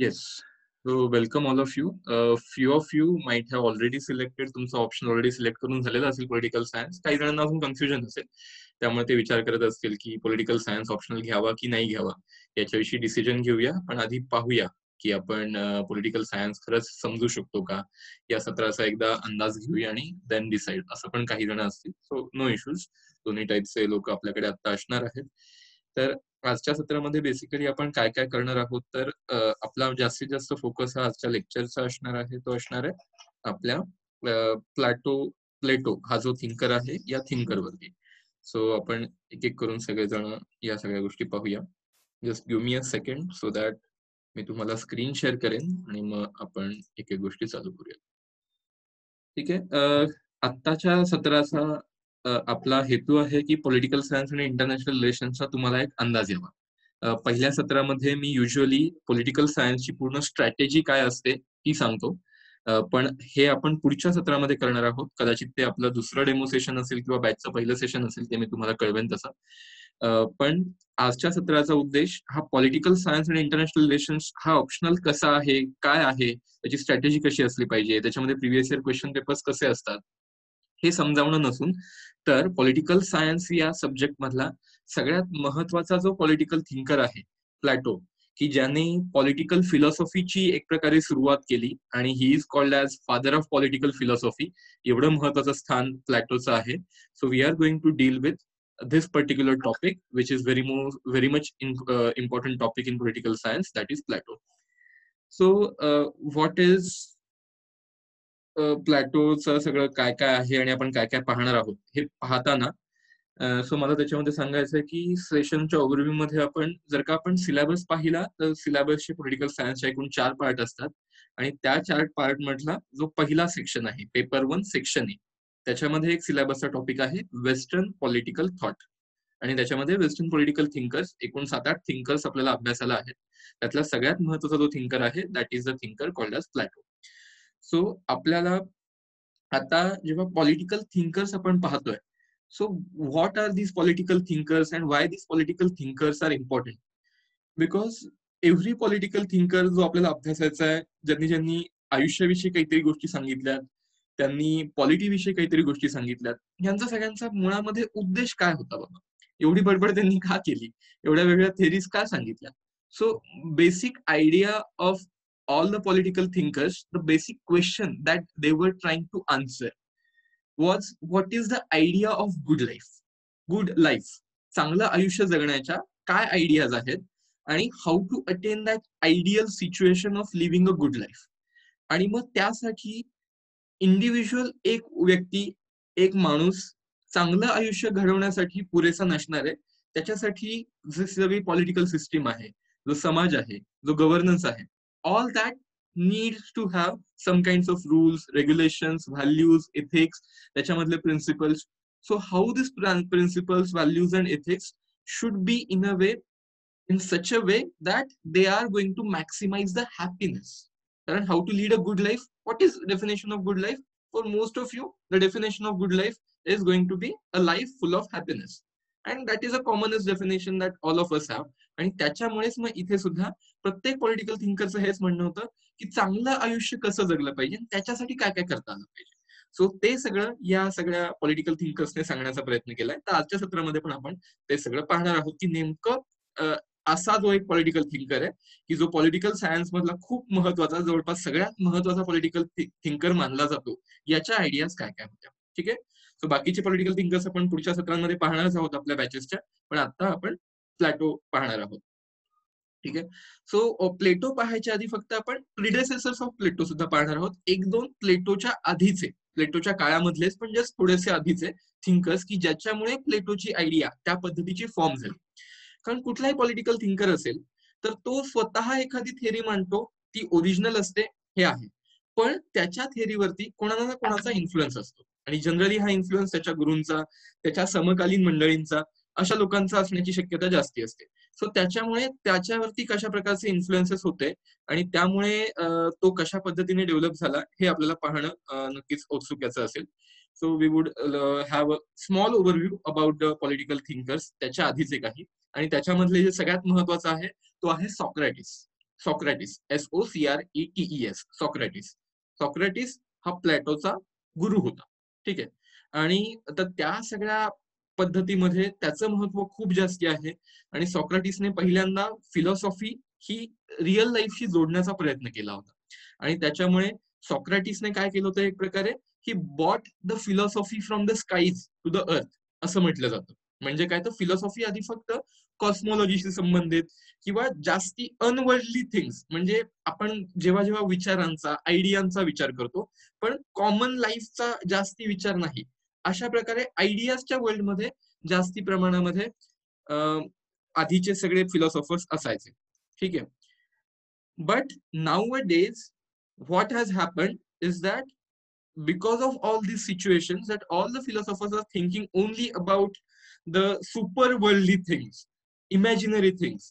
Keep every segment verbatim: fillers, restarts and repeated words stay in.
Yes, so welcome all of you. Uh, few of you might have already selected, तुमचा option already select करून झालेला असेल political science. काही जणांना अजून कन्फ्युजन असेल, त्यामुळे ते विचार करत असतील की पॉलिटिकल सायन्स ऑप्शनल घ्यावा की नाही घ्यावा. याच्याविषयी डिसिजन घेऊया, पण आधी पाहूया की आपण पॉलिटिकल सायन्स खरंच समजू शकतो का. या सत्राचा एकदा अंदाज घेऊया आणि देन डिसाईड, असं पण काही जण असतील. सो नो इश्यूज, दोन्ही टाईपचे लोक आपल्याकडे आता असणार आहेत. तर आजच्या सत्रामध्ये बेसिकली आपण काय काय करणार आहोत, तर आपला जास्तीत जास्त फोकस हा आजच्या लेक्चरचा असणार आहे, तो असणार आहे आपल्या प्लॅटो प्लेटो हा जो थिंकर आहे या थिंकरवरती. सो आपण एक एक करून सगळेजण या सगळ्या गोष्टी पाहूया. Just give me a second so that मी तुम्हाला स्क्रीन शेअर करेन आणि मग आपण एक एक गोष्टी चालू करूया. ठीक आहे, आत्ताच्या सत्राचा आपला हेतू आहे की पॉलिटिकल सायन्स आणि इंटरनॅशनल रिलेशन्सचा तुम्हाला एक अंदाज यावा. पहिल्या सत्रामध्ये मी युजली पॉलिटिकल सायन्सची पूर्ण स्ट्रॅटेजी काय असते ती सांगतो, पण हे आपण पुढच्या सत्रामध्ये करणार आहोत. कदाचित ते आपलं दुसरं डेमो सेशन असेल किंवा बॅचचं पहिलं सेशन असेल, ते मी तुम्हाला कळवेन तसं. पण आजच्या सत्राचा उद्देश हा पॉलिटिकल सायन्स आणि इंटरनॅशनल रिलेशन्स हा ऑप्शनल कसा आहे, काय आहे, त्याची स्ट्रॅटेजी कशी असली पाहिजे, त्याच्यामध्ये प्रिव्हियस इयर क्वेश्चन पेपर्स कसे असतात हे समजावणं नसून तर पॉलिटिकल सायन्स या सब्जेक्ट मधला सगळ्यात महत्वाचा जो पॉलिटिकल थिंकर आहे प्लॅटो, की ज्याने पॉलिटिकल फिलॉसॉफीची एक प्रकारे सुरुवात केली आणि he is called as father of political philosophy, एवढं महत्वाचं स्थान प्लॅटोचं आहे. So we are going to deal with this particular topic which is very more very much important topic in political science, that is Plato. So what is प्लॅटोचं सगळं काय काय आहे आणि आपण काय काय पाहणार आहोत हे पाहताना सो मला त्याच्यामध्ये सांगायचं आहे की सेशनच्या ओव्हरव्ह्यू मध्ये आपण जर का आपण सिलेबस पाहिला तर सिलेबसचे पॉलिटिकल सायन्सचे एकूण चार पार्ट असतात आणि त्या चार पार्ट मधला जो पहिला सेक्शन आहे पेपर वन सेक्शन ए, त्याच्यामध्ये एक सिलेबसचा टॉपिक आहे वेस्टर्न पॉलिटिकल थॉट आणि त्याच्यामध्ये वेस्टर्न पॉलिटिकल थिंकर्स एकूण सात आठ थिंकर्स आपल्याला अभ्यासाला आहेत. त्यातला सगळ्यात महत्वाचा जो थिंकर आहे that is the thinker called as Plato. So so, आपल्याला आता जेव्हा पॉलिटिकल थिंकर्स आपण पाहतोय, so what are these political thinkers and why these political thinkers are important, because every political thinker जो आपल्याला अभ्यासायचा आहे, ज्यांनी ज्यांनी आयुष्याविषयी काहीतरी गोष्टी सांगितल्यात, त्यांनी पॉलिटीविषयी काहीतरी गोष्टी सांगितल्यात, यांचा सगळ्यांचा मुळामध्ये उद्देश काय होता बाबा, एवढी बडबड त्यांनी का केली, एवढ्या वेगळ्या थेरीज का सांगितल्या. So basic idea of all the political thinkers, the basic question that they were trying to answer was what is the idea of good life, good life चांगला आयुष्य जगण्याचा काय आयडियाज आहेत आणि how to attain that ideal situation of living a good life. आणि मग त्यासाठी individual एक व्यक्ती एक माणूस चांगलं आयुष्य घडवण्यासाठी पुरेसा नसणार आहे, त्याच्यासाठी जी सगळी पॉलिटिकल सिस्टीम आहे, जो समाज आहे, जो गव्हर्नन्स आहे, all that needs to have some kinds of rules, regulations, values, ethics, त्याच्यामधले principles. So how these principles, values and ethics should be in a way, in such a way that they are going to maximize the happiness. Karan, how to lead a good life? What is definition of good life? For most of you, the definition of good life is going to be a life full of happiness. And that is a commonest definition that all of us have. आणि त्याच्यामुळेच मग इथे सुद्धा प्रत्येक political थिंकरचं हेच म्हणणं होतं की चांगलं आयुष्य कसं जगलं पाहिजे, त्याच्यासाठी काय काय करता आलं पाहिजे. सो ते सगळं या सगळ्या पॉलिटिकल थिंकर्सने सांगण्याचा प्रयत्न केलाय. तर आजच्या सत्रामध्ये पण आपण ते सगळं पाहणार आहोत की नेमकं असा जो एक पॉलिटिकल थिंकर आहे की जो पॉलिटिकल सायन्स मधला खूप महत्वाचा, जवळपास सगळ्यात महत्वाचा पॉलिटिकल थिंकर मानला जातो, याच्या आयडियाज काय काय होत्या. ठीक आहे, सो बाकीचे पॉलिटिकल थिंकर्स आपण पुढच्या सत्रांमध्ये पाहणारच आहोत आपल्या बॅचेसच्या, पण आता आपण प्लॅटो पाहणार आहोत. ठीक आहे, सो प्लेटो पाहायच्या आधी फक्त आपण प्रिडेसेसर्स ऑफ प्लेटो सुद्धा पाहणार आहोत, एक दोन प्लेटोच्या आधीचे, प्लेटोच्या काळामधलेच पण जस्ट थोडेसे आधीचे थिंकर्स की ज्याच्यामुळे प्लेटोची आयडिया त्या पद्धतीची फॉर्म झाली. कारण कुठलाही पॉलिटिकल थिंकर असेल तर तो स्वतः एखादी थेअरी मांडतो, ती ओरिजिनल असते हे आहे, पण त्याच्या थेअरीवरती कोणाला ना कोणाचा इन्फ्लुअन्स असतो आणि जनरली हा इन्फ्लुअन्स त्याच्या गुरूंचा, त्याच्या समकालीन मंडळींचा, अशा लोकांचा असण्याची शक्यता जास्ती असते. सो त्याच्यामुळे त्याच्यावरती कशा प्रकारचे इन्फ्लुएन्सेस होते आणि त्यामुळे तो कशा पद्धतीने डेव्हलप झाला हे आपल्याला पाहणं नक्कीच औत्सुक्याचं असेल. So we would have a small overview about the political thinkers, त्याच्या आधीचे काही, आणि त्याच्यामधले जे सगळ्यात महत्वाचा आहे तो आहे Socrates. Socrates, S O C R E T E S Socrates. Socrates हा प्लॅटोचा गुरु होता. ठीक आहे, आणि तर त्या सगळ्या पद्धतीमध्ये त्याचं महत्व खूप जास्त आहे. आणि सॉक्रेटिसने पहिल्यांदा फिलॉसॉफी ही रिअल लाईफशी जोडण्याचा प्रयत्न केला होता, आणि त्याच्यामुळे सॉक्रेटिसने काय केलं होतं, एक प्रकारे he brought the philosophy from the skies to the earth असं म्हटलं जातं. म्हणजे काय तर फिलॉसॉफी आधी फक्त कॉस्मॉलॉजीशी संबंधित किंवा जास्ती अनवर्ल्डली थिंग्स, म्हणजे आपण जेव्हा जेव्हा विचारांचा आयडियांचा विचार करतो पण कॉमन लाईफचा जास्ती विचार नाही, अशा प्रकारे आयडियाजच्या वर्ल्ड मध्ये जास्ती प्रमाणामध्ये आधीचे सगळे फिलॉसॉफर्स असायचे. ठीक आहे, but nowadays what has happened is that because of all this situation that all the philosophers are thinking only about the superworldly things, imaginary things.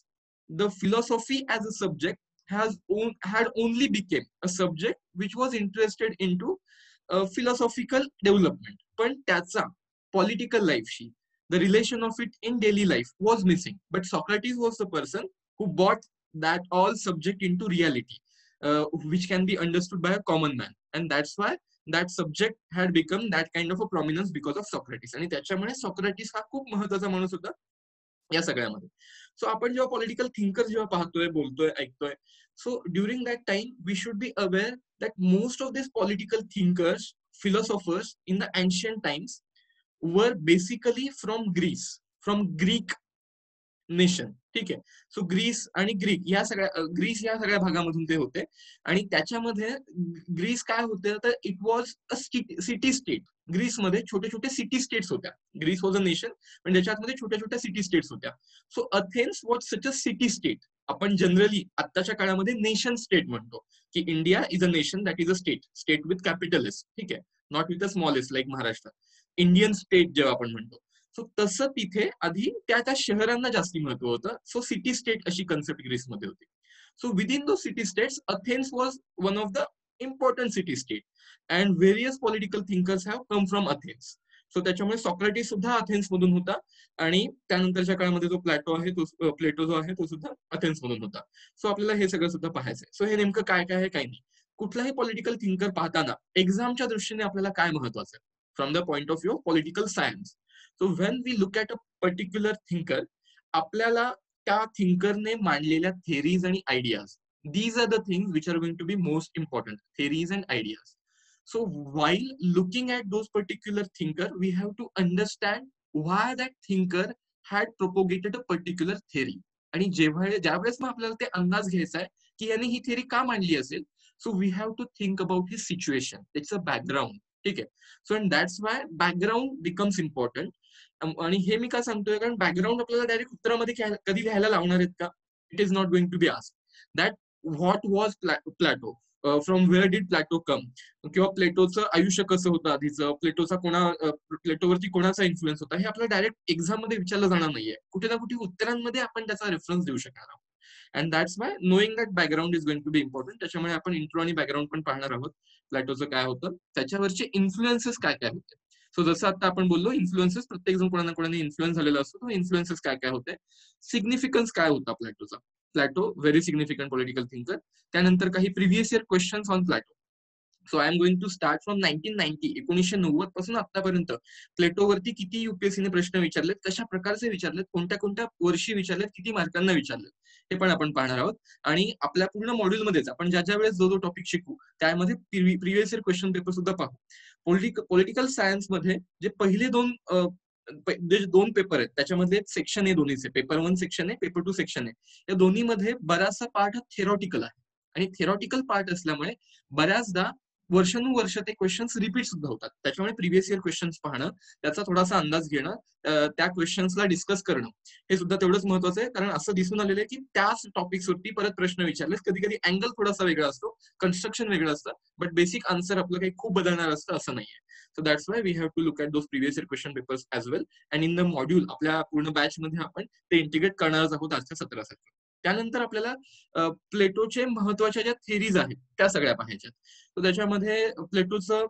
The philosophy as a subject has on, had only became a subject which was interested into uh, philosophical development, but त्याचा political life she the relation of it in daily life was missing. But Socrates was the person who brought that all subject into reality, uh, which can be understood by a common man, and that's why that subject had become that kind of a prominence because of Socrates. आणि त्याच्यामुळे Socrates हा खूप महत्वाचा माणूस होता या सगळ्यामध्ये. सो आपण जेव्हा पॉलिटिकल थिंकर जेव्हा पाहतोय, बोलतोय, ऐकतोय, so during that time we should be aware that most of this political thinkers, philosophers in the ancient times were basically from Greece, from Greek nation. ठीक आहे, सो ग्रीस आणि ग्रीक या सगळ्या ग्रीस या सगळ्या भागामधून ते होते, आणि त्याच्यामध्ये ग्रीस काय होते तर it was a city state. ग्रीसमध्ये छोटे छोटे सिटी स्टेट्स होत्या. ग्रीस वॉज अ नेशन पण त्याच्यामध्ये छोट्या छोट्या सिटी स्टेट्स होत्या. So Athens was such a city state. आपण जनरली आत्ताच्या काळामध्ये नेशन स्टेट म्हणतो की India is a nation that is a state, state with capital S. ठीक आहे, not with a small S like Maharashtra, Indian state जेव्हा आपण म्हणतो. सो तसं तिथे आधी त्या त्या शहरांना जास्ती महत्व होतं. सो सिटी स्टेट अशी कन्सेप्ट ग्रीसमध्ये होती. So within those city states Athens was one of the important city state, and various political thinkers have come from Athens. So त्याच्यामुळे सॉक्रेटिस सुद्धा अथेन्स मधून होता, आणि त्यानंतरच्या काळामध्ये जो प्लॅटो आहे तो प्लेटो जो आहे तो सुद्धा अथेन्स मधून होता. सो आपल्याला हे सगळं सुद्धा पाहायचंय. सो हे नेमकं काय काय आहे, काही नाही. कुठलाही पॉलिटिकल थिंकर पाहताना एक्झामच्या दृष्टीने आपल्याला काय महत्वाचं आहे from the point of view of political science. So when we look at a particular thinker, आपल्याला त्या थिंकरने मांडलेल्या थेरीज आणि ideas, these are the things which are going to be most important, theories and ideas. So while looking at those particular thinker we have to understand why that thinker had propagated a particular theory. आणि जेव्हा ज्यावेळेस मग आपल्याला ते अंदाज घ्यायचा आहे की याने ही थेरी का मांडली असेल, so we have to think about his situation, it's a background. ठीक आहे, so and that's why background becomes important. आणि हे मी का सांगतोय, कारण बॅकग्राऊंड आपल्याला डायरेक्ट उत्तरामध्ये कधी लिहायला लावणार आहेत का, it is not going to be asked. That what was Plato, from where did Plato come, किंवा प्लेटोचं आयुष्य कसं होतं आधीचं, प्लेटोचा कोणा प्लेटोवरती कोणाचा इन्फ्लुएन्स होता, हे आपल्याला डायरेक्ट एक्झाम मध्ये विचारलं जाणार नाहीये. कुठे ना कुठे उत्तरांमध्ये आपण त्याचा रेफरन्स देऊ शकणार आहोत, and that's why knowing that background is going to be important. त्याच्यामुळे आपण इंट्रो आणि बॅकग्राऊंड पण पाहणार आहोत. प्लॅटोचं काय होतं, त्याच्यावरचे इन्फ्लुएन्सेस काय काय होते. सो जसं आता आपण बोललो इन्फ्लुएन्सेस, प्रत्येक जण कोणा ना कोणाने इन्फ्लुएन्स झालेला असतो. इन्फ्लुएन्सेस काय काय होते, सिग्निफिकन्स काय होता प्लॅटोचा. Plato very significant political thinker. त्यानंतर काही previous year questions on Plato. So I am going to start from nineteen ninety, एकोणीसशे नव्वद पासून आतापर्यंत प्लेटोवरती किती युपीएससीने प्रश्न विचारलेत, कशा प्रकारचे विचारलेत, कोणत्या कोणत्या वर्षी विचारलेत, किती मार्कांना विचारलेत, हे पण आपण पाहणार आहोत. आणि आपल्या पूर्ण मॉड्यूलमध्येच आपण ज्या ज्या वेळेस जो जो टॉपिक शिकू त्यामध्ये प्रिव्हियस इयर क्वेश्चन पेपर सुद्धा पाहू. पॉलिटिक पॉलिटिकल सायन्समध्ये जे पहिले दोन जे दोन पेपर आहेत त्याच्यामध्ये सेक्शन आहे दोन्हीचे, पेपर वन सेक्शन आहे, पेपर टू सेक्शन आहे. या दोन्हीमध्ये बराचसा पार्ट हा थेरॉटिकल आहे, आणि थेरॉटिकल पार्ट असल्यामुळे बऱ्याचदा वर्षानुवर्ष ते क्वेश्चन्स रिपीट सुद्धा होतात. त्याच्यामुळे प्रिव्हियस इयर क्वेश्चन्स पाहणं, त्याचा थोडासा अंदाज घेणं, त्या क्वेश्चन्सला डिस्कस करणं हे सुद्धा तेवढंच महत्वाचं आहे. कारण असं दिसून आलेलं आहे की त्याच टॉपिक्सवरती परत प्रश्न विचारले, कधी कधी अँगल थोडासा वेगळा असतो, कन्स्ट्रक्शन वेगळं असतं, बट बेसिक आन्सर आपलं काही खूप बदलणार असतं असं नाहीये. So that's why we have to look at those previous year question papers as well, and in the module आपल्या पूर्ण बॅच मध्ये आपण ते इंटिग्रेट करणारच आहोत आजच्या सत्रासाठी. त्यानंतर आपल्याला प्लेटोचे महत्वाच्या ज्या थेरीज आहेत त्या सगळ्या पाहायच्यात. तर त्याच्यामध्ये प्लेटोचं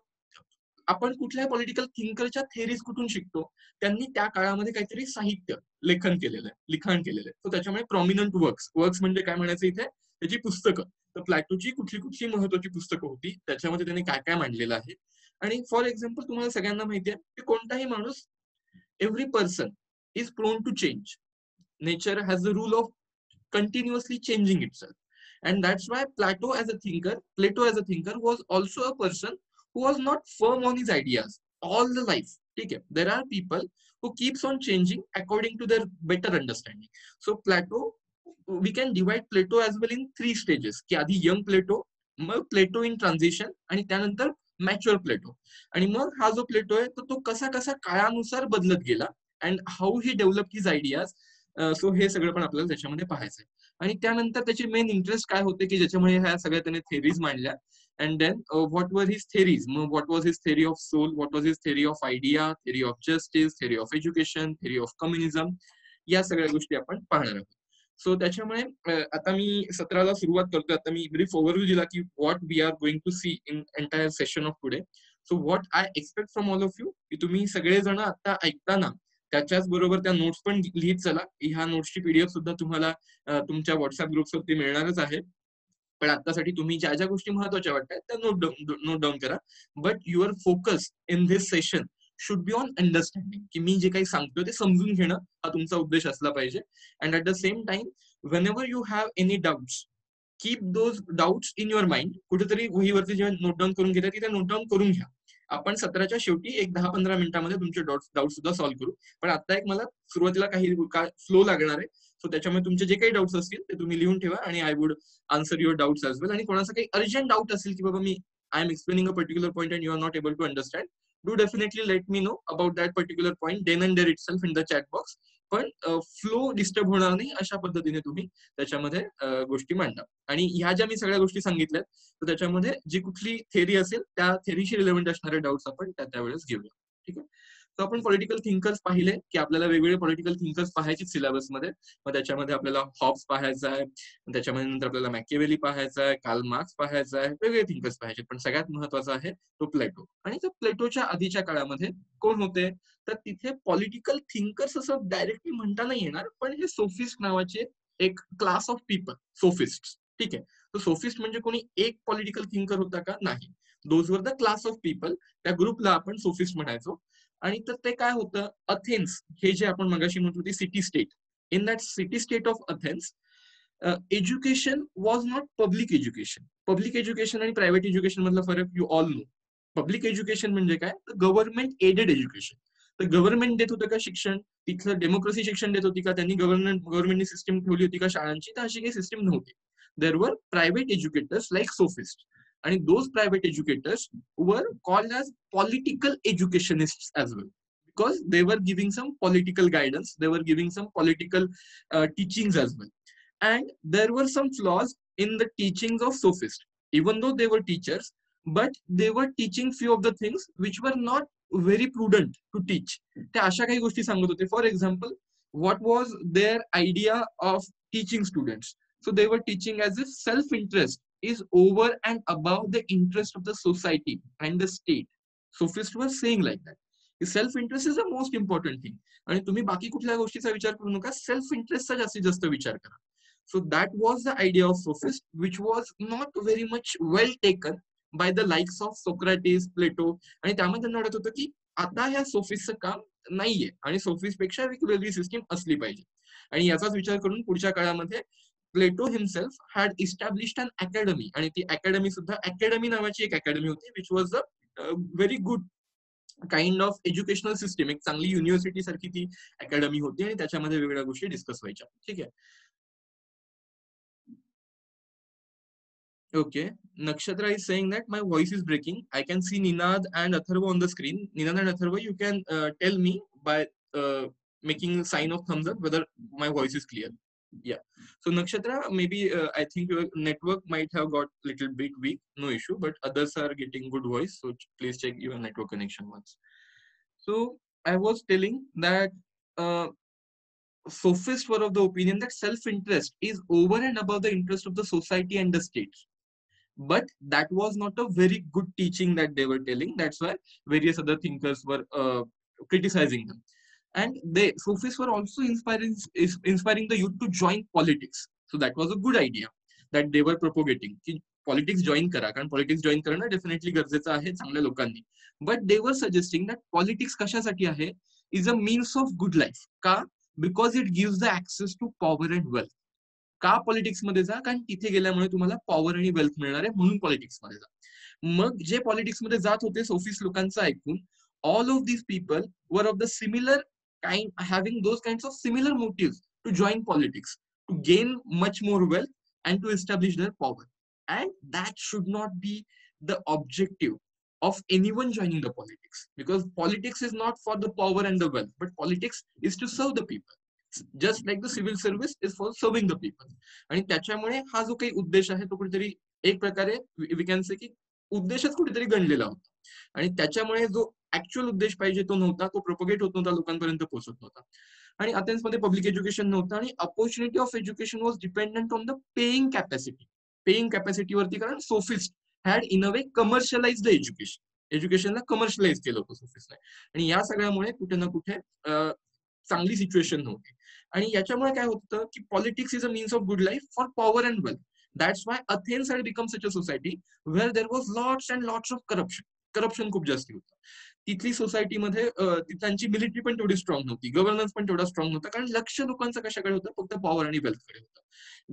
आपण कुठल्याही पॉलिटिकल थिंकरच्या थेरीज कुठून शिकतो, त्यांनी त्या काळामध्ये काहीतरी साहित्य लेखन केलेलं आहे, लिखाण केलेलं आहे. सो त्याच्यामुळे प्रॉमिनंट वर्क्स, वर्क्स म्हणजे काय म्हणायचं इथे, त्याची पुस्तकं. तर प्लॅटोची कुठली कुठली महत्वाची पुस्तकं होती त्याच्यामध्ये त्याने काय काय मांडलेलं आहे. आणि फॉर एक्झाम्पल तुम्हाला सगळ्यांना माहिती आहे की कोणताही माणूस, every person is prone to change. Nature has the rule of continuously changing itself, and that's why Plato as a thinker Plato as a thinker was also a person who was not firm on his ideas all the life. ठीक आहे, there are people who keeps on changing according to their better understanding. So Plato, we can divide Plato as well in three stages. Ki adi young Plato, mag Plato in transition, आणि त्यानंतर mature Plato. आणि मग हा जो Plato आहे तो तो कसा कसा काळानुसार बदलत गेला and how he developed his ideas. Uh, so हे सगळं पण आपल्याला त्याच्यामध्ये पाहायचंय. आणि त्यानंतर त्याची मेन इंटरेस्ट काय होते की ज्याच्यामुळे ह्या सगळ्या त्याने थेरीज मांडल्या. And then uh, what were his theories? What was his theory of soul? What was his theory of idea? Theory of justice? Theory of education? Theory of communism? या सगळ्या गोष्टी आपण पाहणार आहोत. सो त्याच्यामुळे आता मी सत्राला सुरुवात करतो. आता मी ब्रीफ ओव्हरव्ह्यू दिला की what we are going to see in entire session of today. So what I expect from all of you की तुम्ही सगळेजण आता ऐकताना त्याच्याच बरोबर त्या नोट्स पण लिहित चला. ह्या नोट्सची पीडीएफ सुद्धा तुम्हाला तुमच्या व्हॉट्सअप ग्रुप्सवरती मिळणारच आहे. पण आतासाठी तुम्ही ज्या ज्या गोष्टी महत्वाच्या वाटतात त्या नोट डाऊन नोट डाऊन करा. But your focus in this session should be on understanding, की मी जे काही सांगतो ते समजून घेणं हा तुमचा उद्देश असला पाहिजे. And at the same time whenever you have any doubts, keep those doubts in your mind. कुठेतरी वहीवरती जेव्हा नोट डाऊन करून घेतात तिथे नोट डाऊन करून घ्या. आपण सत्राच्या शेवटी एक दहा पंधरा मिनिटांमध्ये तुमचे डाऊट सुद्धा सॉल्व्ह करू. पण आता एक मला सुरुवातीला काही फ्लो लागणार आहे. सो त्याच्यामुळे तुमचे जे काही डाऊट्स असतील ते तुम्ही लिहून ठेवा आणि I would answer your doubts as well. आणि कोणाचा काही अर्जंट डाऊट असेल की बाबा मी I am explaining a particular point and you are not able to understand, do definitely let me know about that particular point then and there itself in the chat box. पण flow disturb होणार नाही अशा पद्धतीने तुम्ही त्याच्यामध्ये गोष्टी मांडा. आणि ह्या ज्या मी सगळ्या गोष्टी सांगितल्यात तर त्याच्यामध्ये जी कुठली थेरी असेल त्या थेरीशी रिलेव्हंट असणारे डाऊट्स आपण त्या त्यावेळेस घेऊया. ठीक आहे. तर आपण पॉलिटिकल थिंकर्स पाहिले की आपल्याला वेगवेगळे पॉलिटिकल थिंकर्स पाहायचे सिलेबसमध्ये. मग त्याच्यामध्ये आपल्याला हॉब्स पाहायचा आहे, त्याच्यामध्ये नंतर आपल्याला मॅकियावेली पाहायचा आहे, कार्ल मार्क्स पाहायचा आहे, वेगवेगळे थिंकर्स पाहायचे. पण सगळ्यात महत्वाचा आहे तो प्लेटो. आणि त्या प्लेटोच्या आधीच्या काळामध्ये कोण होते तर तिथे पॉलिटिकल थिंकर्स असं डायरेक्टली म्हणता नाही येणार, पण हे सोफिस्ट नावाचे एक क्लास ऑफ पीपल, सोफिस्ट. ठीक आहे. तर सोफिस्ट म्हणजे कोणी एक पॉलिटिकल थिंकर होता का? नाही, those were the class of people. त्या ग्रुपला आपण सोफिस्ट म्हणायचो. आणि तर ते काय होतं, अथेन्स हे जे आपण मगाशी म्हटलं ते city state, in that city state of Athens education was not public education. Public education आणि प्रायव्हेट एज्युकेशन मधला फरक you all know. Public education म्हणजे काय तर गव्हर्नमेंट एडेड एज्युकेशन. तर गव्हर्नमेंट देत होतं का शिक्षण? तिथलं डेमोक्रेसी शिक्षण देत होती का? त्यांनी गव्हर्नमेंट गव्हर्नमेंटने सिस्टम ठेवली होती का शाळांची? तर अशी काही सिस्टम नव्हती. There were private educators like sophist, आणि those private educators were called as political educationist as well, because they were giving some political guidance, they were giving some political teachings as well. And there were some flaws in the teachings of sophist, even though they were teachers, but they were teaching few of the things which were not very prudent to teach. ते अशा काही गोष्टी सांगत होते. For example, what was their idea of teaching students? So they were teaching as if self interest is over and above the interest of the society and the state. Sophists were saying like that. Self interest is the most important thing. And तुम्ही बाकी कुठल्या गोष्टीचा विचार करू नका, self इंटरेस्टचा जास्तीत जास्त विचार करा. So that was the idea of sophist, which was not very much well taken by the likes of Socrates, Plato. आणि त्यामुळे त्यांना वाटत होतं की आता ह्या सोफिस्टचं काम नाहीये आणि सोफिस्ट पेक्षा वेगळी सिस्टीम असली पाहिजे. आणि याचाच विचार करून पुढच्या काळामध्ये Plato himself had established an academy, आणि ती अकॅडमी सुद्धा अकॅडमी नावाची एक अकॅडमी होती which was a very good kind of educational system. एक चांगली युनिव्हर्सिटी सारखी ती अकॅडमी होती आणि त्याच्यामध्ये वेगवेगळ्या गोष्टी डिस्कस व्हायच्या. ठीक आहे. Okay. Nakshatra is saying that my voice is breaking. I can see Ninad and Atharva on the screen. Ninad and Atharva, you can tell me by making sign of thumbs up whether my voice is clear. Yeah. So Nakshatra, maybe uh, I think your network might have got little bit weak. No issue, but others are getting good voice. So please check your network connection once. So I was telling that uh, sophists were of the opinion that self-interest is over and above the interest of the society and the state. But that was not a very good teaching that they were telling. That's why various other thinkers were uh, criticizing them. And they sophists were also inspiring inspiring the youth to join politics. So that was a good idea. that they were propagating की politics join करा, कारण politics join करणं definitely गरजेचं आहे चांगल्या लोकांनी. But they were suggesting that politics कशासाठी आहे, is a means of good life. का? Because it gives the access to power and wealth. का पॉलिटिक्स मध्ये जा? कारण तिथे गेल्यामुळे तुम्हाला पॉवर आणि वेल्थ मिळणार आहे, म्हणून पॉलिटिक्स मध्ये जा. मग जे पॉलिटिक्स मध्ये जात होते सोफिस्ट लोकांचं ऐकून, all of these people were of the similar kind, having those kinds of similar motives to join politics, to gain much more wealth and to establish their power. And that should not be the objective of anyone joining the politics, because politics is not for the power and the wealth, but politics is to serve the people, just like the civil service is for serving the people. आणि त्याच्यामुळे हा जो काही उद्देश आहे तो कुठेतरी एक प्रकारे we can say की उद्देशच कुठेतरी गणलेला होता, आणि त्याच्यामुळे जो ऍक्च्युअल उद्देश पाहिजे तो नव्हता, तो प्रोपोगेट होत नव्हता, लोकांपर्यंत पोहोचत नव्हता. आणि अथेन्स मध्ये पब्लिक एज्युकेशन नव्हतं, आणि opportunity of education was dependent on the paying capacity, paying capacity वरती. कारण sophist had in a way commercialized the education, educationला commercialize केलं होतं सोफिस्टने, आणि या सगळ्यामुळे कुठे ना कुठे चांगली सिच्युएशन नव्हती. आणि याच्यामुळे काय होतं की politics is a means of good life for power and wealth. That's why Athens had become such a society where there was lots and lots of corruption. Corruption खूप जास्त होतं तिथली सोसायटीमध्ये. त्यांची मिलिटरी पण तेवढी स्ट्रॉंग नव्हती, गव्हर्नन्स पण तेवढा स्ट्रॉंग नव्हता, कारण लक्ष लोकांचं कशाकडे होतं, फक्त पॉवर आणि वेल्थकडे होतं.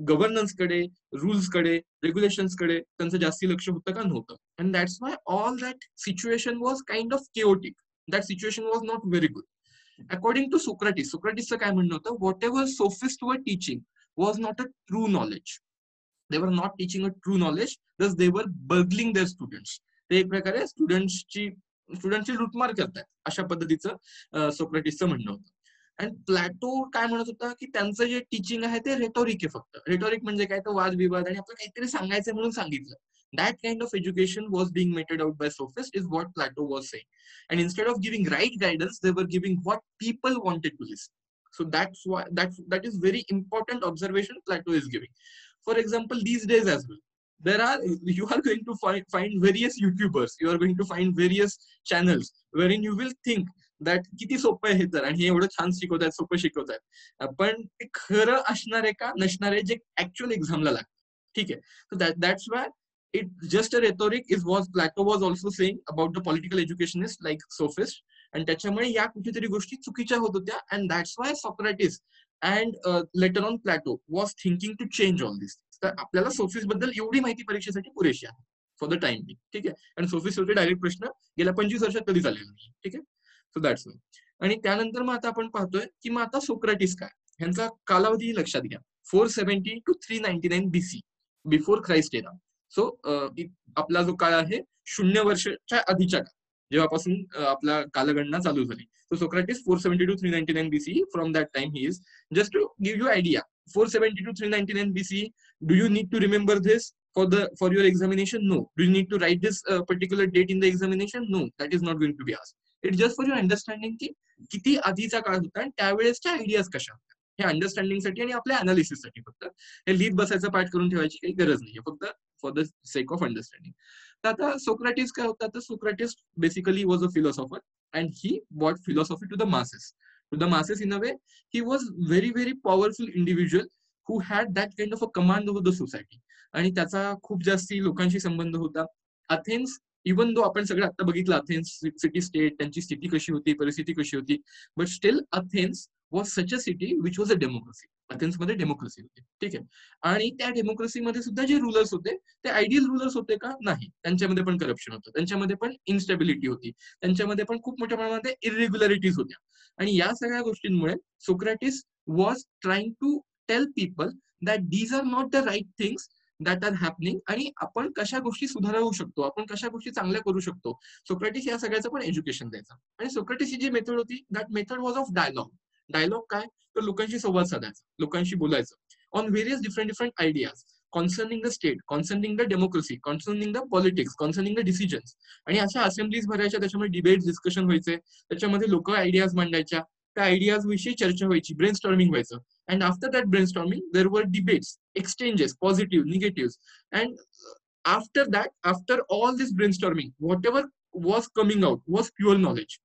गव्हर्नन्सकडे, रूल्सकडे, रेग्युलेशन्सकडे त्यांचं जास्ती लक्ष होतं का? नव्हतं. And that's why all that situation was kind of chaotic. That situation was not very good. According to Socrates, सोक्रेटिसचं काय म्हणणं होतं, whatever sophist were teaching was not a true knowledge. They were not teaching a true knowledge, thus they were बर्गलिंग there students. ते एक प्रकारे स्टुडंट्सची स्टुडंटची लुटमार करतात अशा पद्धतीचं सोक्रेटिसचं म्हणणं होतं. अँड प्लॅटो काय म्हणत होता की त्यांचं जे टीचिंग आहे ते रेटॉरिक आहे. फक्त रेटॉरिक म्हणजे काय, तर वादविवाद आणि आपल्याला काहीतरी सांगायचं म्हणून सांगितलं. That kind of education was being meted out by sophist is what Plato was saying. And instead of giving right guidance they were giving what people wanted to listen. So that's why that that is very important observation Plato is giving. For example these days as well there are, you are going to find, find various YouTubers, you are going to find various channels wherein you will think that किती सोपं आहे तर, आणि हे एवढं छान शिकवतात, सोपं शिकवतात, पण ते खरं असणार आहे का नसणार आहे जे ऍक्च्युअल एक्झामला लागतं. ठीक आहे, so that's why it just a rhetoric is was Plato was also saying about the political educationist like sophist. आणि त्याच्यामुळे या कुठेतरी गोष्टी चुकीच्या होत होत्या. And that's why Socrates and later on Plato was thinking to change all this. तर आपल्याला सोफिस्ट बद्दल एवढी माहिती परीक्षेसाठी पुरेशी आहे फॉर द टाइम बिंग. ठीक आहे, आणि सोफिस्ट वरती डायरेक्ट प्रश्न गेल्या पंचवीस वर्षात कधी झालेला नाही. ठीक आहे, सो दॅट्स वन. आणि त्यानंतर मग आता आपण पाहतोय की मग आता सोक्रेटिस काय, ह्यांचा कालावधी लक्षात घ्या, four seventy two three ninety nine BC, before Christ era. सो आपला जो काळ आहे शून्य वर्षाच्या आधीच्या काळ, जेव्हापासून आपला कालगणना चालू झाली. So Socrates four seventy two three ninety nine BC, from that time he is, just to give you idea, four seventy to three ninety-nine B C E. Do you need to remember this for the for your examination? No. Do you need to write this uh, particular date in the examination? No. That is not going to be asked. It's just for your understanding की किती आधीचा काळ होता आणि त्यावेळेसच्या ideas कशा होत्या, हे अंडरस्टँडिंगसाठी आणि आपल्या अनालिसिससाठी. फक्त हे लिहित बसायचा पाठ करून ठेवायची काही गरज नाही, फक्त for the sake of understanding. तर आता सोक्रेटिस काय होता, तर Socrates basically was a philosopher and he brought philosophy to the masses. To the masses, in a way, he was very, very powerful individual who had that kind of a command over the society. आणि त्याचा खूप जास्ती लोकांशी संबंध होता. Athens, even though आपण सगळं आता बघितलं अथेन्स सिटी स्टेट, त्यांची स्थिती कशी होती, परिस्थिती कशी होती, but still Athens was such a city which was a democracy. Athens मध्ये डेमोक्रेसी होती. ठीक आहे, आणि त्या डेमोक्रेसीमध्ये सुद्धा जे रुलर्स होते ते आयडियल रुलर्स होते का? नाही. त्यांच्यामध्ये पण करप्शन होतं, त्यांच्यामध्ये पण इनस्टेबिलिटी होती, त्यांच्यामध्ये पण खूप मोठ्या प्रमाणात इरेग्युलॅरिटीज होत्या. आणि या सगळ्या गोष्टींमुळे Socrates was trying to tell people that these are not the right things that are happening, आणि आपण कशा गोष्टी सुधारवू शकतो, आपण कशा गोष्टी चांगल्या करू शकतो. सोक्रेटिस या सगळ्याचं पण एज्युकेशन द्यायचा. आणि सोक्रेटिसची जी मेथड होती that method was of dialogue. Dialogue काय, तर लोकांशी संवाद साधायचा, लोकांशी बोलायचं on various different different ideas concerning the state, concerning the democracy, concerning the politics, concerning the decisions. आणि अशा असेंब्लीज भरायच्या, त्याच्यामध्ये डिबेट डिस्कशन व्हायचे, त्याच्यामध्ये लोक आयडियाज मांडायच्या, त्या आयडियाज विषयी चर्चा व्हायची, ब्रेन स्टॉर्मिंग व्हायचं. And after that brain storming there were debates, exchanges, positive, negative. And after that, after all this brain storming, whatever was coming out was pure knowledge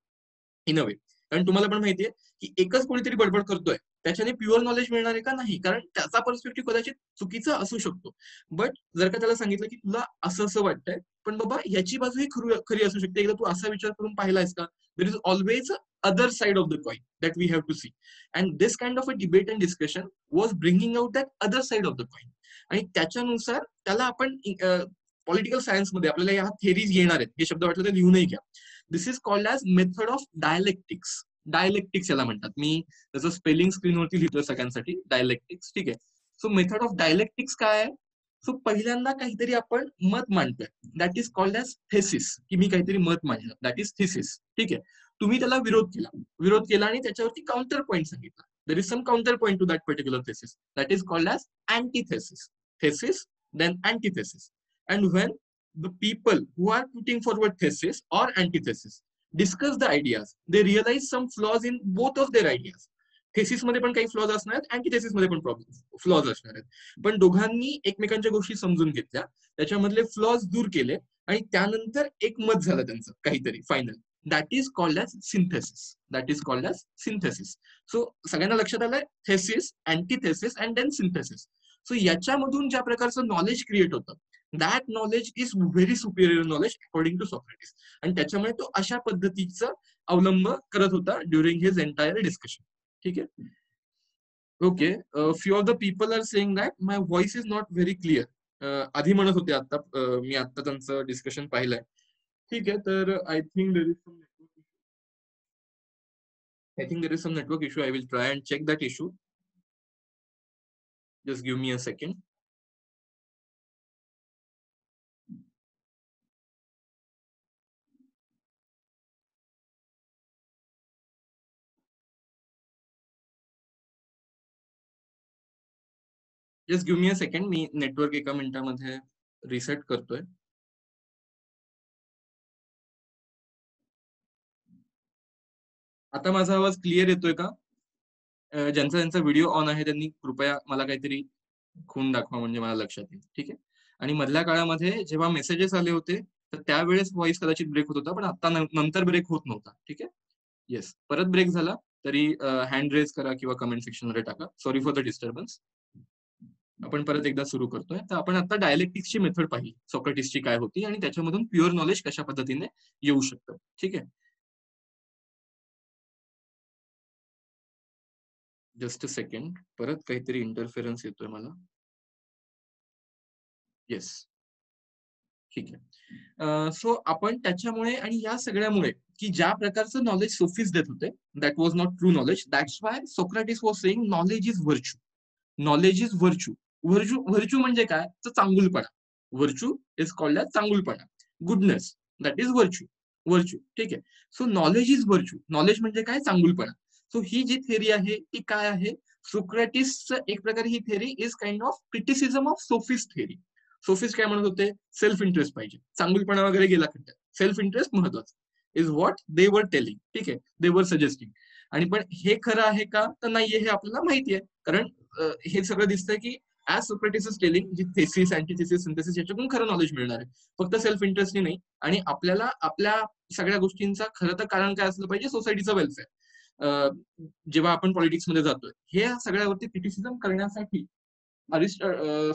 in a way. कारण तुम्हाला पण माहितीये की एकच कोणीतरी बडबड करतोय त्याच्याने प्युअर नॉलेज मिळणार आहे का नाही, कारण त्याचा पर्स्पेक्टिव्ह कदाचित चुकीचा असू शकतो. बट जर का त्याला सांगितलं की तुला असं असं वाटतंय पण बाबा याची बाजू ही खरी खरी असू शकते, एकदा तू असा विचार करून पाहिलायस का, there is always other side of the coin that we have to see. And this kind of a debate and discussion was bringing out that other side of the coin. आणि त्याच्यानुसार त्याला आपण पॉलिटिकल सायन्स मध्ये आपल्याला या theories येणार आहेत, हे शब्द वाटलं तर लिहूनही घ्या. This is called as method of dialectics. Dialectics याला म्हणतात, मी त्याचं स्पेलिंग स्क्रीनवरती लिहितोय सगळ्यांसाठी, डायलेक्टिक्स. ठीक आहे, सो मेथड ऑफ डायलेक्टिक्स काय आहे, सो पहिल्यांदा काहीतरी आपण मत मांडतोय, that is called as thesis, की मी काहीतरी मत मांडलं, दॅट इज थिसिस. ठीक आहे, तुम्ही त्याला विरोध केला, विरोध केला आणि त्याच्यावरती काउंटर पॉईंट सांगितला, there is some counter point to that particular thesis, that is called as antithesis. Thesis then antithesis. And when the people who are putting forward thesis or antithesis discuss the ideas, they realize some flaws in both of their ideas. Thesis मध्ये पण काही flaws असणार आहेत, antithesis मध्ये पण problems flaws असणार आहेत, पण दोघांनी एकमेकांच्या गोष्टी समजून घेतल्या, त्याच्यामधले flaws दूर केले आणि त्यानंतर एक मत झालं त्यांचं काहीतरी final. That is called as synthesis. That is called as synthesis. So सगळ्यांना लक्षात आलंय, thesis, antithesis and then synthesis. So याच्यामधून ज्या प्रकारचं नॉलेज क्रिएट होतं, that knowledge is very superior knowledge according to Socrates. And त्याच्यामुळे तो अशा पद्धतीचा अवलंब करत होता during his entire discussion. ठीक आहे, okay. uh, few of the people are saying that my voice is not very clear. uh, आधी म्हणत होते, आता uh, मी आता त्यांचं डिस्कशन पाहिलंय. ठीक आहे, तर I think there is some network issue. I think there is some network issue. I will try and check that issue. Just give me a second. Just give me a second. मी network एका मिनिटामध्ये reset करतोय. आता माझा आवाज clear येतोय का? ज्यांचा ज्यांचा व्हिडिओ ऑन आहे त्यांनी कृपया मला काहीतरी खून दाखवा म्हणजे मला लक्षात येईल. ठीक आहे, आणि मधल्या काळामध्ये जेव्हा मेसेजेस आले होते तर त्यावेळेस व्हॉइस कदाचित ब्रेक होत होता, पण आता नंतर ब्रेक होत नव्हता. ठीक आहे, येस, परत ब्रेक झाला तरी हँड रेज करा किंवा कमेंट सेक्शन मध्ये टाका. Sorry for the disturbance. आपण परत एकदा सुरू करतोय. तर आपण आता डायलेक्टिक्सची मेथड पाहिली, सॉक्रेटिसची काय होती आणि त्याच्यामधून प्युअर नॉलेज कशा पद्धतीने येऊ शकतं. ठीक आहे, जस्ट अ सेकंड, परत काहीतरी इंटरफेरन्स येतोय मला. येस, ठीक आहे. सो आपण त्याच्यामुळे आणि या सगळ्यामुळे की ज्या प्रकारचं नॉलेज सोफिस्ट देत होते, that was not true knowledge. That's why Socrates was saying knowledge is virtue. Knowledge is virtue. Virtue virtue म्हणजे काय, तर चांगुलपणा. व्हर्च्यू इज कॉल्ड ॲज चांगुलपणा, goodness, that is virtue. Virtue, ठीक आहे. So knowledge is virtue. Knowledge म्हणजे काय, चांगुलपणा. सो ही जी थेरी आहे ती काय आहे, सोक्रेटिसचं एक प्रकारे ही theory is kind of criticism of sophist theory. Sophist काय म्हणत होते, सेल्फ इंटरेस्ट पाहिजे, चांगुलपणा वगैरे गेला खड्ड्यात, सेल्फ इंटरेस्ट महत्वाचा is what they were telling. ठीक आहे, दे वर सजेस्टिंग. आणि पण हे खरं आहे का, तर नाहीये हे आपल्याला माहिती आहे, कारण हे सगळं दिसतंय की ऍज सोक्रेटिस इज टेलिंग, जी थेसिस, अँटीथेसिस, सिंथेसिस याच्यातून खरं नॉलेज मिळणार आहे, फक्त सेल्फ इंटरेस्ट नाही. आणि आपल्याला आपल्या सगळ्या गोष्टींचा खरं तर कारण काय असलं पाहिजे, सोसायटीचा वेलफेअर. जेव्हा आपण पॉलिटिक्समध्ये जातोय, हे सगळ्यावरती क्रिटिसिझम करण्यासाठी अरिस्ट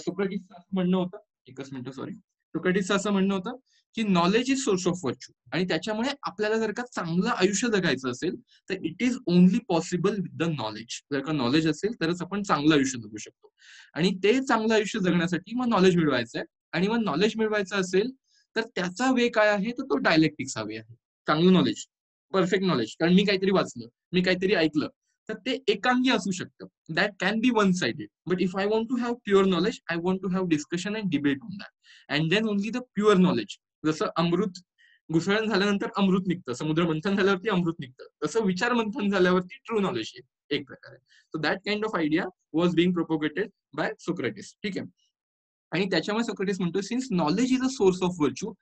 सोक्रेटिसचं असं म्हणणं होतं, एकच मिनिट सॉरी, सोक्रेटिसचं असं म्हणणं होतं की knowledge is source of virtue. आणि त्याच्यामुळे आपल्याला जर का चांगलं आयुष्य जगायचं असेल तर it is only possible with the knowledge. जर का नॉलेज असेल तरच आपण चांगलं आयुष्य जगू शकतो. आणि ते चांगलं आयुष्य जगण्यासाठी मग नॉलेज मिळवायचं आहे. आणि मग नॉलेज मिळवायचं असेल तर त्याचा वे काय आहे, तर तो डायलेक्टिक्स हवे आहे. चांगलं नॉलेज, परफेक्ट नॉलेज, कारण मी काहीतरी वाचलं, मी काहीतरी ऐकलं, तर ते एकांगी असू शकतं. That can be one sided. But if I want to have pure knowledge, I want to have discussion and debate on that. And then only the pure knowledge, जसं अमृत घुसळण झाल्यानंतर अमृत निघतं, समुद्र मंथन झाल्यावरती अमृत निघतं, तसं विचार मंथन झाल्यावरती ट्रू नॉलेज येईल एक प्रकारे. So that kind of idea was being propagated by Socrates. ठीक आहे, आणि त्याच्यामुळे सोक्रेटिस म्हणतो since knowledge is a source of virtue,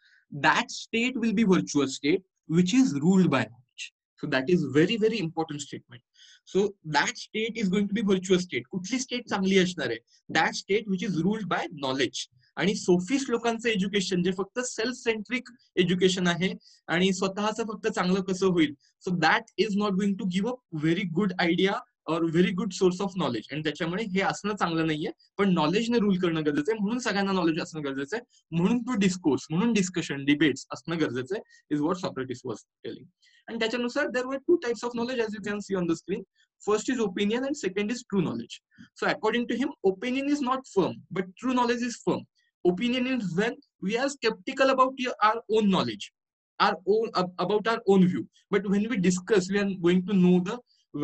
that state will be virtual state which is ruled by knowledge. So that is very very important statement. So that state is going to be virtual state. कुठली state चांगली असणार आहे, that state which is ruled by knowledge. आणि sophist लोकांचं education जे फक्त self centric education आहे आणि स्वतःचं फक्त चांगलं कसं होईल, so that is not going to give a very good idea और very good source of knowledge. आणि त्याच्यामुळे हे असणं चांगलं नाहीये, पण नॉलेजने रूल करणं गरजेचं आहे, म्हणून सगळ्यांना नॉलेज असणं गरजेचं आहे, म्हणून तो डिस्कोर्स, म्हणून डिस्कशन, डिबेट्स असणं गरजेचं आहे, is what Socrates was telling. आणि त्याच्यानुसार there were two types of knowledge as you can see on the screen. First is opinion and second is true knowledge. So according to him, opinion is not firm, but true knowledge is firm. Opinion is when we are skeptical about our own knowledge, our own about our own view. But when we discuss, we are going to know the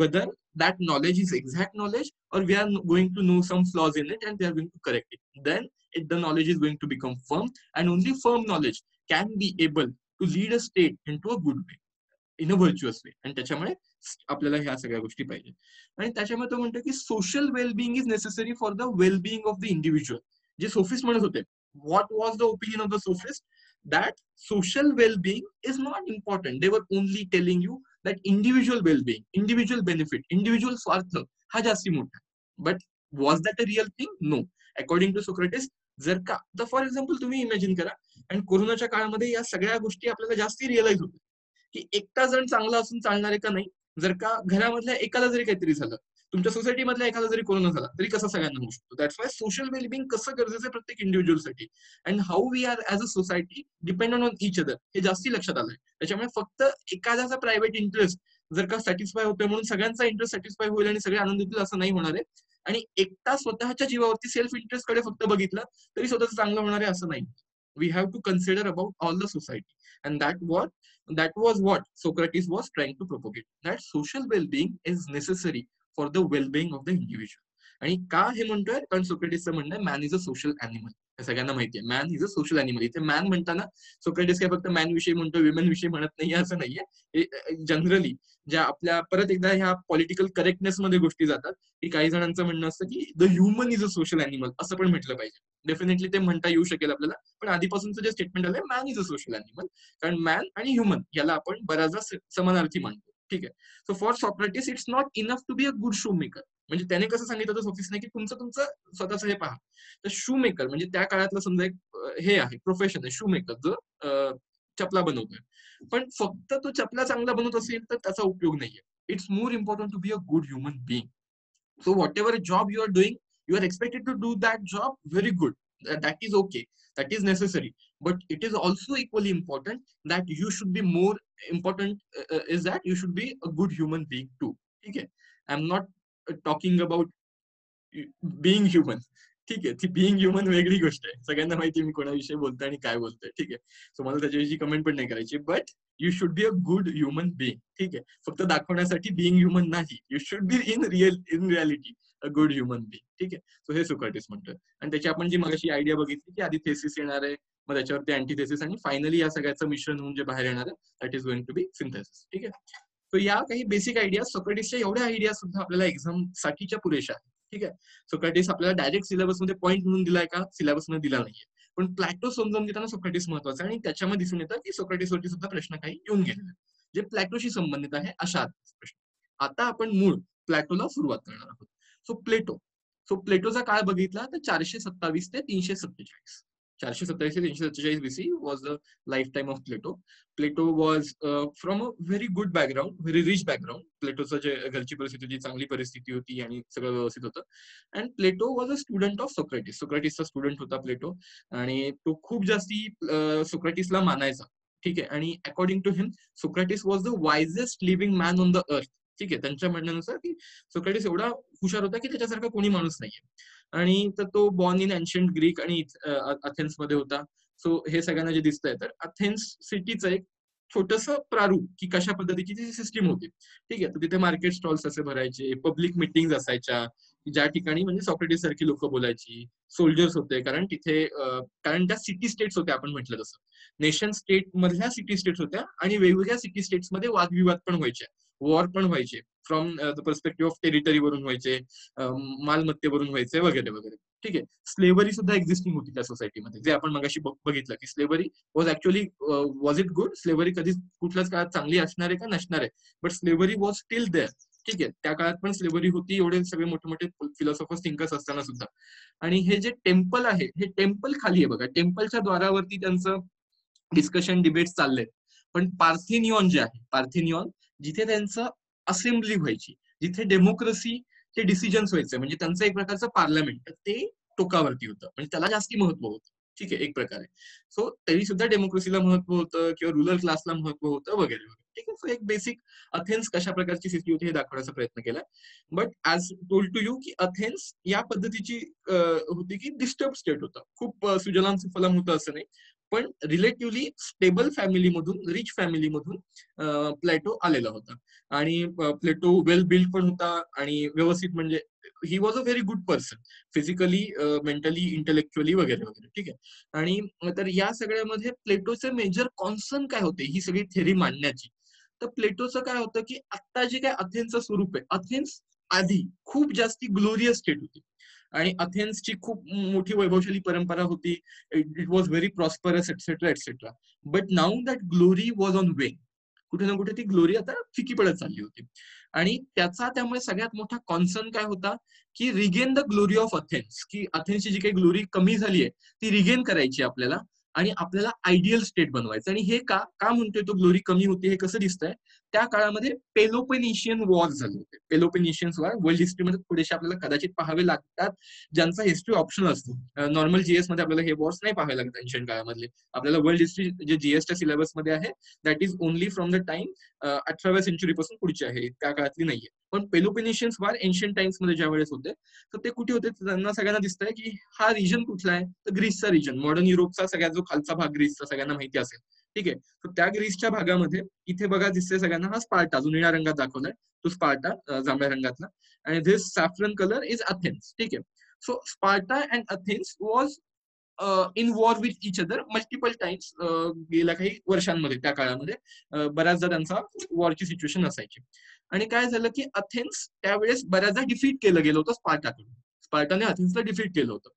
whether that knowledge is exact knowledge or we are going to know some flaws in it and we are going to correct it. Then it, the knowledge is going to become firm, and only firm knowledge can be able to lead a state into a good way, in a virtuous way. And त्याच्यामुळे आपल्याला ह्या सगळ्या गोष्टी पाहिजे. आणि त्याच्यामध्ये तो म्हणतो की social wellbeing is necessary for the wellbeing of the individual. जे सोफिस्ट म्हणत होते, what was the opinion of the sophist, that social wellbeing is not important. They were only telling you that individual wellbeing, individual benefit, individual स्वार्थ हा जास्ती मोठा. But was that a real thing? No. According to Socrates, जर का तर for example तुम्ही imagine करा, आणि कोरोनाच्या काळामध्ये या सगळ्या गोष्टी आपल्याला जास्ती रिअलाइज होतात की एकटा जण चांगला असून चालणार आहे का नाही. जर का घरामधल्या एकाला जरी काहीतरी झालं, तुमच्या सोसायटी मधल्या एकाला जरी कोरोना झाला तरी कसं सगळ्यांना होऊ शकतो. दॅट्स वाय सोशल वेलबिंग कसं गरजेचं आहे प्रत्येक इंडिव्हिज्युअलसाठी, and how we are as a society dependent on each other, हे जास्ती लक्षात आलंय. त्याच्यामुळे फक्त एखाद्याचा प्रायव्हेट इंटरेस्ट जर का सॅटिस्फाय होतोय म्हणून सगळ्यांचा इंटरेस्ट सॅटिस्फाय होईल आणि सगळे आनंदीतील असं नाही होणार आहे. आणि एकटा स्वतःच्या जीवावरती सेल्फ इंटरेस्ट कडे फक्त बघितलं तरी स्वतःच चांगलं होणार आहे असं नाही. We have to consider about all the society, and that what that was what Socrates was trying to propagate, that social well-being is necessary for the well-being of the individual. आणि का हे म्हणतोय? कारण सोक्रेटिसचं म्हणणं आहे man is a social animal. हे सगळ्यांना माहिती आहे, man is a social animal. इथे मॅन म्हणताना सोक्रेटिस काय फक्त मॅन विषयी म्हणतो, विमेन विषयी म्हणत नाही असं नाहीये. जनरली ज्या आपल्या परत एकदा ह्या पॉलिटिकल करेक्टनेस मध्ये गोष्टी जातात की काही जणांचं म्हणणं असतं की the human is a social animal, असं पण म्हटलं पाहिजे. डेफिनेटली ते म्हणता येऊ शकेल आपल्याला, पण आधीपासूनचं जे स्टेटमेंट आलंय man is a social animal, कारण मॅन आणि ह्युमन याला आपण बऱ्याचदा समानार्थी मानतो. ठीक आहे. So for Socrates it's not enough to be a good shoe maker. म्हणजे त्याने कसं सांगितलं होतं सॉक्रेटिसने की तुमचं तुमचं स्वतःचं हे पहा. तर शू मेकर म्हणजे त्या काळातलं समजा एक हे आहे, प्रोफेशन आहे शू मेकर, जो चपला बनवतोय. पण फक्त तो चपला चांगला बनवत असेल तर त्याचा उपयोग नाहीये. It's more important to be a good human being. So whatever job you are doing, you are expected to do that job very good, that is okay, that is necessary. But it is also equally important that you should be more important is that you should be a good human being too. ठीक आहे. I am not talking about being human. ठीक आहे, ती being human वेगळी गोष्ट आहे. सगळ्यांना माहिती मी कोणाविषयी बोलतोय आणि काय बोलतोय. ठीक आहे. सो मला त्याच्याविषयी कमेंट पण नाही करायची. But you should be a good human being. ठीक आहे. फक्त दाखवण्यासाठी बिईंग ह्युमन नाही, you should be in real in reality a good human being. ठीक आहे. सो हे सोक्रेटिस म्हणतोय. आणि त्याची आपण जी मगाशी आयडिया बघितली की आधी थेसिस येणार आहे, मग त्याच्यावरती अँटीथेसिस, आणि फायनली या सगळ्याचं मिश्रण होऊन जे बाहेर येणार आहे that is going to be synthesis. ठीक आहे. तो या काही बेसिक आयडिया सोक्रेटिसच्या एवढ्या आयडिया सुद्धा आपल्याला एक्झाम साठीच्या पुरेशा आहेत. ठीक आहे. सोक्रेटिस आपल्याला डायरेक्ट सिलेबसमध्ये पॉईंट म्हणून दिलाय का? सिलेबसमध्ये दिला नाहीये. पण प्लॅटो समजावून घेताना सोक्रेटिस महत्वाचा आहे, आणि त्याच्यामध्ये दिसून येतं की सोक्रेटिसवरती सुद्धा प्रश्न काही येऊन गेलेले जे प्लॅटोशी संबंधित आहे अशा प्रश्न. आता आपण मूळ प्लॅटोला सुरुवात करणार आहोत. सो प्लेटो सो प्लेटोचा काळ बघितला तर चारशे सत्तावीस ते तीनशे सत्तेचाळीस चारशे सत्तावीस ते तीनशे सत्तेचाळीस BC was the life time of Plato. Plato was from a very good background, very rich background. प्लेटोचं जे घरची परिस्थिती होती, चांगली परिस्थिती होती आणि सगळं व्यवस्थित होतं. And Plato was a student of Socrates. सोक्रेटिसचा स्टुडंट होता प्लेटो, आणि तो खूप जास्ती सोक्रेटिसला मानायचा. ठीक आहे. आणि according to him Socrates was the wisest living man on the earth. ठीक आहे. त्यांच्या म्हणण्यानुसार की सोक्रेटिस एवढा हुशार होता की त्याच्यासारखा कोणी माणूस नाहीये. आणि तर तो बॉर्न इन एन्शियंट ग्रीक आणि अथेन्स मध्ये होता. सो हे सगळ्यांना जे दिसतंय तर अथेन्स सिटीचं एक छोटंसं प्रारूप की कशा पद्धतीची ती सिस्टीम होती. ठीक आहे. तर तिथे मार्केट स्टॉल्स असे भरायचे, पब्लिक मिटिंग असायच्या ज्या ठिकाणी म्हणजे सॉक्रेटिस सारखी लोक बोलायची. सोल्जर्स होते, कारण तिथे कारण त्या सिटी स्टेट्स होत्या. आपण म्हटलं तसं नेशन स्टेट मधल्या सिटी स्टेट्स होत्या, आणि वेगवेगळ्या सिटी स्टेट्स मध्ये वादविवाद पण व्हायचे, वॉर पण व्हायचे. From the perspective of territory वरून व्हायचे, मालमत्तेवरून व्हायचे वगैरे वगैरे. ठीक आहे. स्लेव्हरी सुद्धा एक्झिस्टिंग होती त्या सोसायटीमध्ये, जे आपण मगाशी बघितलं की slavery was actually was it good? Slavery कधीच कुठल्याच काळात चांगली असणार आहे का? नसणार आहे. But slavery was still there. ठीक आहे. त्या काळात पण स्लेव्हरी होती, एवढे सगळे मोठे मोठे फिलॉसॉफर्स थिंकर्स असताना सुद्धा. आणि हे जे टेम्पल आहे, हे टेम्पल खाली आहे बघा. टेम्पलच्या द्वारावरती त्यांचं डिस्कशन डिबेट्स चालले. पण पार्थेनियॉन जे आहे, पार्थेनियॉन जिथे त्यांचं असेंब्ली व्हायची, जिथे डेमोक्रेसीचे डिसिजन्स व्हायचे, म्हणजे त्यांचं एक प्रकारचं पार्लमेंट ते टोकावरती होतं, म्हणजे त्याला जास्ती महत्व होतं. ठीक आहे, एक प्रकारे सो तरी सुद्धा डेमोक्रेसीला महत्व होतं किंवा रुरल क्लासला महत्व होतं वगैरे वगैरे. ठीक आहे, सो एक बेसिक अथेन्स कशा प्रकारची स्थिती होती हे दाखवण्याचा प्रयत्न केला. But as told to you की अथेन्स या पद्धतीची होती की डिस्टर्ब स्टेट होता, खूप सुजलाम सुफलाम होतं असं नाही, पण रिलेटिव्हली स्टेबल फॅमिलीमधून, रिच फॅमिलीमधून प्लॅटो आलेला होता आणि प्लॅटो वेल बिल्ड पण होता आणि व्यवस्थित, म्हणजे he was a very good person physically, mentally, intellectually वगैरे वगैरे. ठीक आहे, आणि तर या सगळ्यामध्ये प्लेटोचे मेजर कॉन्सर्न काय होते ही सगळी थेअरी मांडण्याची, तर प्लेटोचं काय होतं की आता जे काय अथेन्सचं स्वरूप आहे, अथेन्स आधी खूप जास्ती ग्लोरियस स्टेट होती आणि अथेन्सची खूप मोठी वैभवशाली परंपरा होती, it was very prosperous etcetera etcetera. But now that glory was on way, कुठे ना कुठे ती ग्लोरी आता फिकी पडत चालली होती आणि त्याचा त्यामुळे सगळ्यात मोठा कॉन्सर्न काय होता की regain the glory of Athens, की अथेन्सची जी काही ग्लोरी कमी झाली आहे ती रिगेन करायची आपल्याला आणि आपल्याला आयडियल स्टेट बनवायचं. आणि हे का का म्हणतोय तो ग्लोरी कमी होती हे कसं दिसतंय, त्या काळामध्ये पेलोपेनिशियन वॉर झाले होते. पेलोपेनिशियन वॉर वर्ल्ड हिस्ट्रीमध्ये पुढेशी आपल्याला कदाचित पाहावे लागतात, ज्यांचा हिस्ट्री ऑप्शन असतो. नॉर्मल जीएस मध्ये आपल्याला हे वॉर्स नाही पाहावे लागतात एन्शियंट काळामधले, आपल्याला वर्ल्ड हिस्ट्री जे जीएसच्या सिलेबसमध्ये आहे that is only from the time अठराव्या सेंचुरी पासून पुढची आहे, त्या काळातली नाहीये. पण पेलोपेनिशियन वॉर एन्शियंट टाइम्स मध्ये ज्या वेळेस होते तर ते कुठे होते त्यांना सगळ्यांना दिसतंय की हा रिजन कुठला आहे, तर ग्रीसचा रिजन, मॉडर्न युरोपचा सगळ्यात जो खालचा भाग ग्रीसचा सगळ्यांना माहिती असेल. ठीक आहे, तर त्या ग्रीसच्या भागामध्ये इथे बघा दिसतोय सगळ्यांना हा स्पार्टा, जो निळ्या रंगात दाखवलाय तो स्पार्टा जांभळ्या रंगातला, आणि this saffron colour is Athens. ठीक आहे, so Sparta and Athens was in war with each other multiple times गेल्या काही वर्षांमध्ये, त्या काळामध्ये बऱ्याचदा त्यांचा वॉरची सिच्युएशन असायची. आणि काय झालं की अथेन्स त्यावेळेस बऱ्याचदा डिफीट केलं गेलं होतं स्पार्टाकडून, स्पार्टाने अथेन्सला डिफीट केलं होतं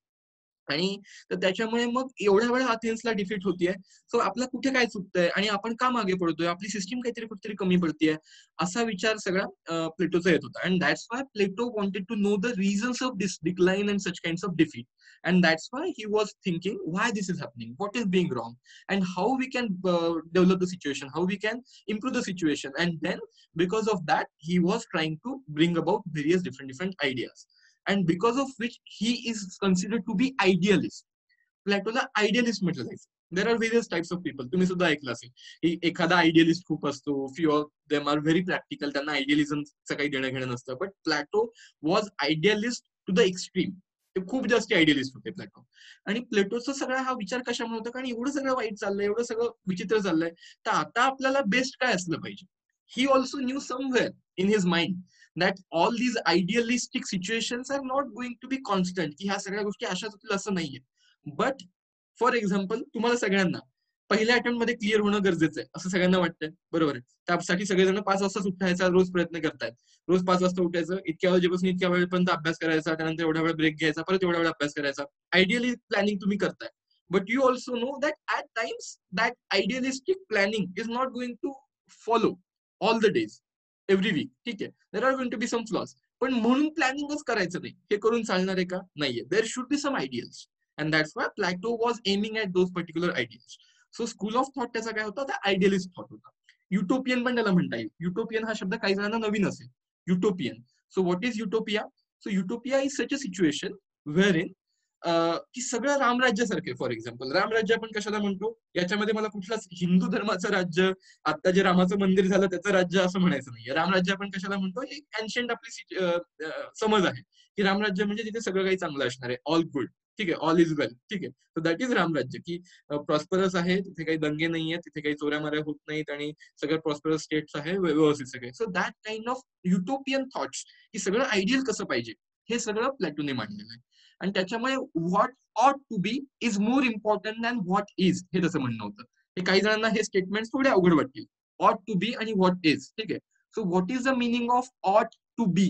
आणि तर त्याच्यामुळे मग एवढ्या वेळा अथेन्सला डिफीट होतीये, सो आपला कुठे काय चुकतंय आणि आपण का मागे पडतोय, आपली सिस्टीम काहीतरी कुठेतरी कमी पडतीये, असा विचार सगळा प्लेटोचा येत होता. And that's why Plato wanted to know the reasons of this decline and such kinds of defeat. And that's why he was thinking why this is happening, what is being wrong, and how we can uh, develop the situation, how we can improve the situation. And then because of that he was trying to bring about various different different ideas, and because of which he is considered to be idealist. Plato la idealist म्हटलं जायचं. There are various types of people, तुम्ही सुद्धा ऐकलं असेल, एखादा idealist खूप असतो, few of them are very practical, त्यांना आयडियलिझमचं काही देणं घेणं नसतं. But Plato was idealist to the extreme, ते खूप जास्त आयडियलिस्ट होते प्लेटो. आणि प्लेटोचा सगळा हा विचार कशामुळे होता, कारण एवढं सगळं वाईट चाललंय, एवढं सगळं विचित्र चाललंय, तर आता आपल्याला बेस्ट काय असलं पाहिजे. He also knew somewhere in his mind that all these idealistic situations are not going to be constant, की ह्या सगळ्या गोष्टी अशाच होतील असं नाहीये. बट फॉर एक्झाम्पल तुम्हाला सगळ्यांना पहिल्या अटेम्प्ट मध्ये क्लिअर होणं गरजेचं आहे असं सगळ्यांना वाटतंय, बरोबर आहे, त्यासाठी सगळेजण पाच वाजताच उठायचा रोज प्रयत्न करतायत, रोज पाच वाजता उठायचं, इतक्या वाजेपासून इतक्या वेळपर्यंत अभ्यास करायचा, त्यानंतर एवढा वेळ ब्रेक घ्यायचा, परत एवढा वेळ अभ्यास करायचा, आयडियली प्लॅनिंग तुम्ही करताय. But you also know that at times that idealistic planning is not going to follow all the days every week. ठीक आहे, there are going to be some flaws, पण म्हणून प्लॅनिंगच करायचं नाही हे करून चालणार आहे का, नाहीये. There should be some ideals and that's why Plato was aiming at those particular ideals. So school of thought त्याचा काय होता, आयडियलिस्ट थॉट होता. युटोपियन पण त्याला म्हणता येईल, युटोपियन हा शब्द काही जणांना नवीन असेल, utopian. So what is utopia, so utopia is such a situation where in की सगळं रामराज्यासारखे. फॉर एक्झाम्पल रामराज्य आपण कशाला म्हणतो, याच्यामध्ये मला कुठलाच हिंदू धर्माचं राज्य, आता जे रामाचं मंदिर झालं त्याचं राज्य असं म्हणायचं नाहीये. रामराज्य आपण कशाला म्हणतो, एक अँशियंट आपली समज आहे की रामराज्य म्हणजे तिथे सगळं काही चांगलं असणार आहे, ऑल गुड. ठीक आहे, ऑल इज वेल. ठीक आहे, सो दॅट इज रामराज्य, की प्रॉस्परस आहे, तिथे काही दंगे नाही आहेत, तिथे काही चोऱ्या माऱ्या होत नाहीत आणि सगळं प्रॉस्परस स्टेट्स आहे व्यवस्थित सगळे. So that kind of utopian thoughts, की सगळं आयडियल कसं पाहिजे हे सगळं प्लॅटोने मांडलेलं आहे. आणि त्याच्यामुळे what ought to be is more important than what is, हे तसं म्हणणं होतं. हे काही जणांना हे स्टेटमेंट थोडे अवघड वाटतील, ऑट टू बी आणि व्हॉट इज. ठीक आहे, so what is the meaning of ought to be,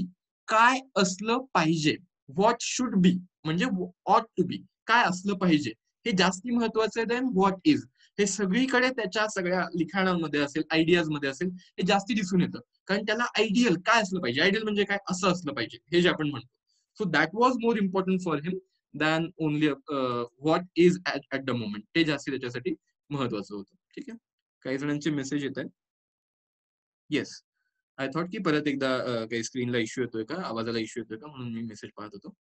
काय असलं पाहिजे, व्हॉट शुड बी म्हणजे ऑट टू बी काय असलं पाहिजे, हे जास्ती महत्वाचं आहे दॅन व्हॉट इज. हे सगळीकडे त्याच्या सगळ्या लिखाणांमध्ये असेल, आयडियाजमध्ये असेल, हे जास्ती दिसून येतं, कारण त्याला आयडियल काय असलं पाहिजे, आयडियल म्हणजे काय असं असलं पाहिजे हे जे आपण म्हणतो. So that was more important for him than only what is at the moment, हे जास्ती त्याच्यासाठी महत्वाचं होतं. ठीक आहे, काही जणांचे मेसेज येत आहेत. येस, आय थॉट की परत एकदा काही स्क्रीनला इश्यू येतोय का, आवाजाला इश्यू येतोय का म्हणून मी मेसेज पाहत होतो.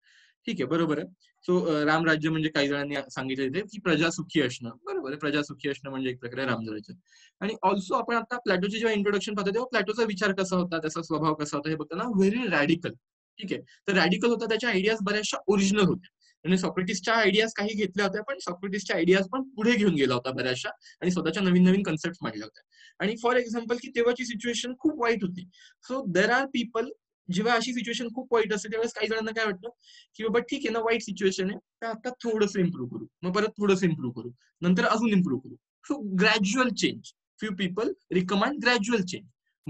ठीक आहे, बरोबर आहे. सो रामराज्य म्हणजे काही जणांनी सांगितलं इथे की प्रजा सुखी असणं, बरोबर आहे. प्रजा सुखी असणं म्हणजे एक प्रकारे रामराज्य. आणि ऑल्सो आपण आता प्लॅटोचे जेव्हा इंट्रोडक्शन पाहतो तेव्हा प्लॅटोचा विचार कसा होता, त्याचा स्वभाव कसा होता हे बघताना व्हेरी रॅडिकल. ठीक आहे, तर रॅडिकल होता, त्याच्या आयडियाज बऱ्याचशा ओरिजिनल होत्या. म्हणजे सॉक्रेटिसच्या आयडियाज काही घेतल्या होत्या पण सॉक्रेटिसच्या आयडियाज पण पुढे घेऊन गेला होता बऱ्याचशा आणि स्वतःच्या नवीन नवीन कन्सेप्ट मांडल्या होत्या. आणि फॉर एक्झाम्पल की तेव्हाची सिच्युएशन खूप वाईट होती. सो देर आर पीपल, जेव्हा अशी सिच्युएशन खूप वाईट असते त्यावेळेस काही जणांना काय वाटतं की बाबा ठीक आहे ना, वाईट सिच्युएशन आहे तर आता थोडंसं इम्प्रूव्ह करू, मग परत थोडंसं इम्प्रूव्ह करू, नंतर अजून इम्प्रूव्ह करू. So gradual change, few people recommend gradual change,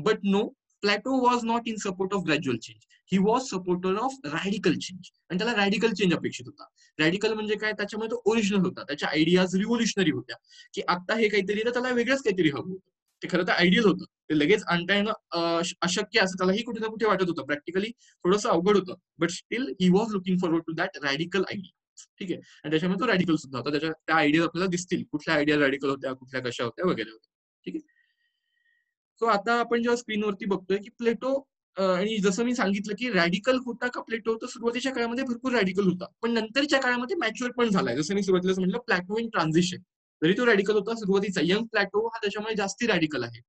but no, Plato was not in support of gradual change. He was supporter of radical change. आणि त्याला रॅडिकल चेंज अपेक्षित होता. रॅडिकल म्हणजे काय, त्याच्यामुळे तो ओरिजिनल होता, त्याच्या आयडियाज रिव्होल्युशनरी होत्या की आता हे काहीतरी तर त्याला वेगळंच काहीतरी हवं होतं. ते खरं तर आयडियल होतं, ते लगेच आणता येणं अशक्य असं त्यालाही कुठे ना कुठे वाटत होतं, प्रॅक्टिकली थोडंसं अवघड होतं, but still he was looking forward to that radical idea. ठीक आहे, आणि त्याच्यामुळे तो रॅडिकल सुद्धा होता. त्याच्या त्या आयडियाज आपल्याला दिसतील, कुठल्या आयडिया रॅडिकल होत्या, कुठल्या कशा होत्या वगैरे वगैरे. ठीक आहे, सो आता आपण जेव्हा स्क्रीनवरती बघतोय की प्लेटो, आणि जसं मी सांगितलं की रॅडिकल होता का प्लेटो, तर सुरुवातीच्या काळामध्ये भरपूर रॅडिकल होता पण नंतरच्या काळामध्ये मॅच्युअर पण झालाय. जसं मी सुरुवातीला म्हटलं, प्लॅटो इन ट्रान्झिशन, जरी तो रॅडिकल होता सुरुवातीचा, यंग प्लॅटो हा त्याच्यामुळे जास्ती रॅडिकल आहे.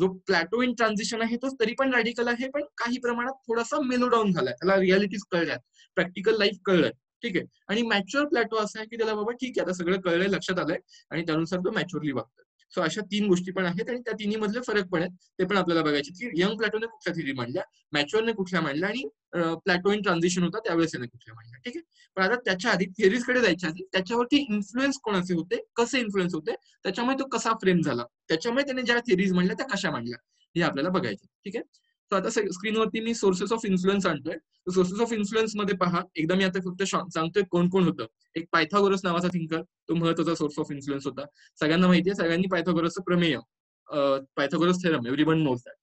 जो प्लॅटो इन ट्रान्झिशन आहे तो तरी पण रॅडिकल आहे पण काही प्रमाणात थोडासा मेलो डाऊन झालाय, त्याला रियालिटीज कळल्यात, प्रॅक्टिकल लाईफ कळलंय. ठीक आहे, आणि मॅच्युअर प्लॅटो असा आहे की त्याला बाबा ठीक आहे आता सगळं कळलंय, लक्षात आलंय आणि त्यानुसार तो मॅच्युअरली वागतोय. सो अशा तीन गोष्टी पण आहेत आणि त्या तिन्ही मधले फरक पण आहेत, ते पण आपल्याला बघायचे की यंग प्लॅटोने कुठल्या थिअरी मांडल्या, मॅच्युअरने कुठल्या मांडल्या आणि प्लॅटो इन ट्रान्झिशन होता त्यावेळेस याने कुठल्या मांडल्या. ठीक आहे, पण आता त्याच्या आधी थिअरीजकडे जायच्या आधी त्याच्यावरती इन्फ्लुएन्स कोणाचे होते, कसे इन्फ्लुएन्स होते, त्याच्यामुळे तो कसा फ्रेम झाला, त्याच्यामुळे त्याने ज्या थिअरीज मांडल्या त्या कशा मांडल्या हे आपल्याला बघायचं. ठीक आहे, सो आता स्क्रीनवरती मी सोर्सेस ऑफ इन्फ्लुएन्स आणतोय. सोर्सेस ऑफ इन्फ्लुएन्स मध्ये पहा, एकदा मी आता फक्त सांगतोय कोण कोण होतं. एक पायथागोरस नावाचा थिंकर, तो महत्वाचा सोर्स ऑफ इन्फ्लुएन्स होता. सगळ्यांना माहितीये, सगळ्यांनी पायथागोरसचं प्रमेय, Pythagoras theorem, everyone knows that.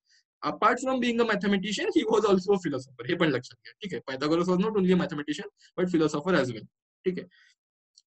Apart from being a mathematician he was also a philosopher, हे पण लक्षात घ्या. ठीक आहे, Pythagoras was not only a mathematician but philosopher as well. ठीक आहे,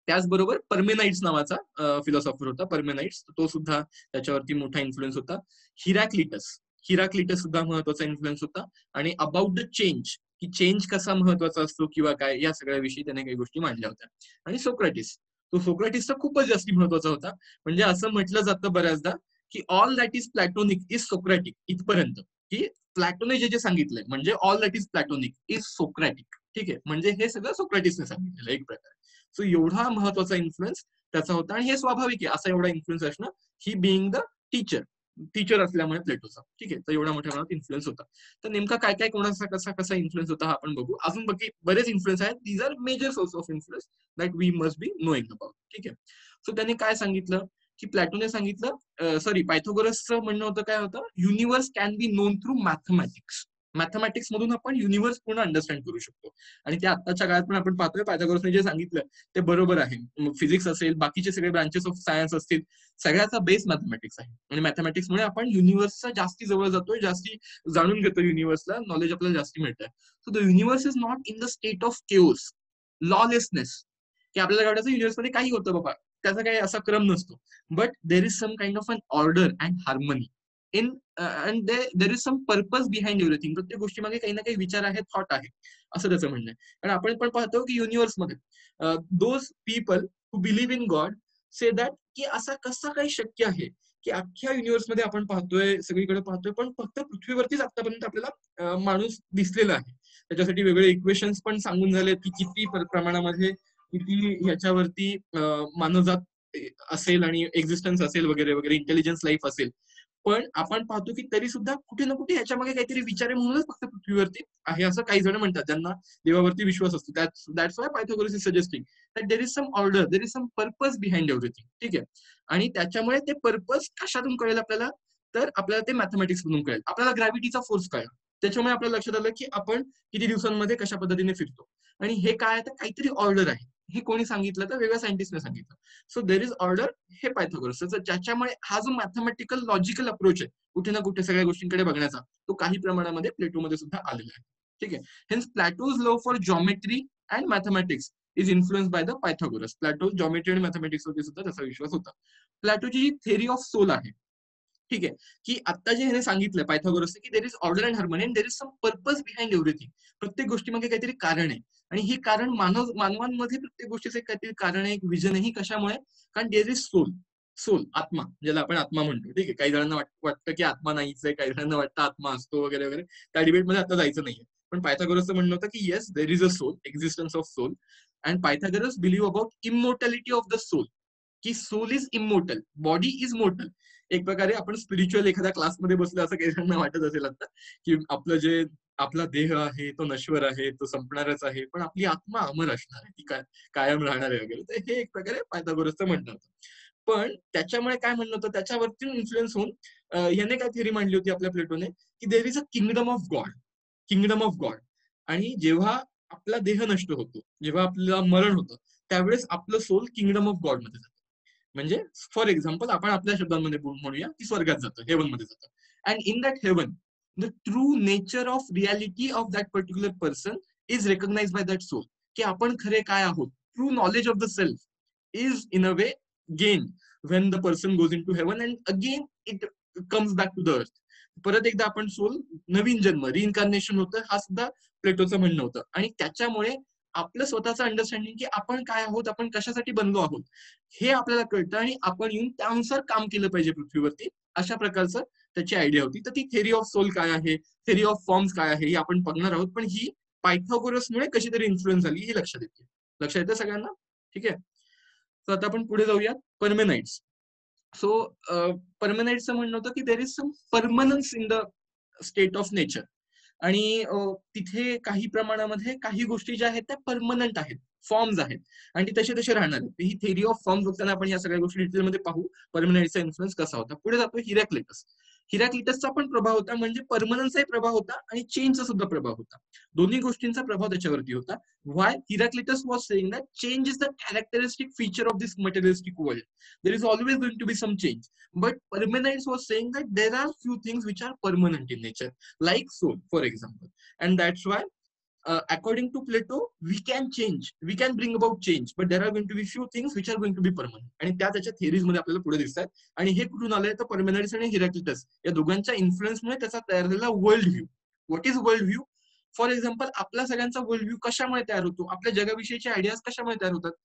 त्याचबरोबर पर्मेनाइड्स नावाचा फिलॉसॉफर होता, पर्मेनाइड्स, तो सुद्धा त्याच्यावरती मोठा इन्फ्लुएन्स होता. हिराक्लिटस, हिराक्लिटस सुद्धा महत्वाचा इन्फ्लुएन्स होता. आणि अबाउट द चेंज, की चेंज कसा महत्वाचा असतो किंवा काय, या सगळ्याविषयी त्याने काही गोष्टी मांडल्या होत्या. आणि सोक्रेटिस, तो सोक्रेटिस तर खूपच जास्त महत्वाचा होता. म्हणजे असं म्हटलं जातं बऱ्याचदा की all that is Platonic is Socratic, इथपर्यंत की प्लॅटोने जे जे सांगितलंय म्हणजे all that is Platonic is Socratic. ठीक आहे, म्हणजे हे सगळं सोक्रेटिसने सांगितलेलं एक प्रकारे. सो एवढा महत्वाचा इन्फ्लुएन्स त्याचा होता आणि हे स्वाभाविक आहे, असा एवढा इन्फ्लुएन्स असणं, he being the teacher, teacher असल्यामुळे प्लेटोचा. ठीक आहे, तर एवढा मोठ्या प्रमाणात इन्फ्लुएन्स होता. तर नेमका काय काय कोणाचा कसा कसा इन्फ्लुएन्स होता हा आपण बघू. अजून बाकी बरेच इन्फ्लुएन्स आहेत, these are major source of influence that we must be knowing about. ठीक आहे, सो त्याने काय सांगितलं की प्लॅटोने सांगितलं, सॉरी पायथागोरसचं म्हणणं होतं, काय होतं, universe can be known through mathematics. Mathematics मधून आपण युनिव्हर्स पूर्ण अंडरस्टँड करू शकतो आणि ते आताच्या काळात पण आपण पाहतोय. पायथागोरसने जे सांगितलं ते बरोबर आहे. फिजिक्स असेल, बाकीचे सगळे ब्रांचेस ऑफ सायन्स असतील, सगळ्याचा बेस मॅथमॅटिक्स आहे आणि मॅथमॅटिक्समुळे आपण युनिव्हर्सचा जास्ती जवळ जातोय, जास्ती जाणून घेतो, युनिव्हर्सला नॉलेज आपल्याला जास्ती मिळतंय. So the universe is not in the state of chaos, lawlessness, की आपल्याला वाटायचं युनिव्हर्समध्ये काही होतं बाबा, त्याचा काही असा क्रम नसतो, but there is some kind of an order and harmony in and there is some purpose behind everything. प्रत्येक गोष्टी मागे काही ना काही विचार आहे, थॉट आहे, असं त्याचं म्हणणं आहे. कारण आपण पण पाहतो की युनिव्हर्समध्ये those people who believe in God say that की असा कसा काही शक्य आहे की अख्ख्या युनिव्हर्समध्ये आपण पाहतोय, सगळीकडे पाहतोय, पण फक्त पृथ्वीवरतीच आतापर्यंत आपल्याला माणूस दिसलेला आहे. त्याच्यासाठी वेगळे इक्वेशन्स पण सांगून झाले की किती प्रमाणामध्ये किती ह्याच्यावरती मानवजात असेल आणि एक्झिस्टन्स असेल वगैरे वगैरे, इंटेलिजन्स लाईफ असेल, पण आपण पाहतो की तरी सुद्धा कुठे ना कुठे याच्या मागे काहीतरी विचार आहे म्हणूनच फक्त पृथ्वीवरती आहे असं काही जण म्हणतात, ज्यांना देवावरती विश्वास असतो. That's that's why Pythagoras is suggesting that there is some order, there is some purpose behind everything. ठीक आहे, आणि त्याच्यामुळे ते पर्पज कशातून कळेल आपल्याला, तर आपल्याला ते मॅथमॅटिक्स मधून कळेल. आपल्याला ग्रॅव्हिटीचा फोर्स कळला, त्याच्यामुळे आपल्याला लक्षात आलं की आपण किती दिवसांमध्ये कशा पद्धतीने फिरतो आणि हे काय तर काहीतरी ऑर्डर आहे. हे कोणी सांगितलं, तर वेगळ्या सायंटिस्टने सांगितलं. सो देर इज ऑर्डर, हे पायथागोरस, ज्याच्यामुळे हा जो मॅथमॅटिकल लॉजिकल अप्रोच आहे कुठे ना कुठे सगळ्या गोष्टींकडे बघण्याचा, तो काही प्रमाणामध्ये प्लेटोमध्ये सुद्धा आलेला आहे. ठीक आहे, hence Plato's law for geometry and mathematics is influence by the Pythagoras. Plato geometry आणि मॅथमॅटिक्स वरती सुद्धा त्याचा विश्वास होता. प्लॅटोची जी थेरी ऑफ सोल आहे, ठीक आहे की आता जे ह्याने सांगितलं पायथागोरसने की there is order and harmony and there is some purpose behind everything. प्रत्येक गोष्टीमागे काहीतरी कारण आहे आणि हे कारण मानव मानवांमध्ये प्रत्येक गोष्टीचे काहीतरी कारण आहे, एक विजन आहे. कशामुळे? कारण देयर इज सोल, सोल आत्मा, ज्याला आपण आत्मा म्हणतो. ठीक आहे, काही जणांना वाटतं की आत्मा नाहीच आहे, काही जणांना वाटतं आत्मा असतो वगैरे वगैरे. त्या डिबेटमध्ये आता जायचं नाहीये, पण पायथागोरसचं म्हणणं होतं की yes there is a soul, existence of soul. And Pythagoras believe about immortality of the soul, की soul is immortal, body is mortal. एक प्रकारे आपण स्पिरिच्युअल एखाद्या क्लासमध्ये बसलो असं काही जणांना वाटत असेल आता, की आपलं जे आपला देह आहे तो नश्वर आहे, तो संपणारच आहे, पण आपली आत्मा अमर असणार आहे, ती कायम राहणार आहे वगैरे. तर हे एक प्रकारे पायथागोरसचं म्हणणं होतं. पण त्याच्यामुळे काय म्हणणं होतं, त्याच्यावरती इन्फ्लुएन्स होऊन याने काय थिअरी मांडली होती आपल्या प्लेटोने, की there is a kingdom of God, kingdom of God. आणि जेव्हा आपला देह नष्ट होतो, जेव्हा आपलं मरण होतं, त्यावेळेस आपलं सोल किंगडम ऑफ गॉड मध्ये जातं. म्हणजे फॉर एक्झाम्पल आपण आपल्या शब्दांमध्ये म्हणूया की स्वर्गात जातं, हेवन मध्ये जातं. And in that heaven the true nature of reality of that particular person is recognise by that soul, की आपण खरे काय आहोत. True knowledge of the self is in a way gain when the person goes in to heaven and again it comes back to the earth. परत एकदा आपण soul, नवीन जन्म, रिइन्कार्नेशन होतं, हा सुद्धा प्लेटोचं म्हणणं होतं. आणि त्याच्यामुळे आपलं स्वतःचं अंडरस्टँडिंग की आपण काय आहोत, आपण कशासाठी बनलो आहोत हे आपल्याला कळतं आणि आपण येऊन त्यानुसार काम केलं पाहिजे पृथ्वीवरती, अशा प्रकारचं त्याची आयडिया होती. तर ती थेरी ऑफ सोल काय आहे, थेरी ऑफ फॉर्म्स काय आहे, हे आपण बघणार आहोत. पण ही पायथागोरसमुळे कशी तरी इन्फ्लुएन्स झाली हे लक्षात येते, लक्षात येतं सगळ्यांना. ठीक आहे, तर आता आपण पुढे जाऊयात. पर्मेनाइड्स. सो पर्मेनाइड्सचं म्हणणं होतं की there is some permanence in the state of nature, आणि तिथे काही प्रमाणामध्ये काही गोष्टी ज्या आहेत त्या परमनंट आहेत, फॉर्म्स आहेत, आणि ते तसे तसे राहणार आहेत. ही थेरी ऑफ फॉर्म्स बघताना आपण या सगळ्या गोष्टी डिटेलमध्ये पाहू, पर्मनंटचा इन्फ्लुएन्स कसा होता. पुढे जातो हिरॅक्लिटस. हिरॅक्लिटसचा पण प्रभाव होता, म्हणजे परमनंटचाही प्रभाव होता आणि चेंजचा सुद्धा प्रभाव होता, दोन्ही गोष्टींचा प्रभाव त्याच्यावरती होता. Why Heraclitus was saying that change is the characteristic feature of this materialistic world, there is always going to be some change. But Parmenides was saying that there are few things which are permanent in nature, like soul for example. And that's why Uh, according to Plato, we can change, we can bring about change, but there are going to be few things which are going to be permanent. And त्या त्याच्या theories मध्ये आपल्याला पुढे दिसतात. आणि हे कुठून आलंय तर पर्मेनाइड्स आणि हिरॅक्लिटस या दोघांच्या इन्फ्लुएन्समुळे त्याचा तयार झालेला world view. What is world view? For example, आपला सगळ्यांचा वर्ल्ड व्ह्यू कशामुळे तयार होतो, आपल्या जगाविषयीचे आयडियाज कशामुळे तयार होतात?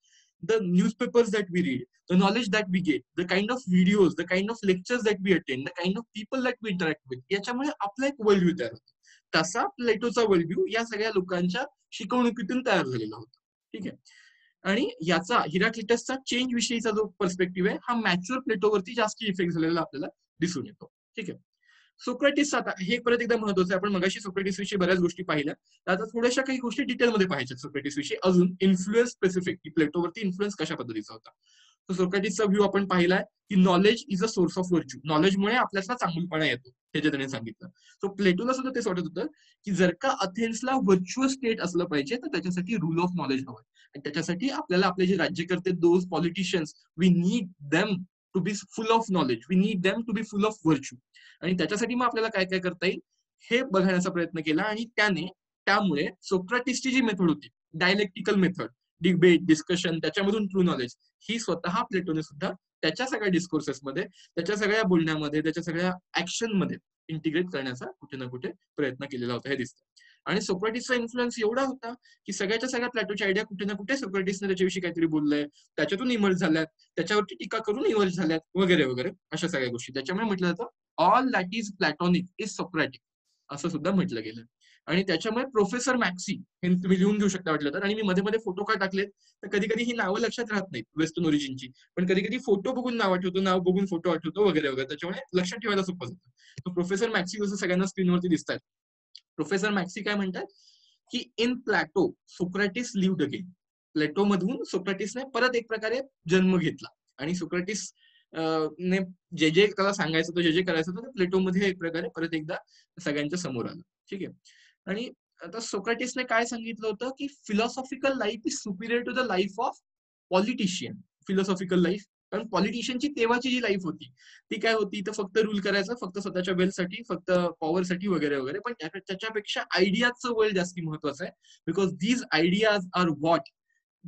The newspapers that we read, the knowledge that we get, the kind of videos, the kind of lectures that we attend, the kind of people that we interact with, याच्यामुळे आपला एक वर्ल्ड व्ह्यू तयार होतो. तसा प्लेटोचा world view या सगळ्या लोकांच्या शिकवणुकीतून तयार झालेला होता. ठीक आहे, आणि याचा हिरॅक्लिटसचा चेंज विषयीचा जो पर्स्पेक्टिव्ह आहे हा मॅच्युअर प्लेटोवरती जास्त इफेक्ट झालेला आपल्याला दिसून येतो. ठीक आहे, सोक्रेटिस. आता हे परत एकदा महत्वाचं आहे, आपण मगाशी सोक्रेटिस विषयी बऱ्याच गोष्टी पाहिल्या, आता थोड्याशा काही गोष्टी डिटेलमध्ये पाहिजेत सोक्रेटिस विषयी अजून, इन्फ्लुएन्स स्पेसिफिक की प्लेटोवरती इन्फ्लुएन्स कशा पद्धतीचा होता. तर सोक्रेटिसचा व्ह्यू आपण पाहिलाय की knowledge is a source of virtue, नॉलेजमुळे आपल्याला चांगलपणा येतो, हे जे त्याने सांगितलं. सो प्लेटोला सुद्धा तेच वाटत होतं की जर का अथेन्सला व्हर्च्युअल स्टेट असलं पाहिजे तर त्याच्यासाठी रूल ऑफ नॉलेज हवं, आणि त्याच्यासाठी आपल्याला आपले जे राज्यकर्ते, those politicians, we need them to be full of knowledge, we need them to be full of virtue. आणि त्याच्यासाठी मग आपल्याला काय काय करता येईल हे बघण्याचा प्रयत्न केला. आणि त्याने त्यामुळे सोक्रेटिसची जी मेथड होती, डायलेक्टिकल मेथड, डिबेट, डिस्कशन, त्याच्यामधून ट्रू नॉलेज, ही स्वतः प्लेटोने सुद्धा त्याच्या सगळ्या डिस्कोर्सेसमध्ये, त्याच्या सगळ्या बोलण्यामध्ये, त्याच्या सगळ्या ऍक्शनमध्ये इंटिग्रेट करण्याचा कुठे ना कुठे प्रयत्न केलेला होता हे दिसतं. आणि सोक्रेटिसचा इन्फ्लुएन्स एवढा होता की सगळ्याच्या सगळ्या प्लॅटोची आयडिया कुठे ना कुठे सोक्रेटिसने त्याच्याविषयी काहीतरी बोललंय, त्याच्यातून इमर्ज झाल्यात, त्याच्यावरती टीका करून इमर्ज झाल्यात वगैरे वगैरे अशा सगळ्या गोष्टी. त्याच्यामुळे म्हटलं जातं all that is Platonic is Socratic, असं सुद्धा म्हटलं गेलं. आणि त्याच्यामुळे प्रोफेसर मॅक्सी, हे तुम्ही लिहून घेऊ शकता वाटलं तर, आणि मी मध्ये मध्ये फोटो का टाकलेत तर कधी कधी ही नावं लक्षात राहत नाहीत वेस्टर्न ओरिजिनची, पण कधी कधी फोटो बघून नाव आठवतो, नाव बघून फोटो आठवतो वगैरे वगैरे, त्याच्यामुळे लक्षात ठेवायला सोपं जातं. प्रोफेसर मॅक्सी जसं सगळ्यांना स्क्रीनवरती दिसतात, प्रोफेसर मॅक्सी काय म्हणतात की in Plato Socrates lived again, Plato मधून सोक्रेटिसने परत एक प्रकारे जन्म घेतला. आणि सोक्रेटिस ने जे जे त्याला सांगायचं होतं, जे जे करायचं होतं, प्लेटोमध्ये एक प्रकारे परत एकदा सगळ्यांच्या समोर आलं. ठीक आहे, आणि आता सोक्रेटिसने काय सांगितलं होतं की philosophical life is superior to the life of politician. Philosophical life, कारण पॉलिटिशियनची तेव्हाची जी लाईफ होती ती काय होती तर फक्त रूल करायचं, फक्त स्वतःच्या वेल्थसाठी, फक्त पॉवरसाठी वगैरे वगैरे. पण त्याच्यापेक्षा आयडियाजचं वर्ल्ड जास्त महत्वाचं आहे, because these ideas are what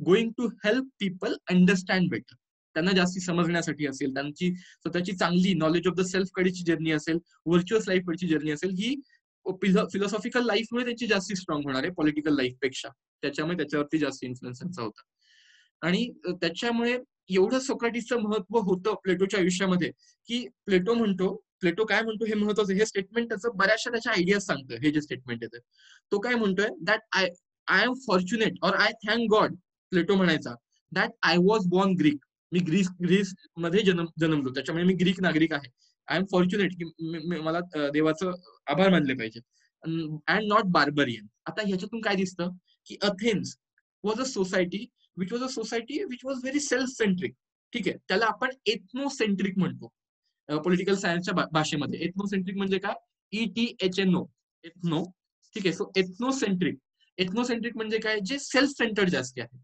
going to help people understand better. त्यांना जास्ती समजण्यासाठी असेल, त्यांची स्वतःची चांगली नॉलेज ऑफ द सेल्फ कडची जर्नी असेल, व्हर्च्युअस लाईफ कडची जर्नी असेल, ही फिलॉसॉफिकल लाईफ मुळे त्यांची जास्ती स्ट्रॉंग होणार आहे पॉलिटिकल लाईफ पेक्षा, त्याच्यामुळे त्याच्यावरती जास्त इन्फ्लुएन्स त्यांचा होता. आणि त्याच्यामुळे एवढं सोक्रेटिसचं महत्व होतं प्लेटोच्या आयुष्यामध्ये की प्लेटो म्हणतो, प्लेटो काय म्हणतो हे महत्वाचं, हे स्टेटमेंट त्याचं बऱ्याचशा त्याच्या आयडियाज सांगतं. हे जे स्टेटमेंट येतं तो काय म्हणतोय, that I I am fortunate or I thank God, Plato म्हणायचा that I was born Greek, मी ग्रीस ग्रीस मध्ये जन्म जन्मलो त्याच्यामुळे मी ग्रीक नागरिक आहे. आय एम फॉर्च्युनेट की मला देवाचं आभार मानले पाहिजे, अँड नॉट बार्बरियन. आता ह्याच्यातून काय दिसतं की Athens was a society which was a society which was very self centric. ठीक आहे, त्याला आपण एथनोसेंट्रिक म्हणतो पॉलिटिकल सायन्सच्या भाषेमध्ये. एथनोसेंट्रिक म्हणजे काय, E T H N O, ethno. ठीक आहे, सो एथनोसेंट्रिक एथनोसेंट्रिक म्हणजे काय, जे सेल्फ सेंटर्ड जास्ती आहे.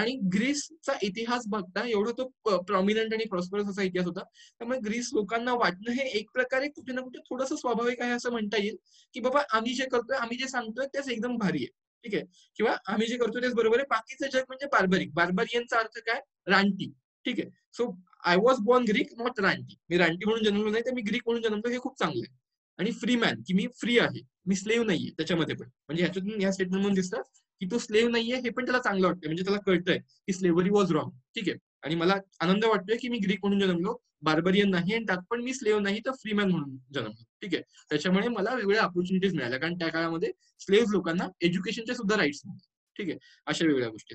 आणि ग्रीसचा इतिहास बघता एवढा तो प्रॉमिनंट आणि प्रॉस्परस असा इतिहास होता, त्यामुळे ग्रीस लोकांना वाटणं हे एक प्रकारे कुठे ना कुठे थोडंसं स्वाभाविक आहे असं म्हणता येईल की बाबा आम्ही जे करतोय, आम्ही जे सांगतोय तेच एकदम भारी आहे. ठीक आहे, किंवा आम्ही जे करतोय तेच बरोबर आहे, बाकीचं जग म्हणजे बार्बरिक. बार्बरियनचा अर्थ काय, रानटी. ठीक आहे, so I was born Greek not रानटी, मी रानटी म्हणून जन्मलो नाही तर मी ग्रीक म्हणून जन्मलो, हे खूप चांगलं आहे. आणि फ्री मॅन की मी फ्री आहे, मी स्लेव्ह नाहीये त्याच्यामध्ये पण, म्हणजे ह्याच्यातून या स्टेटमेंट म्हणून दिसतात की तो स्लेव्ह नाहीये, हे पण त्याला चांगलं वाटतंय, म्हणजे त्याला कळतंय की स्लेव्हरी वॉज रॉंग. ठीक आहे, आणि मला आनंद वाटतोय की मी ग्रीक म्हणून जन्मलो, बार्बरियन नाही, आणि त्यात पण मी स्लेव्ह नाही तर फ्री मॅन म्हणून जन्मलो. ठीक आहे, त्याच्यामुळे मला वेगळ्या ऑपॉर्च्युनिटीज मिळाल्या, कारण त्या काळामध्ये स्लेव्ह लोकांना एज्युकेशनच्या सुद्धा राईट्स नव्हते. ठीक आहे, अशा वेगळ्या गोष्टी.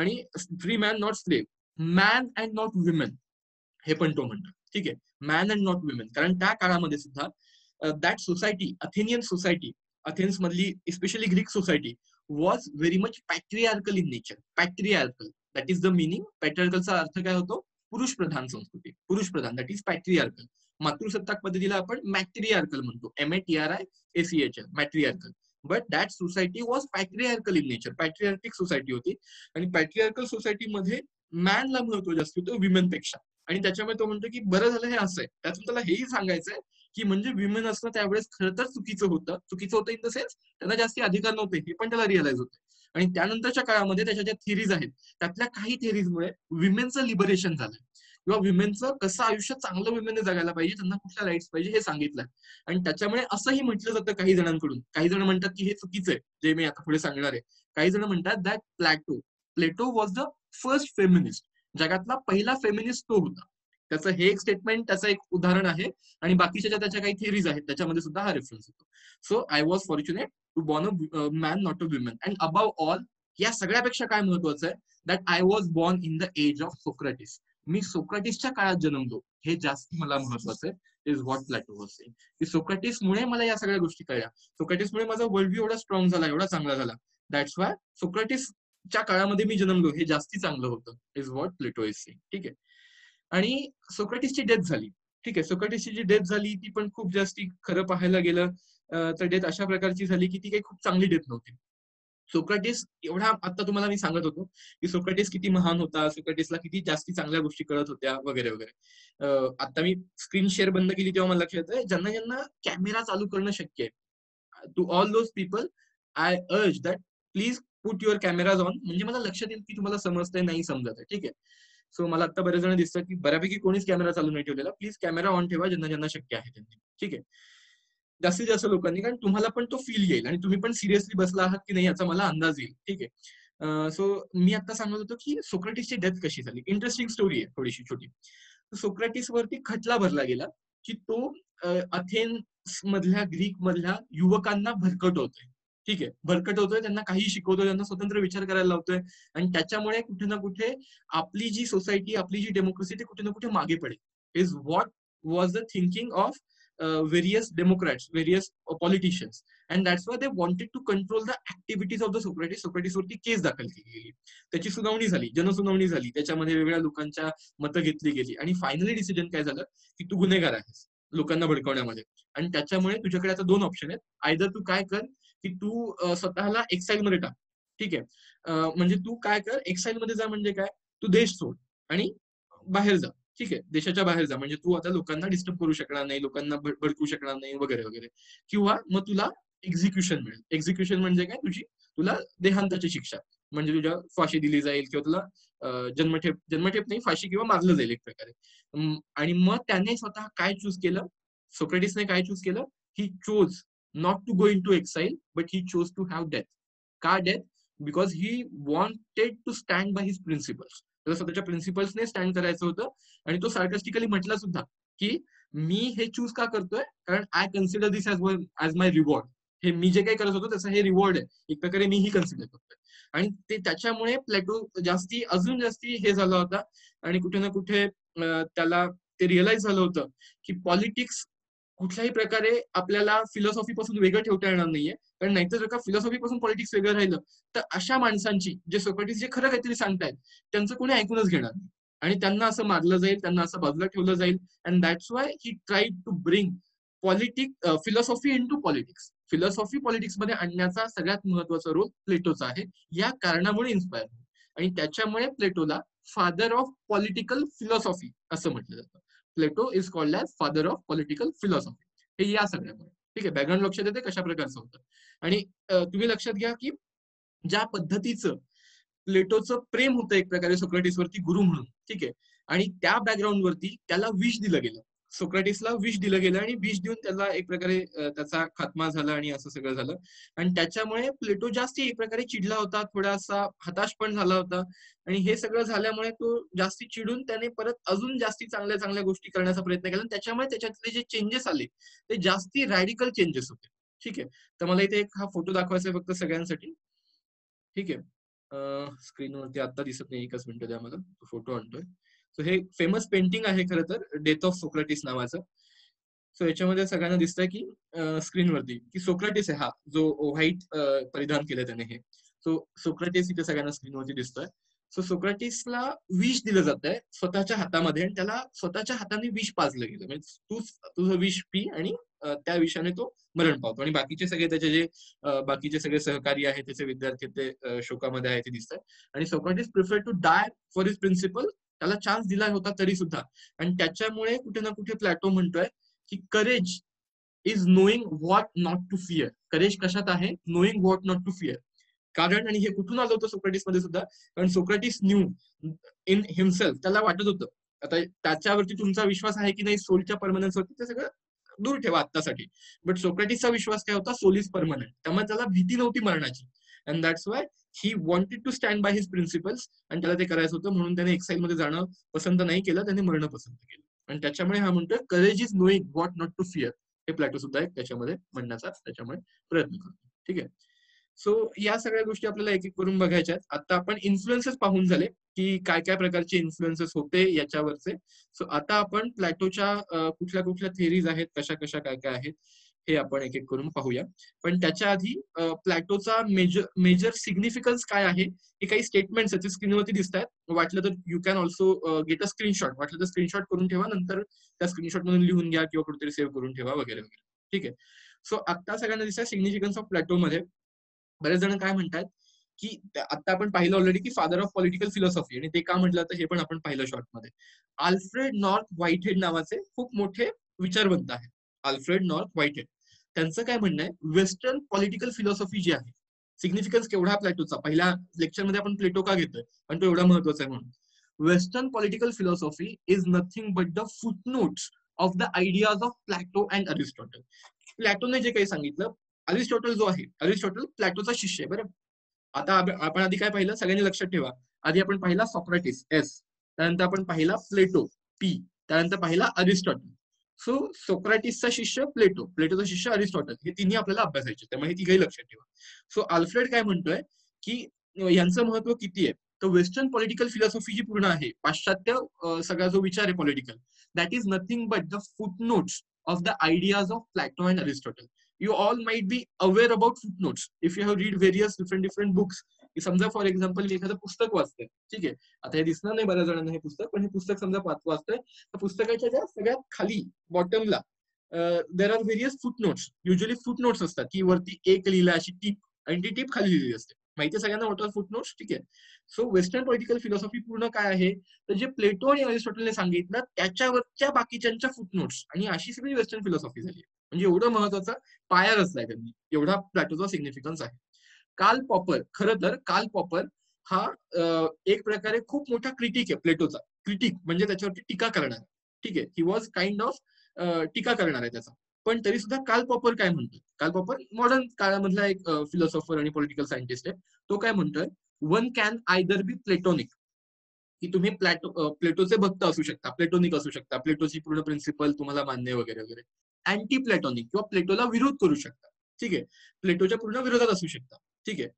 आणि free man not slave, man and not women हे पण तो म्हणतात. ठीक आहे, मॅन अँड नॉट वुमेन, कारण त्या काळामध्ये सुद्धा that society, Athenian society, Athens मधली specially Greek society was very much patriarchal in nature. Patriarchal, that is the meaning. Patriarchal चा अर्थ काय होतो, पुरुष प्रधान संस्कृती, पुरुष प्रधान, that is patriarchal. मातृसत्ताक पद्धतीला आपण मॅट्रिआर्कल म्हणतो, M A T R I A C H L, matriarchal. But that society was patriarchal in nature, patriarchic society होती. आणि पॅट्रिआर्कल सोसायटीमध्ये मॅनला महत्व जास्त होतं विमेन पेक्षा, आणि त्याच्यामुळे तो म्हणतो की बरं झालं हे असं आहे. त्यातून त्याला हेही सांगायचंय की म्हणजे विमेन असणं त्यावेळेस खरं तर चुकीचं होतं, चुकीचं होतं इन द सेन्स त्यांना जास्ती अधिकार नव्हते, हे पण त्याला रिअलाइज होते. आणि त्यानंतरच्या काळामध्ये त्याच्या ज्या थिअरीज आहेत त्यातल्या काही थिअरीजमुळे विमेनचं लिबरेशन झालं, किंवा विमेनचं कसं आयुष्य चांगलं विमेनने जगायला पाहिजे, त्यांना कुठल्या राईट्स पाहिजे हे सांगितलं. आणि त्याच्यामुळे असंही म्हटलं जातं काही जणांकडून, काही जण म्हणतात की हे चुकीचं आहे जे मी आता पुढे सांगणार आहे. काही जण म्हणतात that Plato Plato was the first feminist, जगातला पहिला फेमिनिस्ट तो होता. त्याचं हे एक स्टेटमेंट, त्याचं एक उदाहरण आहे, आणि बाकीच्या त्याच्या काही थिअरीज आहेत त्याच्यामध्ये सुद्धा हा रेफरन्स येतो. So I was fortunate to born a man not a women. And above all, या सगळ्यापेक्षा काय महत्वाचं आहे, that I was born in the age of Socrates, मी सोक्रेटिसच्या काळात जन्मलो, हे जास्त मला महत्वाचं आहे. Is what Plato was saying, की सोक्रेटिसमुळे मला या सगळ्या गोष्टी कळल्या, सोक्रेटिसमुळे माझा वर्ल्ड व्ह्यू एवढा स्ट्रॉंग झाला, एवढा चांगला झाला, दॅट्स वाय सोक्रेटिसच्या काळामध्ये मी जन्मलो, हे जास्ती चांगलं होतं, is what Plato is saying. ठीक आहे, आणि सोक्रेटिसची डेथ झाली. ठीक आहे, सोक्रेटिसची जी डेथ झाली ती पण खूप जास्ती, खरं पाहायला गेलं तर डेथ अशा प्रकारची झाली की ती काही खूप चांगली डेथ नव्हती. सोक्रेटिस एवढा, आता तुम्हाला मी सांगत होतो की सोक्रेटिस किती महान होता, सोक्रेटिसला किती जास्ती चांगल्या गोष्टी कळत होत्या वगैरे वगैरे. आता मी स्क्रीन शेअर बंद केली तेव्हा मला लक्षात येतं, ज्यांना ज्यांना कॅमेरा चालू करणं शक्य आहे, to all those people I urge that please put your cameras on, म्हणजे मला लक्षात येईल की तुम्हाला समजतंय नाही समजत आहे. ठीक आहे, सो मला आता बरेच जण दिसतात की बऱ्यापैकी कोणीच कॅमेरा चालू नाही ठेवलेला, प्लीज कॅमेरा ऑन ठेवा ज्यांना ज्यांना शक्य आहे त्यांनी. ठीक आहे, जास्तीत जास्त लोकांनी, कारण तुम्हाला पण तो फील येईल आणि तुम्ही पण सिरियसली बसला आहात की नाही याचा मला अंदाज येईल. ठीक आहे, सो मी आता सांगत होतो की सोक्रेटिसची डेथ कशी झाली. इंटरेस्टिंग स्टोरी आहे थोडीशी छोटी. सोक्रेटिस वरती खटला भरला गेला की तो अथेन्स मधल्या ग्रीक मधल्या युवकांना भरकटवतोय. ठीक आहे, भरकटवतोय, त्यांना काही शिकवतोय, त्यांना स्वतंत्र विचार करायला लावतोय, आणि त्याच्यामुळे कुठे ना कुठे आपली जी सोसायटी, आपली जी डेमोक्रेसी ती कुठे ना कुठे मागे पडेल. Is what was the thinking of various democrats, various politicians, and that's why they wanted to control the activities of the Socrates. Socrates वरती केस दाखल केली गेली, त्याची सुनावणी झाली, जनसुनावणी झाली, त्याच्यामध्ये वेगळ्या लोकांच्या मतं घेतली गेली, आणि फायनली डिसिजन काय झालं की तू गुन्हेगार आहेस लोकांना भडकवण्यामध्ये, आणि त्याच्यामुळे तुझ्याकडे आता दोन ऑप्शन आहेत. आयदर तू काय कर की तू स्वतःला एक्साइल मध्ये टाक. ठीक आहे, म्हणजे तू काय कर, एक्साइल मध्ये जा, म्हणजे काय तू देश सोड आणि बाहेर जा. ठीक आहे, देशाच्या बाहेर जा, म्हणजे तू आता लोकांना डिस्टर्ब करू शकणार नाही, लोकांना भडकू शकणार नाही वगैरे वगैरे. किंवा मग तुला एक्झिक्युशन मिळेल. एक्झिक्युशन म्हणजे काय, तुझी तुला देहांताची शिक्षा, म्हणजे तुझ्या फाशी दिली जाईल किंवा तुला जन्मठेप जन्मठेप नाही फाशी किंवा मारलं जाईल एक प्रकारे. आणि मग त्याने स्वतः काय चूज केलं, सोक्रेटिसने काय चूज केलं, he chose not to go in to exile but he chose to have death. का death? Because he wanted to stand by his principles. त्याला स्वतःच्या प्रिन्सिपल्सने स्टँड करायचं होतं आणि तो सार्कास्टिकली म्हटला सुद्धा की मी हे चूज का करतोय कारण I consider this as my reward. हे मी जे काही करत होतो त्याचा हे रिवॉर्ड आहे एक प्रकारे, मी ही कन्सिडर करतोय. आणि ते त्याच्यामुळे प्लॅटो जास्ती अजून जास्ती हे झाला होता आणि कुठे ना कुठे त्याला ते रिअलाइज झालं होतं की पॉलिटिक्स कुठल्याही प्रकारे आपल्याला फिलॉसॉफी पासून वेगळं ठेवता येणार नाहीये, कारण नाहीतर जर का फिलॉसॉफी पासून पॉलिटिक्स वेगळं राहिलं तर अशा माणसांची जे सोक्रेटिस जे खरं काहीतरी सांगतायत त्यांचं कोणी ऐकूनच घेणार नाही आणि त्यांना असं मारलं जाईल, त्यांना असं बाजूला ठेवलं जाईल. And that's why he tried to bring politics philosophy in to politics. Philosophy पॉलिटिक्समध्ये आणण्याचा सगळ्यात महत्वाचा रोल प्लेटोचा आहे. या कारणामुळे इन्स्पायर होईल आणि त्याच्यामुळे प्लेटोला फादर ऑफ पॉलिटिकल फिलॉसॉफी असं म्हटलं जातं. Plato is called as father of political philosophy. हे या सगळ्यामुळे ठीक आहे. बॅकग्राऊंड लक्षात येते कशा प्रकारचं होतं. आणि तुम्ही लक्षात घ्या की ज्या पद्धतीचं प्लेटोचं प्रेम होतं एक प्रकारे सोक्रेटिसवरती गुरु म्हणून ठीक आहे, आणि त्या बॅकग्राऊंडवरती त्याला विष दिलं गेलं, सोक्रेटिसला विष दिलं गेलं आणि विष देऊन त्याला एक प्रकारे त्याचा खात्मा झाला आणि असं सगळं झालं. आणि त्याच्यामुळे प्लेटो जास्ती एक प्रकारे चिडला होता, थोडासा हताश पण झाला होता आणि हे सगळं झाल्यामुळे तो जास्ती चिडून त्याने परत अजून जास्ती चांगल्या चांगल्या गोष्टी करण्याचा प्रयत्न केला. त्याच्यामुळे त्याच्यातले जे चेंजेस आले ते जास्ती रॅडिकल चेंजेस होते ठीक आहे. तर मला इथे एक हा फोटो दाखवायचा आहे फक्त सगळ्यांसाठी ठीक आहे. स्क्रीनवरती आता दिसत नाही, एकच मिनिट द्या मला, तो फोटो आणतोय. सो हे फेमस पेंटिंग आहे खरं तर, डेथ ऑफ सोक्रेटिस नावाचं. सो याच्यामध्ये सगळ्यांना दिसतंय की स्क्रीनवरती की सोक्रेटिस आहे हा जो व्हाईट परिधान केलं त्याने हे. सो सोक्रेटिस इथे सगळ्यांना स्क्रीनवरती दिसतोय. सो सोक्रेटिसला विष दिलं जातंय स्वतःच्या हातामध्ये आणि त्याला स्वतःच्या हाताने विष पाजलं गेलं, म्हणजे तूच तुझं विष पी आणि त्या विषाने तो मरण पावतो. आणि बाकीचे सगळे त्याचे जे बाकीचे सगळे सहकारी आहेत त्याचे विद्यार्थी ते शोकामध्ये आहे ते दिसतंय. आणि Socrates prefer to die for his principle. त्याला चान्स दिला होता तरी सुद्धा. आणि त्याच्यामुळे कुठे ना कुठे प्लॅटो म्हणतोय की courage is knowing what not to fear. Courage कशात आहे? Knowing what not to fear. कारण आणि हे कुठून आलं होतं सोक्रेटिस मध्ये सुद्धा, कारण सोक्रेटिस न्यू इन हिमसेल्फ. त्याला वाटत होतं आता त्याच्यावरती तुमचा विश्वास आहे की नाही सोलच्या परमनन्सवरती ते सगळं दूर ठेवा आत्तासाठी, बट सोक्रेटिसचा विश्वास काय होता, सोल इज परमनंट. त्यामुळे त्याला भीती नव्हती मरणाची. And that's why he wanted to stand by his principles. आणि त्याला ते करायचं होतं म्हणून त्याने एक्साइल मध्ये जाणं पसंत नाही केलं, त्याने मरणं पसंत केलं. आणि त्याच्यामुळे हा म्हणतोय courage is knowing what not to fear. हे प्लॅटो सुद्धा एक त्याच्यामध्ये म्हणण्याचा त्याच्यामुळे प्रयत्न करतो ठीक आहे. सो या सगळ्या गोष्टी आपल्याला एक एक करून बघायच्या आहेत. आता आपण इन्फ्लुएन्सेस पाहून झाले की काय काय प्रकारचे इन्फ्लुएन्सेस होते याच्यावरचे. सो आता आपण प्लॅटोच्या कुठल्या कुठल्या थिअरीज आहेत, कशा कशा काय काय आहेत हे आपण एक एक करून पाहूया. पण त्याच्या आधी प्लॅटोचा मेजर मेजर सिग्निफिकन्स काय आहे हे काही स्टेटमेंट्स आहेत स्क्रीनवरती दिसत आहेत. वाटलं तर you can also get a screenshot. वाटलं तर स्क्रीनशॉट करून ठेवा, नंतर त्या स्क्रीनशॉट मधून लिहून घ्या किंवा कुठेतरी सेव्ह करून ठेवा वगैरे वगैरे ठीक आहे. सो आता सगळ्यांना दिसत सिग्निफिकन्स ऑफ प्लॅटो मध्ये बरेच जण काय म्हणतात की आता आपण पाहिलं ऑलरेडी की फादर ऑफ पॉलिटिकल फिलॉसॉफी आणि ते का म्हटलं तर हे पण आपण पाहिलं शॉर्टमध्ये. अल्फ्रेड नॉर्थ व्हाईटहेड नावाचे खूप मोठे विचारवंत आहेत. अल्फ्रेड नॉर्थ व्हाईटहेड त्यांचं काय म्हणणं आहे, वेस्टर्न पॉलिटिकल फिलॉसॉफी जी आहे, सिग्निफिकन्स केवढा प्लॅटोचा, पहिल्या लेक्चरमध्ये आपण प्लेटो का घेतोय पण तो एवढा महत्वाचा आहे म्हणून. Western political philosophy is nothing but the footnotes of the ideas of Plato and Aristotle. प्लॅटोने जे काही सांगितलं, अरिस्टॉटल जो आहे, अरिस्टॉटल प्लॅटोचा शिष्य आहे बरं. आता आपण आधी काय पाहिलं सगळ्यांनी लक्षात ठेवा, आधी आपण पाहिला सॉक्रेटिस एस, त्यानंतर आपण पाहिला प्लेटो पी, त्यानंतर पाहिला अरिस्टॉटल. सो सोक्रेटिसचा शिष्य प्लेटो, प्लेटोचा शिष्य अरिस्टॉटल, हे तिन्ही आपल्याला अभ्यासायचे, त्यामुळे तिघही लक्षात ठेवा. सो अल्फ्रेड काय म्हणतोय की यांचं महत्व किती आहे तर वेस्टर्न पॉलिटिकल फिलॉसॉफी जी पूर्ण आहे, पाश्चात्य सगळा जो विचार आहे political, that is nothing but the footnotes of the ideas of Plato and Aristotle. You all might be aware about footnotes if you have read various different different books. समजा for example एखादं पुस्तक वाचतंय ठीक आहे, आता हे दिसणार नाही बऱ्याच जणांना हे पुस्तक, पण हे पुस्तक समजा वाचतंय तर पुस्तकाच्या ज्या सगळ्यात खाली बॉटमला there are various footnotes. Usually footnotes असतात की वरती एक लिहिला अशी टीप आणि ती टीप खाली लिहिली असते, माहिती सगळ्यांना वॉट आर फुटनोट्स ठीक आहे. सो वेस्टर्न पॉलिटिकल फिलॉसॉफी पूर्ण काय आहे तर जे प्लेटो आणि अरिस्टॉटलने सांगितलं त्याच्यावरच्या बाकीच्यांच्या फुटनोट्स, आणि अशी सगळी वेस्टर्न फिलॉसॉफी झाली. म्हणजे एवढं महत्वाचा पाया रचलाय त्यांनी, एवढा प्लॅटोचा सिग्निफिकन्स आहे. कार्ल पॉपर, खरं तर कार्ल पॉपर हा एक प्रकारे खूप मोठा क्रिटिक आहे प्लेटोचा. क्रिटिक म्हणजे त्याच्यावरती टीका करणार, ठीक आहे, ही वॉज काइंड ऑफ टीका करणार आहे त्याचा. पण तरी सुद्धा कार्ल पॉपर काय म्हणतोय, कार्ल पॉपर मॉडर्न काळामधला एक फिलॉसॉफर आणि पॉलिटिकल सायंटिस्ट आहे, तो काय म्हणतोय, one can either be Platonic, की तुम्ही प्लॅटो प्लेटोचे भक्त असू शकता, प्लेटोनिक असू शकता, प्लेटोची पूर्ण प्रिन्सिपल तुम्हाला मान्य वगैरे वगैरे, अँटी प्लेटोनिक किंवा प्लेटोला विरोध करू शकता, ठीक आहे, प्लेटोच्या पूर्ण विरोधात असू शकता, ठीक आहे,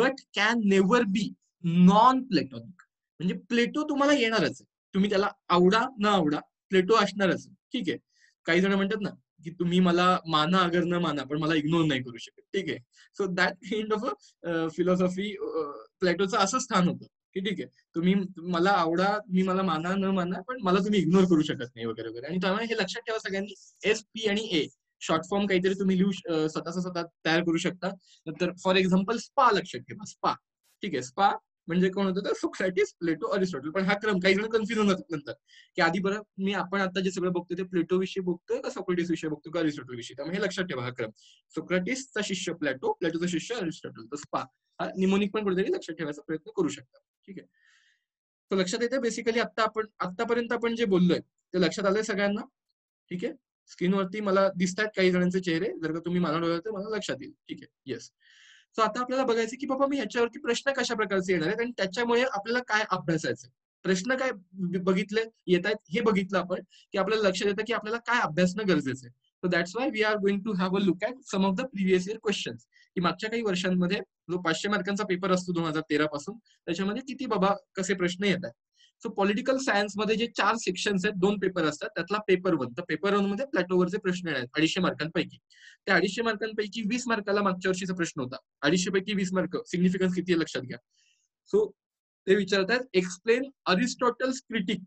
but can never be non Platonic. म्हणजे प्लेटो तुम्हाला येणारच आहे, तुम्ही त्याला आवडा न आवडा प्लेटो असणारच, ठीक आहे. काही जण म्हणतात ना की तुम्ही मला माना अगर न माना पण मला इग्नोर नाही करू शकत, ठीक आहे. सो that kind of a philosophy प्लेटोचं असं स्थान होतं की ठीक आहे तुम्ही मला आवडा, तुम्ही मला माना न माना, पण मला तुम्ही इग्नोर करू शकत नाही वगैरे वगैरे. आणि त्यामुळे हे लक्षात ठेवा सगळ्यांनी, एस पी आणि ए शॉर्ट फॉर्म काहीतरी तुम्ही लिहू स्वतःचा स्वतः तयार करू शकता. नंतर फॉर एक्झाम्पल स्पा लक्षात ठेवा, स्पा, ठीक आहे. स्पा म्हणजे कोण होतं तर सोक्रेटिस, प्लेटो, अरिस्टॉटल. पण हा क्रम काही जण कन्फ्युज होणार म्हणतात की आधी बरं मी आपण आता जे सगळं बघतोय ते प्लेटो विषयी बघतोय का सोक्रेटिस विषयी बघतोय का अरिस्टॉटल विषयी. त्यामुळे हे लक्षात ठेवा, हा क्रम सोक्रेटिसचा शिष्य प्लेटो, प्लेटोचा शिष्य अरिस्टॉटल. तर स्पा हा निमोनिक पण कुठेतरी लक्षात ठेवायचा प्रयत्न करू शकता, ठीक आहे. तर लक्षात येते बेसिकली आता आपण आतापर्यंत आपण जे बोललोय ते लक्षात आलंय सगळ्यांना, ठीक आहे. स्क्रीनवरती मला दिसतात काही जणांचे चेहरे, जर का तुम्ही मला डोळ्यात मला लक्षात येईल, ठीक आहे. येस, सो आता आपल्याला बघायचं की बाबा मी ह्याच्यावरती प्रश्न कशा प्रकारचे येणार आहेत आणि त्याच्यामुळे आपल्याला काय अभ्यासायचं. प्रश्न काय बघितले येत आहेत हे बघितलं आपण की आपल्याला लक्षात येतं की आपल्याला काय अभ्यासणं गरजेचं आहे. So that's why we are going to have a look at some of the previous year questions, की मागच्या काही वर्षांमध्ये जो पाचशे मार्कांचा पेपर असतो दोन हजार तेरा पासून त्याच्यामध्ये किती बाबा कसे प्रश्न येत आहेत. सो पॉलिटिकल सायन्समध्ये जे चार सेक्शन्स आहेत, दोन पेपर असतात, त्यातला पेपर वन. तर पेपर वन मध्ये प्लॅटोवरचे प्रश्न येणार आहेत अडीचशे मार्कांपैकी. त्या अडीचशे मार्कांपैकी वीस मार्काला मागच्या वर्षीचा प्रश्न होता. अडीचशे पैकी वीस मार्क सिग्निफिकन्स किती आहे लक्षात घ्या. सो ते विचारतात explain Aristotle's critique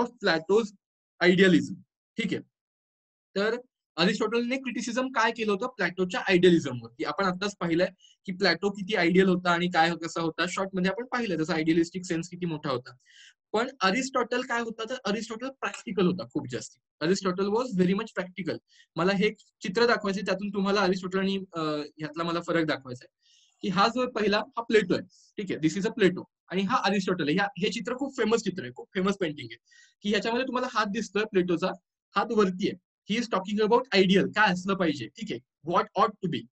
of Plato's idealism, ठीक आहे. तर अरिस्टॉटलने क्रिटिसिझम काय केलं होतं प्लॅटोच्या आयडियलिझमवर, की आपण आताच पाहिलंय की प्लॅटो किती आयडियल होता आणि काय कसा होता. शॉर्टमध्ये आपण पाहिलं त्याचा आयडियलिस्टिक सेन्स किती मोठा होता. पण अरिस्टॉटल काय होता तर अरिस्टॉटल प्रॅक्टिकल होता खूप जास्त. Aristotle was very much practical. मला हे चित्र दाखवायचे, त्यातून तुम्हाला अरिस्टॉटल आणि ह्यातला मला फरक दाखवायचा आहे की हा जो पहिला हा प्लेटो आहे, ठीक आहे, दिस इज अ प्लेटो, आणि हा अरिस्टॉटल आहे. हे चित्र खूप फेमस चित्र आहे, खूप फेमस पेंटिंग आहे, की ह्याच्यामध्ये तुम्हाला हात दिसतोय प्लेटोचा, हात वरती आहे. He is talking about ideal, काय असलं पाहिजे, ठीक आहे, what ought to be.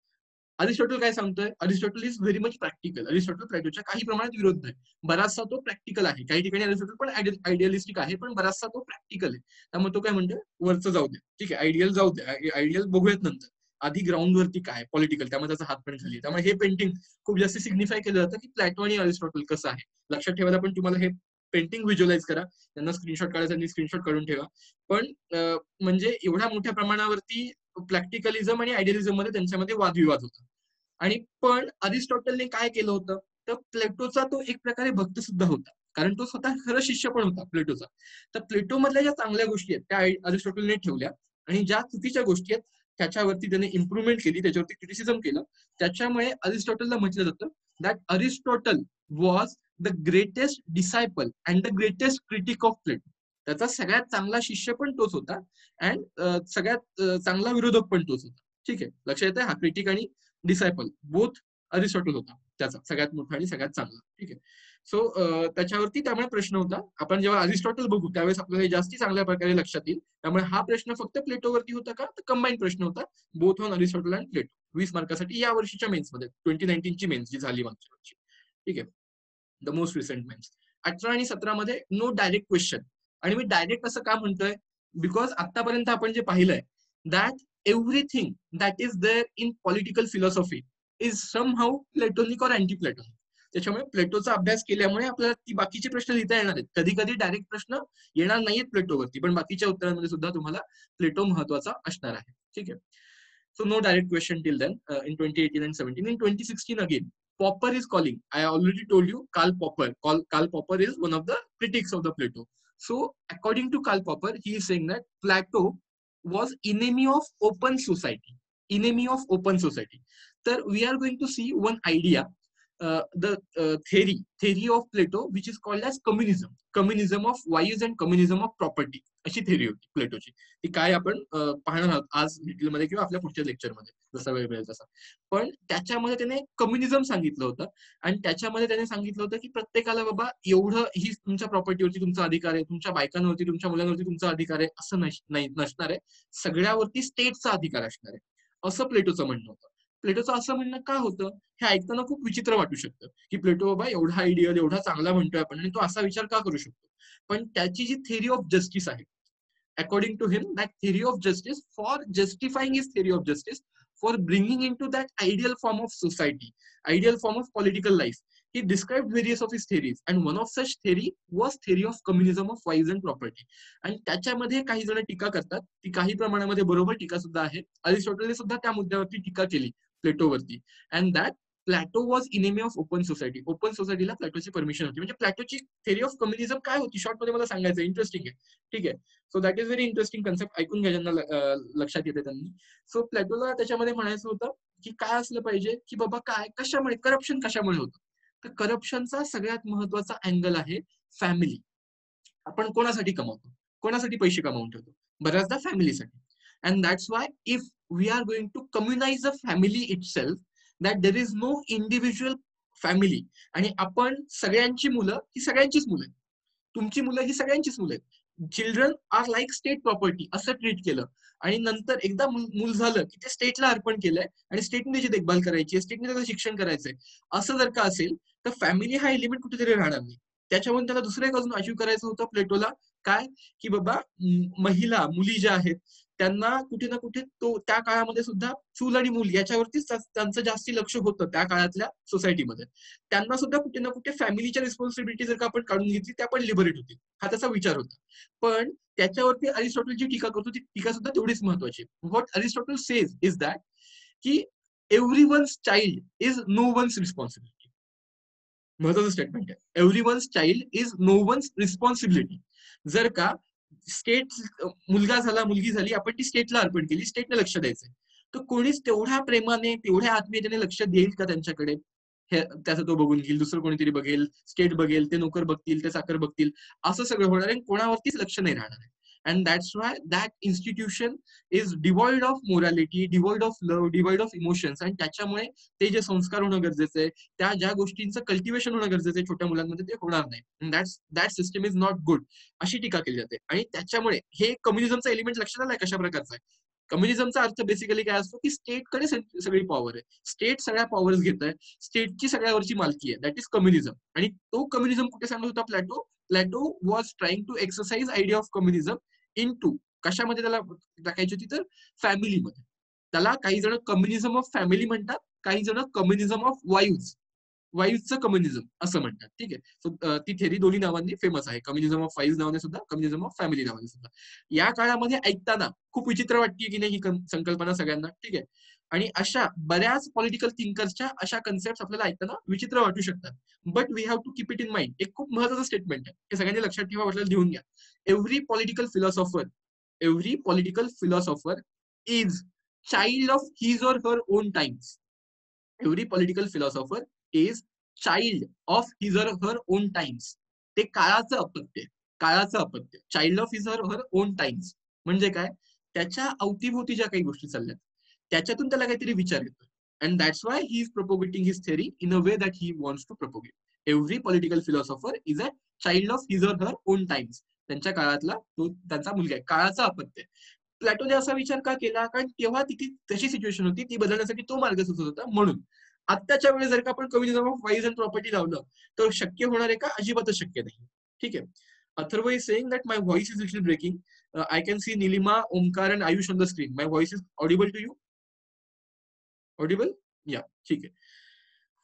Aristotle काय सांगतोय, Aristotle is very much practical. Aristotle प्लॅटोच्या काही प्रमाणात विरोध आहे, बराचसा तो प्रॅक्टिकल आहे. काही ठिकाणी अरिस्टॉटल पण आयडियलिस्टिक आहे पण बराचसा तो प्रॅक्टिकल आहे. त्यामुळे तो काय म्हणतो वरचं जाऊ दे, ठीक आहे, आयडियल जाऊ दे, आयडियल बघूयात नंतर, आधी ग्राउंडवरती काय पॉलिटिकल. त्यामुळे त्याचा हात पण खाली. त्यामुळे हे पेंटिंग खूप जास्त सिग्निफाय केलं जातं की प्लॅटो आणि अरिस्टॉटल कसं आहे. लक्षात ठेवायला पण तुम्हाला हे पेंटिंग व्हिज्युअलाइज करा, त्यांना स्क्रीनशॉट काढायचा स्क्रीनशॉट काढून ठेवा. पण म्हणजे एवढ्या मोठ्या प्रमाणावरती प्रॅक्टिकलिझम आणि आयडियलिझम मध्ये त्यांच्यामध्ये वादविवाद होता. आणि पण अरिस्टॉटलने काय केलं होतं तर प्लेटोचा तो एक प्रकारे भक्त सुद्धा होता, कारण तो स्वतः खरं शिष्य पण होता प्लेटोचा. तर प्लेटो मधल्या ज्या चांगल्या गोष्टी आहेत त्या अरिस्टॉटलने ठेवल्या आणि ज्या चुकीच्या गोष्टी आहेत त्याच्यावरती त्याने इम्प्रुव्हमेंट केली, त्याच्यावरती क्रिटिसिझम केलं. त्याच्यामुळे अरिस्टॉटलला म्हटलं जातं that Aristotle was the greatest disciple and the greatest critic of Plato. त्याचा सगळ्यात चांगला शिष्य पण तोच होता अँड सगळ्यात चांगला विरोधक पण तोच होता, ठीक आहे. लक्षात येतंय, हा क्रिटिक आणि डिसायपल बोथ अरिस्टॉटल होता, त्याचा सगळ्यात मोठा आणि सगळ्यात चांगला, ठीक आहे. सो त्याच्यावरती त्यामुळे प्रश्न होता. आपण जेव्हा अरिस्टॉटल बघू त्यावेळेस आपल्याला हे जास्ती चांगल्या प्रकारे लक्षात येईल. त्यामुळे हा प्रश्न फक्त प्लेटोवरती होता का तर कंबाईन प्रश्न होता both on Aristotle and Plato. वीस मार्कासाठी या वर्षीच्या मेन्समध्ये ट्वेंटी नाईन्टीनची मेन्स जी झाली मागच्या वर्षी, ठीक आहे, द मोस्ट रिसेंट मेन्स. अठरा आणि सतरा मध्ये नो डायरेक्ट क्वेश्चन. आणि मी डायरेक्ट असं का म्हणतोय बिकॉज आतापर्यंत आपण जे पाहिलंय that everything that is there in political philosophy is somehow Platonic or anti Platonic. त्याच्यामुळे प्लेटोचा अभ्यास केल्यामुळे आपल्याला ती बाकीचे प्रश्न लिहिता येणार आहेत. कधी कधी डायरेक्ट प्रश्न येणार नाहीयेत प्लेटोवरती, पण बाकीच्या उत्तरांमध्ये सुद्धा तुम्हाला प्लेटो महत्वाचा असणार आहे, ठीक आहे. So no direct question till then in twenty eighteen and seventeen. In twenty sixteen again Popper is calling. I already told you Karl Popper. Karl Popper is one of the critics of the Plato. So according to Karl Popper, he is saying that Plato was enemy of open society, enemy of open society. So we are going to see one idea uh, the uh, theory theory of Plato, which is called as communism, communism of values and communism of property. अशी theory होती प्लेटोची. ती काय आपण पाहणार आहोत आज डिटेलमध्ये किंवा आपल्या पुढच्या लेक्चरमध्ये जसा वेळ मिळेल तसा. पण त्याच्यामध्ये त्याने कम्युनिझम सांगितलं होतं आणि त्याच्यामध्ये त्याने सांगितलं होतं की प्रत्येकाला बाबा एवढं ही तुमच्या प्रॉपर्टीवरती तुमचा अधिकार आहे, तुमच्या बायकांवरती तुमच्या मुलांवरती तुमचा अधिकार आहे असं नाही नसणार आहे, सगळ्यावरती स्टेटचा अधिकार असणार आहे असं प्लेटोचं म्हणणं होतं. प्लेटोचं असं म्हणणं का होतं हे ऐकताना खूप विचित्र वाटू शकतं की प्लेटो बाबा एवढा आयडियल एवढा चांगला म्हणतोय आपण आणि तो असा विचार का करू शकतो. पण त्याची जी थेरी ऑफ जस्टिस आहे according to him, that theory of justice, for justifying his theory of justice, for bringing into that ideal form of society, ideal form of political life, he described various of his theories, and one of such theory was theory of communism of values and property. And त्याच्यामध्ये काही जण टीका करतात, ती काही प्रमाणामध्ये बरोबर टीका सुद्धा आहे. अरिस्टॉटलने सुद्धा त्या मुद्द्यावरती टीका केली प्लेटोवरती, and that Plato was enemy of open society. Open सोसायटीला प्लॅटोची परमिशन होती. म्हणजे प्लॅटोची थेरी ऑफ कम्युनिझम काय होती शॉर्टमध्ये मला सांगायचं. इंटरेस्टिंग आहे, ठीक आहे. सो that is very interesting concept, ऐकून घ्या ज्यांना लक्षात येते त्यांनी. सो प्लॅटोला त्याच्यामध्ये म्हणायचं होतं की काय असलं पाहिजे की बाबा काय कशामुळे करप्शन कशामुळे होतं. तर करप्शनचा सगळ्यात महत्वाचा अँगल आहे फॅमिली. आपण कोणासाठी कमावतो, कोणासाठी पैसे कमावून ठेवतो, बऱ्याचदा फॅमिलीसाठी. And that's why if we are going to communize a family itself, that there is no individual family. आणि आपण सगळ्यांची मुलं ही सगळ्यांचीच मुलं आहेत, तुमची मुलं ही सगळ्यांचीच मुलं आहेत. Children are like state property असं ट्रीट केलं आणि नंतर एकदा मूल झालं की ते स्टेटला अर्पण केलंय आणि स्टेटने त्याची देखभाल करायची, स्टेटने त्याचं शिक्षण करायचंय. असं जर का असेल तर फॅमिली हा एलिमेंट कुठेतरी राहणार नाही. त्याच्यामुळे त्याला दुसरं एक अजून अचीव्ह करायचं होतं प्लेटोला, काय की बाबा महिला मुली ज्या आहेत त्यांना कुठे ना कुठे तो त्या काळामध्ये सुद्धा चूल आणि मूल याच्यावरतीच त्यांचं जास्ती लक्ष होतं त्या काळातल्या सोसायटीमध्ये. त्यांना सुद्धा कुठे ना कुठे फॅमिलीच्या रिस्पॉन्सिबिलिटी जर का आपण काढून घेतली त्या पण लिबरेट होतील, हा त्याचा विचार होता. पण त्याच्यावरती अरिस्टॉटल जी टीका करतो ती टीका सुद्धा तेवढीच महत्वाची. What Aristotle says is that की everyone's child is no one's responsibility. महत्वाचं स्टेटमेंट आहे, everyone's child is no one's responsibility. जर का स्टेट मुलगा झाला मुलगी झाली आपण ती स्टेटला अर्पण केली, स्टेटने लक्ष द्यायचंय, तर कोणीच तेवढ्या प्रेमाने तेवढ्या आत्मीयतेने लक्ष देईल का त्यांच्याकडे? हे त्याचा तो बघून घेईल, दुसरं कोणीतरी बघेल, स्टेट बघेल, ते नोकर बघतील, ते साखर बघतील, असं सगळं होणार आहे, कोणावरतीच लक्ष नाही राहणार आहे. And that's why that institution is devoid of morality, devoid of love, devoid of emotions. And त्याच्यामुळे ते जे संस्कार होणं गरजेचं आहे, त्या ज्या गोष्टींचं कल्टिवेशन होणं गरजेचं आहे छोट्या मुलांमध्ये ते होणार नाही. That's that system is not good अशी टीका केली जाते. आणि त्याच्यामुळे हे कम्युनिझमचा एलिमेंट लक्षात आलाय कशा प्रकारचा आहे. कम्युनिझमचा अर्थ बेसिकली काय असतो की स्टेटकडे सगळी पॉवर आहे, स्टेट सगळ्या पॉवर्स घेत आहे, स्टेटची सगळ्यावरची मालकी आहे. That is communism. आणि तो कम्युनिझम कुठे सांगत होता Plato? Plato was trying to exercise idea of communism into कशामध्ये त्याला टाकायची होती तर फॅमिलीमध्ये. त्याला काही जण कम्युनिझम ऑफ फॅमिली म्हणतात, काही जण कम्युनिझम ऑफ वाईव्ज, वाईव्जचं कम्युनिझम असं म्हणतात, ठीक आहे. सो ती थेरी दोन्ही नावांनी फेमस आहे, कम्युनिझम ऑफ वाईव्ज नावाने सुद्धा, कम्युनिझम ऑफ फॅमिली नावाने सुद्धा. या काळामध्ये ऐकताना खूप विचित्र वाटते की नाही ही संकल्पना सगळ्यांना, ठीक आहे. आणि अशा बऱ्याच पॉलिटिकल थिंकर्सच्या अशा कन्सेप्ट आपल्याला ऐकताना विचित्र वाटू शकतात. But we have to keep it in mind. एक खूप महत्वाचं स्टेटमेंट आहे, हे सगळ्यांनी लक्षात ठेवा, वाटलं लिहून घ्या. Every political philosopher every political philosopher is child of his or her own times. Every political philosopher is child of his or her own times. ते काळाचं अपत्य, काळाचं अपत्य. Child of his or her own times म्हणजे काय, त्याच्या अवतीभोवती ज्या काही गोष्टी चालल्या त्याच्यातून त्याला काहीतरी विचार येतो. And that's why he is propagating his theory in a way that he wants to propagate. Every political philosopher is a child of his or her own times. त्यांच्या काळातला तो त्यांचा मुलगा आहे, काळाचा अपत्य. प्लॅटोने असा विचार का केला, कारण तेव्हा तिथे तशी सिच्युएशन होती, ती बदलण्यासाठी तो मार्ग सुचत होता. म्हणून आत्ताच्या वेळेस जर का आपण communism of wives and property लावलं तर शक्य होणार आहे का? अजिबातच शक्य नाही, ठीक आहे. Atharva is saying that my voice is actually breaking. Uh, I can see Nilima, Omkar, and Ayush on the screen. My voice is audible to you? Audible? Yeah, okay.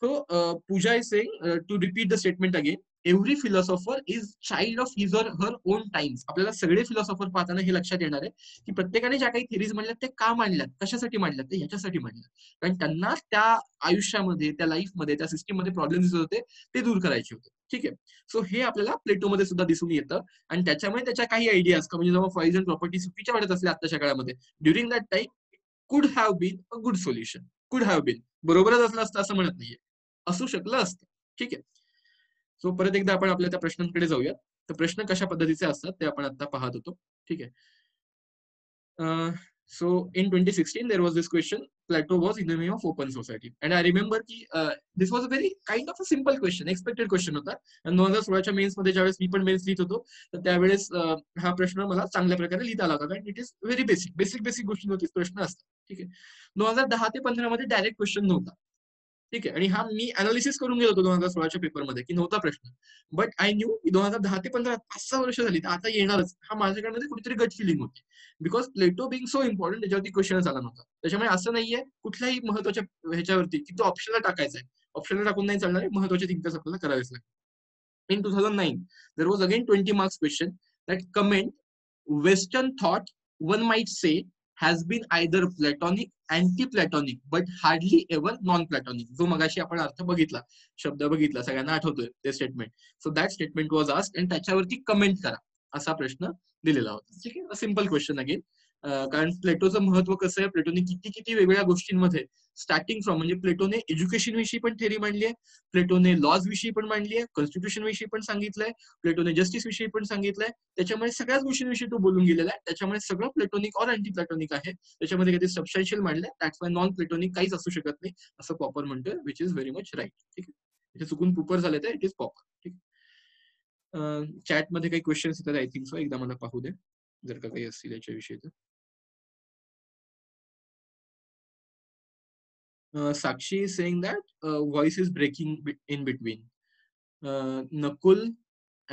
So uh, Pooja is saying uh, to repeat the statement again. Every philosopher is child of his or her own times. आपल्याला सगळे philosopher पाहताना हे लक्षात येणार आहे की प्रत्येकाने ज्या काही थेरीज मांडल्यात ते का मांडल्यात, कशासाठी मांडल्यात, ते याच्यासाठी मांडल्यात कारण त्यांना त्या आयुष्यामध्ये त्या लाईफमध्ये त्या सिस्टीममध्ये प्रॉब्लेम दिसत होते, ते दूर करायचे होते, ठीक आहे. सो हे आपल्याला प्लेटोमध्ये सुद्धा दिसून येतं. आणि त्याच्यामुळे त्याच्या काही ideas communism of wives and property चुकीच्या वाटत असल्या आताच्या काळामध्ये, during that time could have been a good solution, could have been. बरोबरच असलं असतं असं म्हणत नाहीये, असू शकलं असतं. ठीक आहे. सो परत एकदा आपण आपल्या त्या प्रश्नांकडे जाऊयात. तर प्रश्न कशा पद्धतीचे असतात ते आपण आता पाहत होतो. ठीक आहे. So in twenty sixteen there was this question, Plato was enemy of open society, and I remember ki uh, this was a very kind of a simple question, expected question होता. आणि दोन हजार सोळा च्या मेन्स मध्ये ज्यावेळेस मी पण mains लिहित होतो तर त्यावेळेस हा प्रश्न मला चांगल्या प्रकारे लिहिता आला होता, कारण it is very basic basic basic गोष्टी होती प्रश्न असतात. ठीक आहे. दोन हजार दहा ते पंधरा मध्ये डायरेक्ट क्वेश्चन नव्हता. ठीक आहे. आणि हा मी अनालिसिस करून गेलो होतो दोन हजार सोळाच्या पेपरमध्ये की नव्हता प्रश्न, बट आय न्यू दोन हजार दहा ते पंधरा पाच सहा वर्ष झाली तर आता येणारच, हा माझ्याकडे कुठेतरी गट फिलिंग होती, because Plato being so important त्याच्यावरती क्वेश्चन आला नव्हता. त्याच्यामुळे असं नाहीये कुठल्याही महत्वाच्या ह्याच्यावरती की तो ऑप्शनला टाकायचा आहे, ऑप्शनला टाकून नाही चालणार, महत्वाचे थिंकर्स आपल्याला करावेच लागेल. In two thousand nine there was again twenty marks question that comment western thought one might say has been either platonic, anti-platonic, but hardly ever non-platonic. जो मगाशी आपण अर्थ बघितला, शब्द बघितला, सगळ्यांना आठवतोय ते statement. So that statement was asked आणि त्याच्यावरती कमेंट करा असा प्रश्न दिलेला होता. ठीक आहे. सिम्पल क्वेश्चन अगेन, कारण प्लेटोचं महत्व कसं आहे, प्लेटोने किती किती वेगवेगळ्या गोष्टींमध्ये स्टार्टिंग फ्रॉम, म्हणजे प्लेटोने एज्युकेशन विषयी पण थेरी मांडली आहे, प्लेटोने लॉज विषयी पण मांडली आहे, कॉन्स्टिट्यूशन विषयी पण सांगितलंय, प्लेटोने जस्टिस विषयी पण सांगितलंय, त्याच्यामुळे सगळ्याच गोष्टींविषयी तो बोलून गेलेला आहे. त्याच्यामुळे सगळं प्लेटोनिक और अँटी प्लेटोनिक आहे, त्याच्यामध्ये काहीतरी सबस्टॅन्शियल मांडलंय, दॅट्स वाय नॉन प्लेटोनिक काहीच असू शकत नाही असं पॉपर म्हणतोय, which is very much right. ठीक आहे. इथे चुकून पॉपर झाले तर इट इज पॉपर. ठीक आहे. चॅटमध्ये काही क्वेश्चन्स येतात आय थिंक सो, एकदा मला पाहू दे जर का काही असतील याच्याविषयी. तर Uh, Sakshi is saying that uh, voice is breaking in between. Uh, Nakul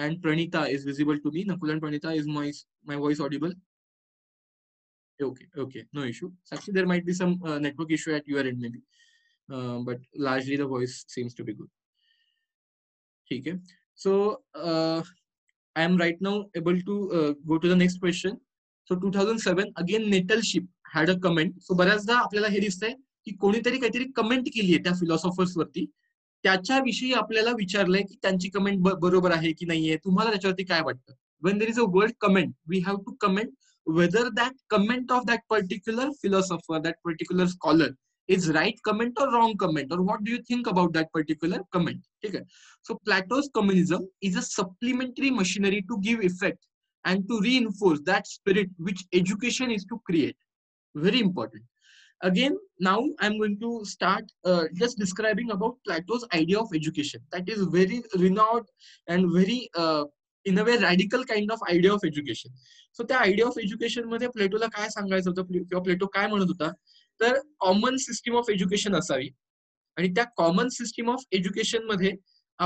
and Pranita is visible to me. Nakul and Pranita, is my my voice audible? Okay, okay, no issue. Sakshi, there might be some uh, network issue at your end maybe, uh, but largely the voice seems to be good. Okay, so uh, I am right now able to uh, go to the next question. So two thousand seven again, Nettleship had a comment. So बऱ्याचदा आपल्याला हे दिसतंय की कोणीतरी काहीतरी comment केली आहे त्या philosophers वरती, त्याच्याविषयी आपल्याला विचारलंय की त्यांची कमेंट बरोबर आहे की नाहीये, तुम्हाला त्याच्यावरती काय वाटतं. When there is a word comment we have to comment whether that comment of that particular philosopher, that particular scholar is right comment or wrong comment, or what do you think about that particular comment. ठीक आहे. So Plato's communism is a supplementary machinery to give effect and to reinforce that spirit which education is to create. Very important. Again, now I'm going to start uh, just describing about Plato's idea of education. That is very renowned and very, uh, in a way, radical kind of idea of education. So the idea of education मध्ये प्लेटोला काय सांगायचं होतं किंवा प्लेटो काय म्हणत होता, तर common system of education असावी, आणि त्या कॉमन सिस्टीम ऑफ एज्युकेशन मध्ये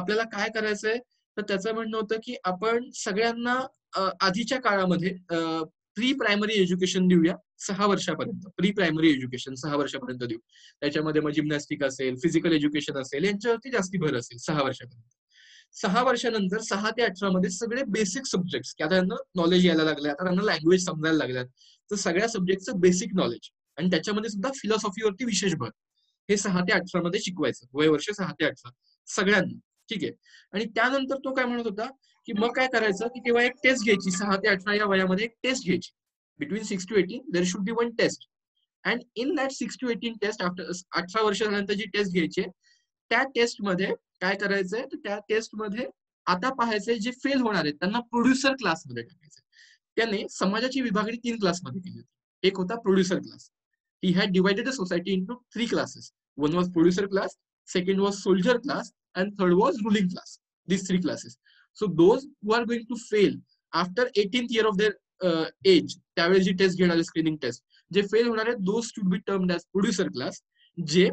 आपल्याला काय करायचंय, तर त्याचं म्हणणं होतं की आपण सगळ्यांना आधीच्या काळामध्ये प्री प्रायमरी एज्युकेशन देऊया सहा वर्षापर्यंत. प्री प्रायमरी एज्युकेशन सहा वर्षापर्यंत देऊ, त्याच्यामध्ये मग जिम्नॅस्टिक असेल, फिजिकल एज्युकेशन असेल, यांच्यावरती जास्ती भर असेल सहा वर्षापर्यंत. सहा वर्षानंतर सहा ते अठरा मध्ये सगळे बेसिक सब्जेक्ट्स, की आता त्यांना नॉलेज यायला लागले, आता त्यांना लँग्वेज समजायला लागल्यात, तर सगळ्या सब्जेक्टचं बेसिक नॉलेज, आणि त्याच्यामध्ये सुद्धा फिलॉसॉफीवरती विशेष भर, हे सहा ते अठरा मध्ये शिकवायचं, वय वर्ष सहा ते अठरा सगळ्यांना. ठीक आहे. आणि त्यानंतर तो काय म्हणत होता की मग काय करायचं की तेव्हा एक टेस्ट घ्यायची, सहा ते अठरा या वयामध्ये एक टेस्ट घ्यायची, between six to eighteen there should be one test, and in that six to eighteen test, after अठरा वर्ष झाल्यानंतर जी टेस्ट घ्यायची आहे त्या टेस्टमध्ये काय करायचंय, तर त्या टेस्टमध्ये आता पाहायचंय जे फेल होणार आहेत त्यांना प्रोड्युसर क्लासमध्ये टाकायचंय. त्याने समाजाची विभागणी तीन क्लासमध्ये केली होती. एक होता producer class. He had divided the society into three classes. One was producer class, second was soldier class, and third was ruling class. These three classes. So those who are going to fail after eighteenth year of their uh, age, त्यावेळी test घेणार screening test, जे fail होणार आहेत those should be termed as producer class. जे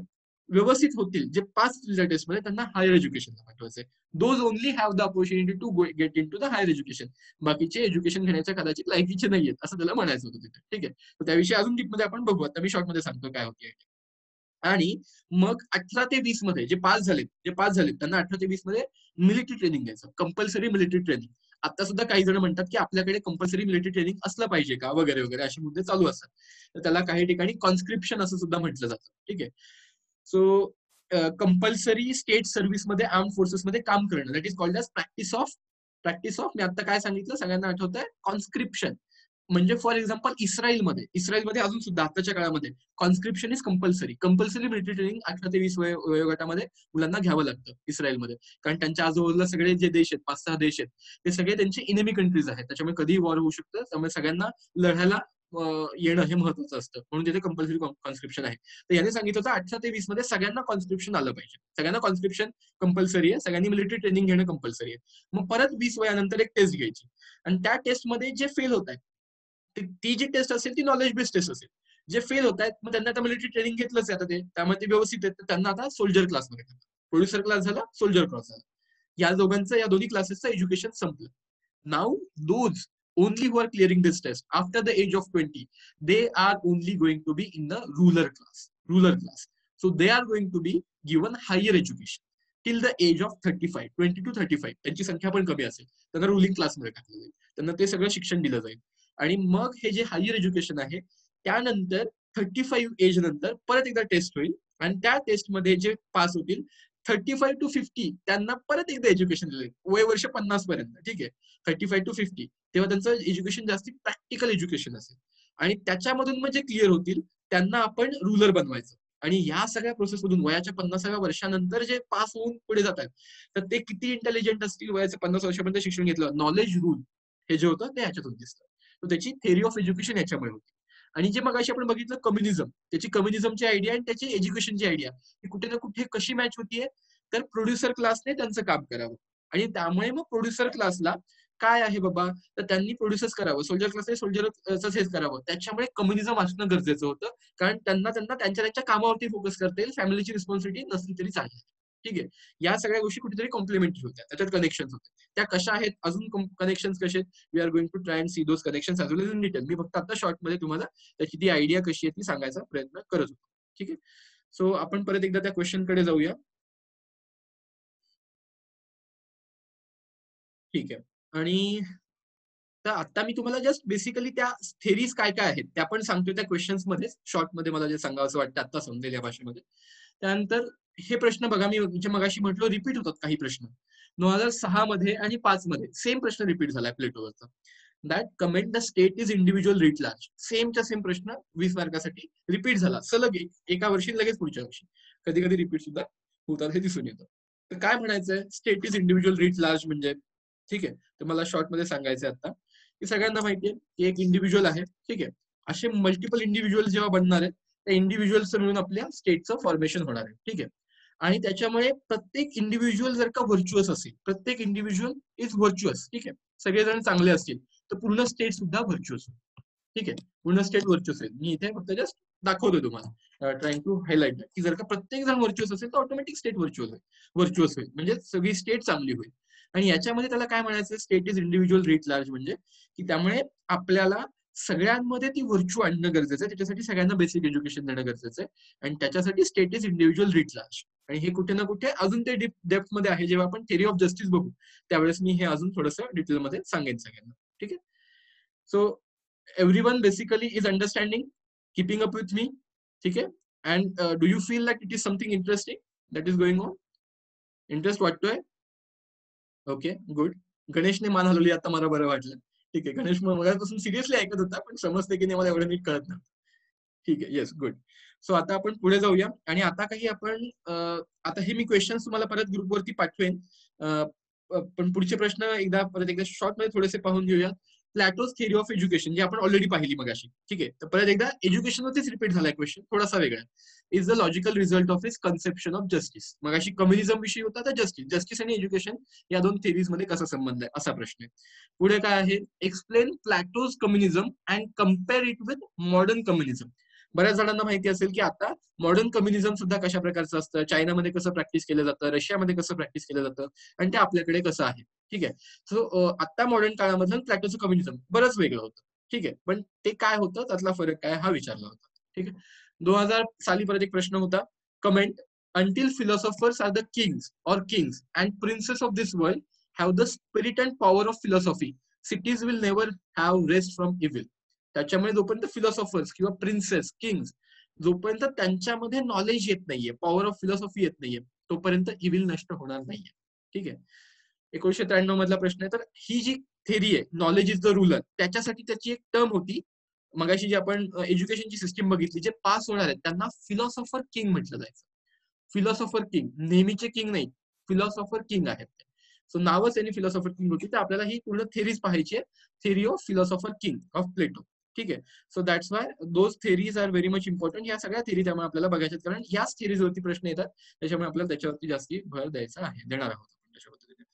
व्यवस्थित होतील, जे pass होतील test मध्ये त्यांना higher education ला पाठवायचे. Those only have the opportunity to go get into the higher education. बाकीचे education घेण्याच्या कदाचित लायकीचे नाहीयेत असं त्याला म्हणायचं होतं तिथे. ठीक आहे. तर त्याविषयी अजून टिपमध्ये आपण बघू. आता मी शॉर्ट मध्ये सांगतो काय होते. आणि मग अठरा ते वीस मध्ये जे पास झालेत जे पास झालेत त्यांना अठरा ते वीस मध्ये मिलिटरी ट्रेनिंग द्यायचं, कंपल्सरी मिलिटरी ट्रेनिंग. आता सुद्धा काही जण म्हणतात की आपल्याकडे कंपल्सरी मिलिटरी ट्रेनिंग असलं पाहिजे का वगैरे वगैरे असे मुद्दे चालू असतात. तर त्याला काही ठिकाणी कॉन्स्क्रिप्शन असं सुद्धा म्हटलं जातं. ठीक आहे. सो कंपल्सरी स्टेट सर्व्हिसमध्ये आर्म फोर्सेसमध्ये काम करणं, that is called as practice of practice of मी आता काय सांगितलं सगळ्यांना आठवत आहे, कॉन्स्क्रिप्शन. म्हणजे फॉर एक्झाम्पल इस्रायलमध्ये इस्रायलमध्ये अजून सुद्धा आताच्या काळामध्ये conscription is compulsory compulsory military training अठरा ते वीस वयोगटामध्ये मुलांना घ्यावं लागतं इस्रायलमध्ये, कारण त्यांच्या आजूबाजूला सगळे जे देश आहेत, पाच सहा देश आहेत, ते सगळे त्यांचे इनेमी कंट्रीज आहेत, त्याच्यामुळे कधीही वॉर होऊ शकतं, त्यामुळे सगळ्यांना लढायला येणं हे महत्वाचं असतं, म्हणून तिथे कंपल्सरी कॉन्स्क्रिप्शन आहे. तर याने सांगितलं होतं अठरा ते वीस मध्ये सगळ्यांना कॉन्स्क्रिप्शन आलं पाहिजे, सगळ्यांना कॉन्स्क्रिप्शन कंपल्सरी आहे, सगळ्यांनी मिलिटरी ट्रेनिंग घेणं कंपल्सरी आहे. मग परत वीस वयानंतर एक टेस्ट घ्यायची आणि त्या टेस्टमध्ये जे फेल होत आहेत ती जी टेस्ट असेल ती नॉलेज बेस्ड टेस्ट असेल, जे फेल होत आहेत मग त्यांना आता मिलिटरी ट्रेनिंग घेतलंच आहे, आता ते त्यामुळे ते व्यवस्थित आहेत, त्यांना आता सोल्जर क्लासमध्ये टाकतात. प्रोड्युसर क्लास झाला, सोल्जर क्लास झाला, या दोघांचं या दोन्ही क्लासेसचं एज्युकेशन संपलं. Now those only who are clearing this test after the age of twenty, they are only going to be in the ruler class, ruler class. So they are going to be given higher education till the age of thirty-five, twenty to thirty-five. त्यांची संख्या पण कमी असेल, त्यांना ruling क्लासमध्ये टाकलं जाईल, त्यांना ते सगळं शिक्षण दिलं जाईल. आणि मग हे जे हायर एज्युकेशन आहे त्यानंतर थर्टी फाईव्ह एज नंतर परत एकदा टेस्ट होईल आणि त्या टेस्टमध्ये जे पास होतील थर्टी फाईव्ह टू फिफ्टी त्यांना परत एकदा एज्युकेशन दिलं जाईल, वय वर्ष पन्नास पर्यंत, ठीक आहे, थर्टी फाईव्ह टू फिफ्टी तेव्हा त्यांचं एज्युकेशन जास्त प्रॅक्टिकल एज्युकेशन असेल आणि त्याच्यामधून मग जे क्लिअर होतील त्यांना आपण रुलर बनवायचं. आणि या सगळ्या प्रोसेसमधून वयाच्या पन्नासाव्या वर्षानंतर जे पास होऊन पुढे जातात तर ते किती इंटेलिजंट असतील, वयाच्या पन्नास वर्षापर्यंत शिक्षण घेतलं, नॉलेज रूल हे जे होतं ते ह्याच्यातून दिसतं. त्याची थेअरी ऑफ एज्युकेशन ह्याच्यामुळे होती. आणि जे मग अशी आपण बघितलं कम्युनिझम, त्याची कम्युनिझमची आयडिया आणि त्याची एज्युकेशनची आयडिया ही कुठे ना कुठे कशी मॅच होतीये, तर प्रोड्युसर क्लासने त्यांचं काम करावं आणि त्यामुळे मग प्रोड्युसर क्लासला काय आहे बाबा तर त्यांनी प्रोड्युसर्स करावं, सोल्जर क्लासने सोल्जरच हेच करावं, त्याच्यामुळे कम्युनिझम असणं गरजेचं होतं, कारण त्यांना त्यांना त्यांच्या त्यांच्या कामावरती फोकस करता येईल, फॅमिलीची रिस्पॉन्सिबिलिटी नसली तरी चालेल, ठीक आहे. या सगळ्या गोष्टी कुठेतरी कॉम्प्लिमेंटरी होत्या, त्याच्यात कनेक्शन होते, त्या कशा आहेत, अजून कनेक्शन कसे आहेत, we are going to try and see those connections as well in detail. मी फक्त आता शॉर्टमध्ये तुम्हाला त्याची ती आयडिया कशी आहे ती सांगायचा प्रयत्न करत होतो, ठीक आहे. सो आपण परत एकदा त्या क्वेश्चनकडे जाऊया, ठीक आहे. आणि तर आता मी तुम्हाला जस्ट बेसिकली त्या थेरीज काय काय आहेत त्या पण सांगतोय त्या क्वेश्चन्स मध्ये, शॉर्टमध्ये मला जे सांगावं असं वाटतं आता समजेल या भाषेमध्ये. त्यानंतर हे प्रश्न बघा, मी मगाशी म्हटलो रिपीट होतात काही प्रश्न, दोन हजार सहा मध्ये आणि पाच मध्ये सेम प्रश्न रिपीट झालाय प्लेटोवरचा, that comment the state is individual writ large, सेमच्या सेम प्रश्न वीस मार्कासाठी रिपीट झाला सलग एका वर्षी लगेच पुढच्या वर्षी, कधी कधी रिपीट सुद्धा होतात हे दिसून येतं. तर काय म्हणायचंय, state is individual writ large म्हणजे, ठीक आहे. तर मला शॉर्टमध्ये सांगायचं आता की सगळ्यांना माहितीये की एक इंडिव्हिज्युअल आहे, ठीक आहे, असे मल्टिपल इंडिव्हिज्युअल जेव्हा बनणार आहेत त्या इंडिव्हिज्युअलचं मिळून आपल्या स्टेटचं फॉर्मेशन होणार आहे, ठीक आहे. आणि त्याच्यामुळे प्रत्येक इंडिव्हिज्युअल जर का व्हर्च्युअस असेल, प्रत्येक इंडिव्हिज्युअल इज व्हर्च्युअस, ठीक आहे, सगळेजण चांगले असतील तर पूर्ण स्टेट सुद्धा व्हर्च्युअस होईल, ठीक आहे, पूर्ण स्टेट व्हर्च्युअस होईल. मी इथे फक्त जस्ट दाखवतोय तुम्हाला, ट्राइंग टू हायलाइट दॅट, की जर का प्रत्येक जण व्हर्च्युअस असेल तर ऑटोमॅटिक स्टेट व्हर्च्युअस होईल व्हर्च्युअस होईल म्हणजे सगळी स्टेट चांगली होईल. आणि याच्यामध्ये त्याला काय म्हणायचं, state is individual writ large म्हणजे की त्यामुळे आपल्याला सगळ्यांमध्ये ती व्हर्च्यू आणणं गरजेचं आहे, त्याच्यासाठी सगळ्यांना बेसिक एज्युकेशन देणं गरजेचं आहे आणि त्याच्यासाठी state is individual writ large. आणि हे कुठे ना कुठे अजून ते डेप्थ मध्ये आहे, जेव्हा आपण थेरी ऑफ जस्टिस बघू त्यावेळेस मी हे अजून थोडंसं डिटेलमध्ये सांगेन सगळ्यांना, ठीक आहे. So everyone basically is understanding, keeping up with me, ठीक आहे. And do you feel that it is something interesting that is going on, interest वाटतोय, ओके गुड. गणेशने मान हलवली, आता मला बरं वाटलं, ठीक आहे. गणेश मगापासून सिरियसली ऐकत होता पण समजते की नाही मला एवढं नीट कळत नव्हतं, ठीक आहे, येस गुड. सो आता आपण पुढे जाऊया आणि आता काही आपण आता हे मी क्वेश्चन्स तुम्हाला परत ग्रुपवरती पाठवेन, पण पुढचे प्रश्न एकदा परत एकदा शॉर्टमध्ये थोडेसे पाहून घेऊया. प्लॅटोज थेरी ऑफ एज्युकेशन जी आपण ऑलरेडी पाहिली मगाशी, ठीक आहे, तर परत एकदा एज्युकेशनवरतीच रिपीट झालाय क्वेश्चन, थोडासा वेगळा. Is the logical result of his conception of justice, मगाशी कम्युनिझम विषयी होता तर जस्टिस जस्टिस आणि एज्युकेशन या दोन थेरीज मध्ये कसा संबंध आहे असा प्रश्न आहे. पुढे काय आहे, explain Plato's communism and compare it with modern communism. बऱ्याच जणांना माहिती असेल की आता मॉडर्न कम्युनिझम सुद्धा कशा प्रकारचं असतं, चायनामध्ये कसं प्रॅक्टिस केलं जातं, रशियामध्ये कसं प्रॅक्टिस केलं जातं आणि ते आपल्याकडे कसं आहे, ठीक आहे. सो आता मॉडर्न काळामधलं प्लॅटोचं कम्युनिझम बरंच वेगळं होतं, ठीक आहे, पण ते काय होतं त्यातला फरक काय हा विचारला होता, ठीक आहे. दोन हजार साली परत एक प्रश्न होता, comment until philosophers are the kings or kings and princes of this world have the spirit and power of philosophy cities will never have rest from evil. त्याच्यामुळे जोपर्यंत फिलॉसॉफर्स किंवा प्रिन्सेस किंग्स जोपर्यंत त्यांच्यामध्ये नॉलेज येत नाहीये, power of philosophy येत नाहीये, तोपर्यंत इव्हिल नष्ट होणार नाहीये, ठीक आहे. एकोणीसशे त्र्याण्णव मधला प्रश्न आहे. तर ही जी थेरी आहे नॉलेज इज द रुलर, त्याच्यासाठी त्याची एक टर्म होती मगाशी जी आपण एज्युकेशनची सिस्टीम बघितली, जे पास होणार आहेत त्यांना फिलॉसॉफर किंग म्हटलं जायचं. फिलॉसॉफर किंग, नेहमीचे किंग नाही, फिलॉसॉफर किंग आहेत ते. सो नावच त्यांनी फिलॉसॉफर किंग होती. तर आपल्याला ही पूर्ण थेरीज पाहायची आहे, theory of philosopher king of Plato. ठीक आहे. So that's why those theories are very much important. या सगळ्या थेरी त्यामुळे आपल्याला बघायच्यात, कारण याच थेरीजवरती प्रश्न येतात, त्याच्यामुळे आपल्याला त्याच्यावरती जास्ती भर द्यायचा आहे, देणार आहोत आपण अशा पद्धतीने.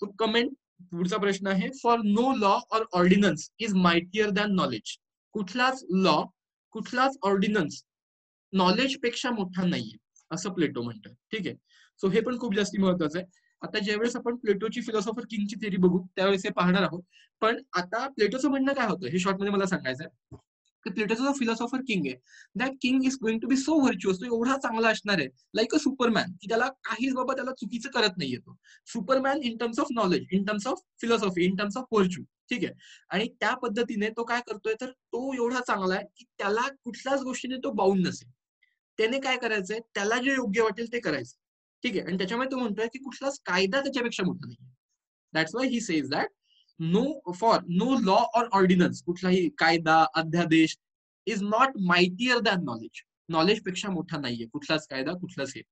सो कमेंट पुढचा प्रश्न आहे. For no law or ordinance is mightier than knowledge. कुठलाच लॉ, कुठलाच ऑर्डिनन्स नॉलेज पेक्षा मोठा नाहीये असं प्लेटो म्हणतात. ठीक आहे. सो हे पण खूप जास्त महत्वाचं आहे. आता ज्यावेळेस आपण प्लेटोची फिलॉसॉफर किंगची थेरी बघू त्यावेळेस हे पाहणार आहोत. पण आता प्लेटोचं म्हणणं काय होतं हे शॉर्टमध्ये मला सांगायचं आहे की प्लेटोचा जो फिलॉसॉफर किंग आहे that king is going to be so virtuous, तो एवढा चांगला असणार आहे लाईक अ सुपरमॅन की त्याला काहीच बाबा त्याला चुकीचं करत नाहीये तो. Superman in terms of knowledge, in terms of philosophy, in terms of virtue. ठीक आहे. आणि त्या पद्धतीने तो काय करतोय तर तो एवढा चांगला आहे की त्याला कुठल्याच गोष्टीने तो बाउंड नसेल. त्याने काय करायचंय, त्याला जे योग्य वाटेल ते करायचं. ठीक आहे. आणि त्याच्यामुळे तो म्हणतोय की कुठलाच कायदा त्याच्यापेक्षा मोठा नाहीये. That's why he says that no for no law or ordinance, कुठलाही कायदा अध्यादेश is not mightier than knowledge. Knowledge पेक्षा मोठा नाहीये कुठलाच कायदा, कुठलाच हे.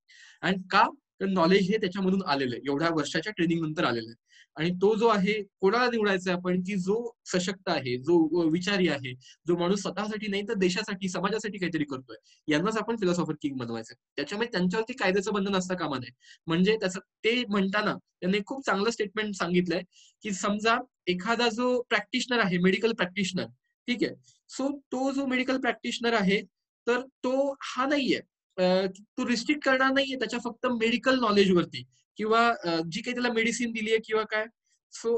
आणि का तर नॉलेज हे त्याच्यामधून आलेलं आहे, एवढ्या वर्षाच्या ट्रेनिंग नंतर आलेलं आहे. आणि तो जो आहे कोणाला निवडायचा आपण की जो सशक्त आहे, जो विचारी आहे, जो माणूस स्वतःसाठी नाही तर देशासाठी समाजासाठी काहीतरी करतोय, यांनाच आपण फिलॉसॉफर किंग बनवायचं. त्याच्यामुळे त्यांच्यावरती कायद्याचं बंधन असता कामा नये. म्हणजे त्याचं ते म्हणताना त्यांनी खूप चांगलं स्टेटमेंट सांगितलंय की समजा एखादा जो प्रॅक्टिशनर आहे, मेडिकल प्रॅक्टिशनर. ठीक आहे. सो तो जो मेडिकल प्रॅक्टिशनर आहे तर तो हा नाहीये, तो रिस्ट्रिक्ट करणार नाहीये त्याच्या फक्त मेडिकल नॉलेजवरती किंवा जी काही त्याला मेडिसिन दिली आहे किंवा काय. सो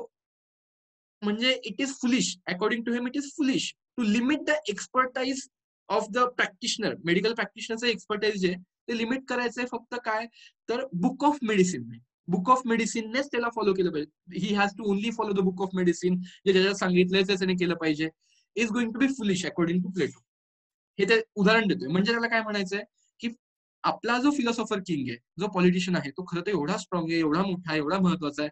म्हणजे it is foolish, according to him it is foolish to limit the expertise of the practitioner. Medical प्रॅक्टिशनरचं एक्सपर्टाईज जे ते लिमिट करायचंय फक्त काय तर बुक ऑफ मेडिसिनने. बुक ऑफ मेडिसिननेच त्याला फॉलो केलं पाहिजे. He has to only follow the book of medicine, जे ज्याच्यात सांगितलंय त्याने केलं पाहिजे. Is going to be foolish according to Plato. हे ते उदाहरण देतोय. म्हणजे त्याला काय म्हणायचंय की आपला जो फिलॉसॉफर किंग आहे, जो पॉलिटिशियन आहे, तो खरं तर एवढा स्ट्रॉंग आहे, एवढा मोठा आहे, एवढा महत्वाचा आहे.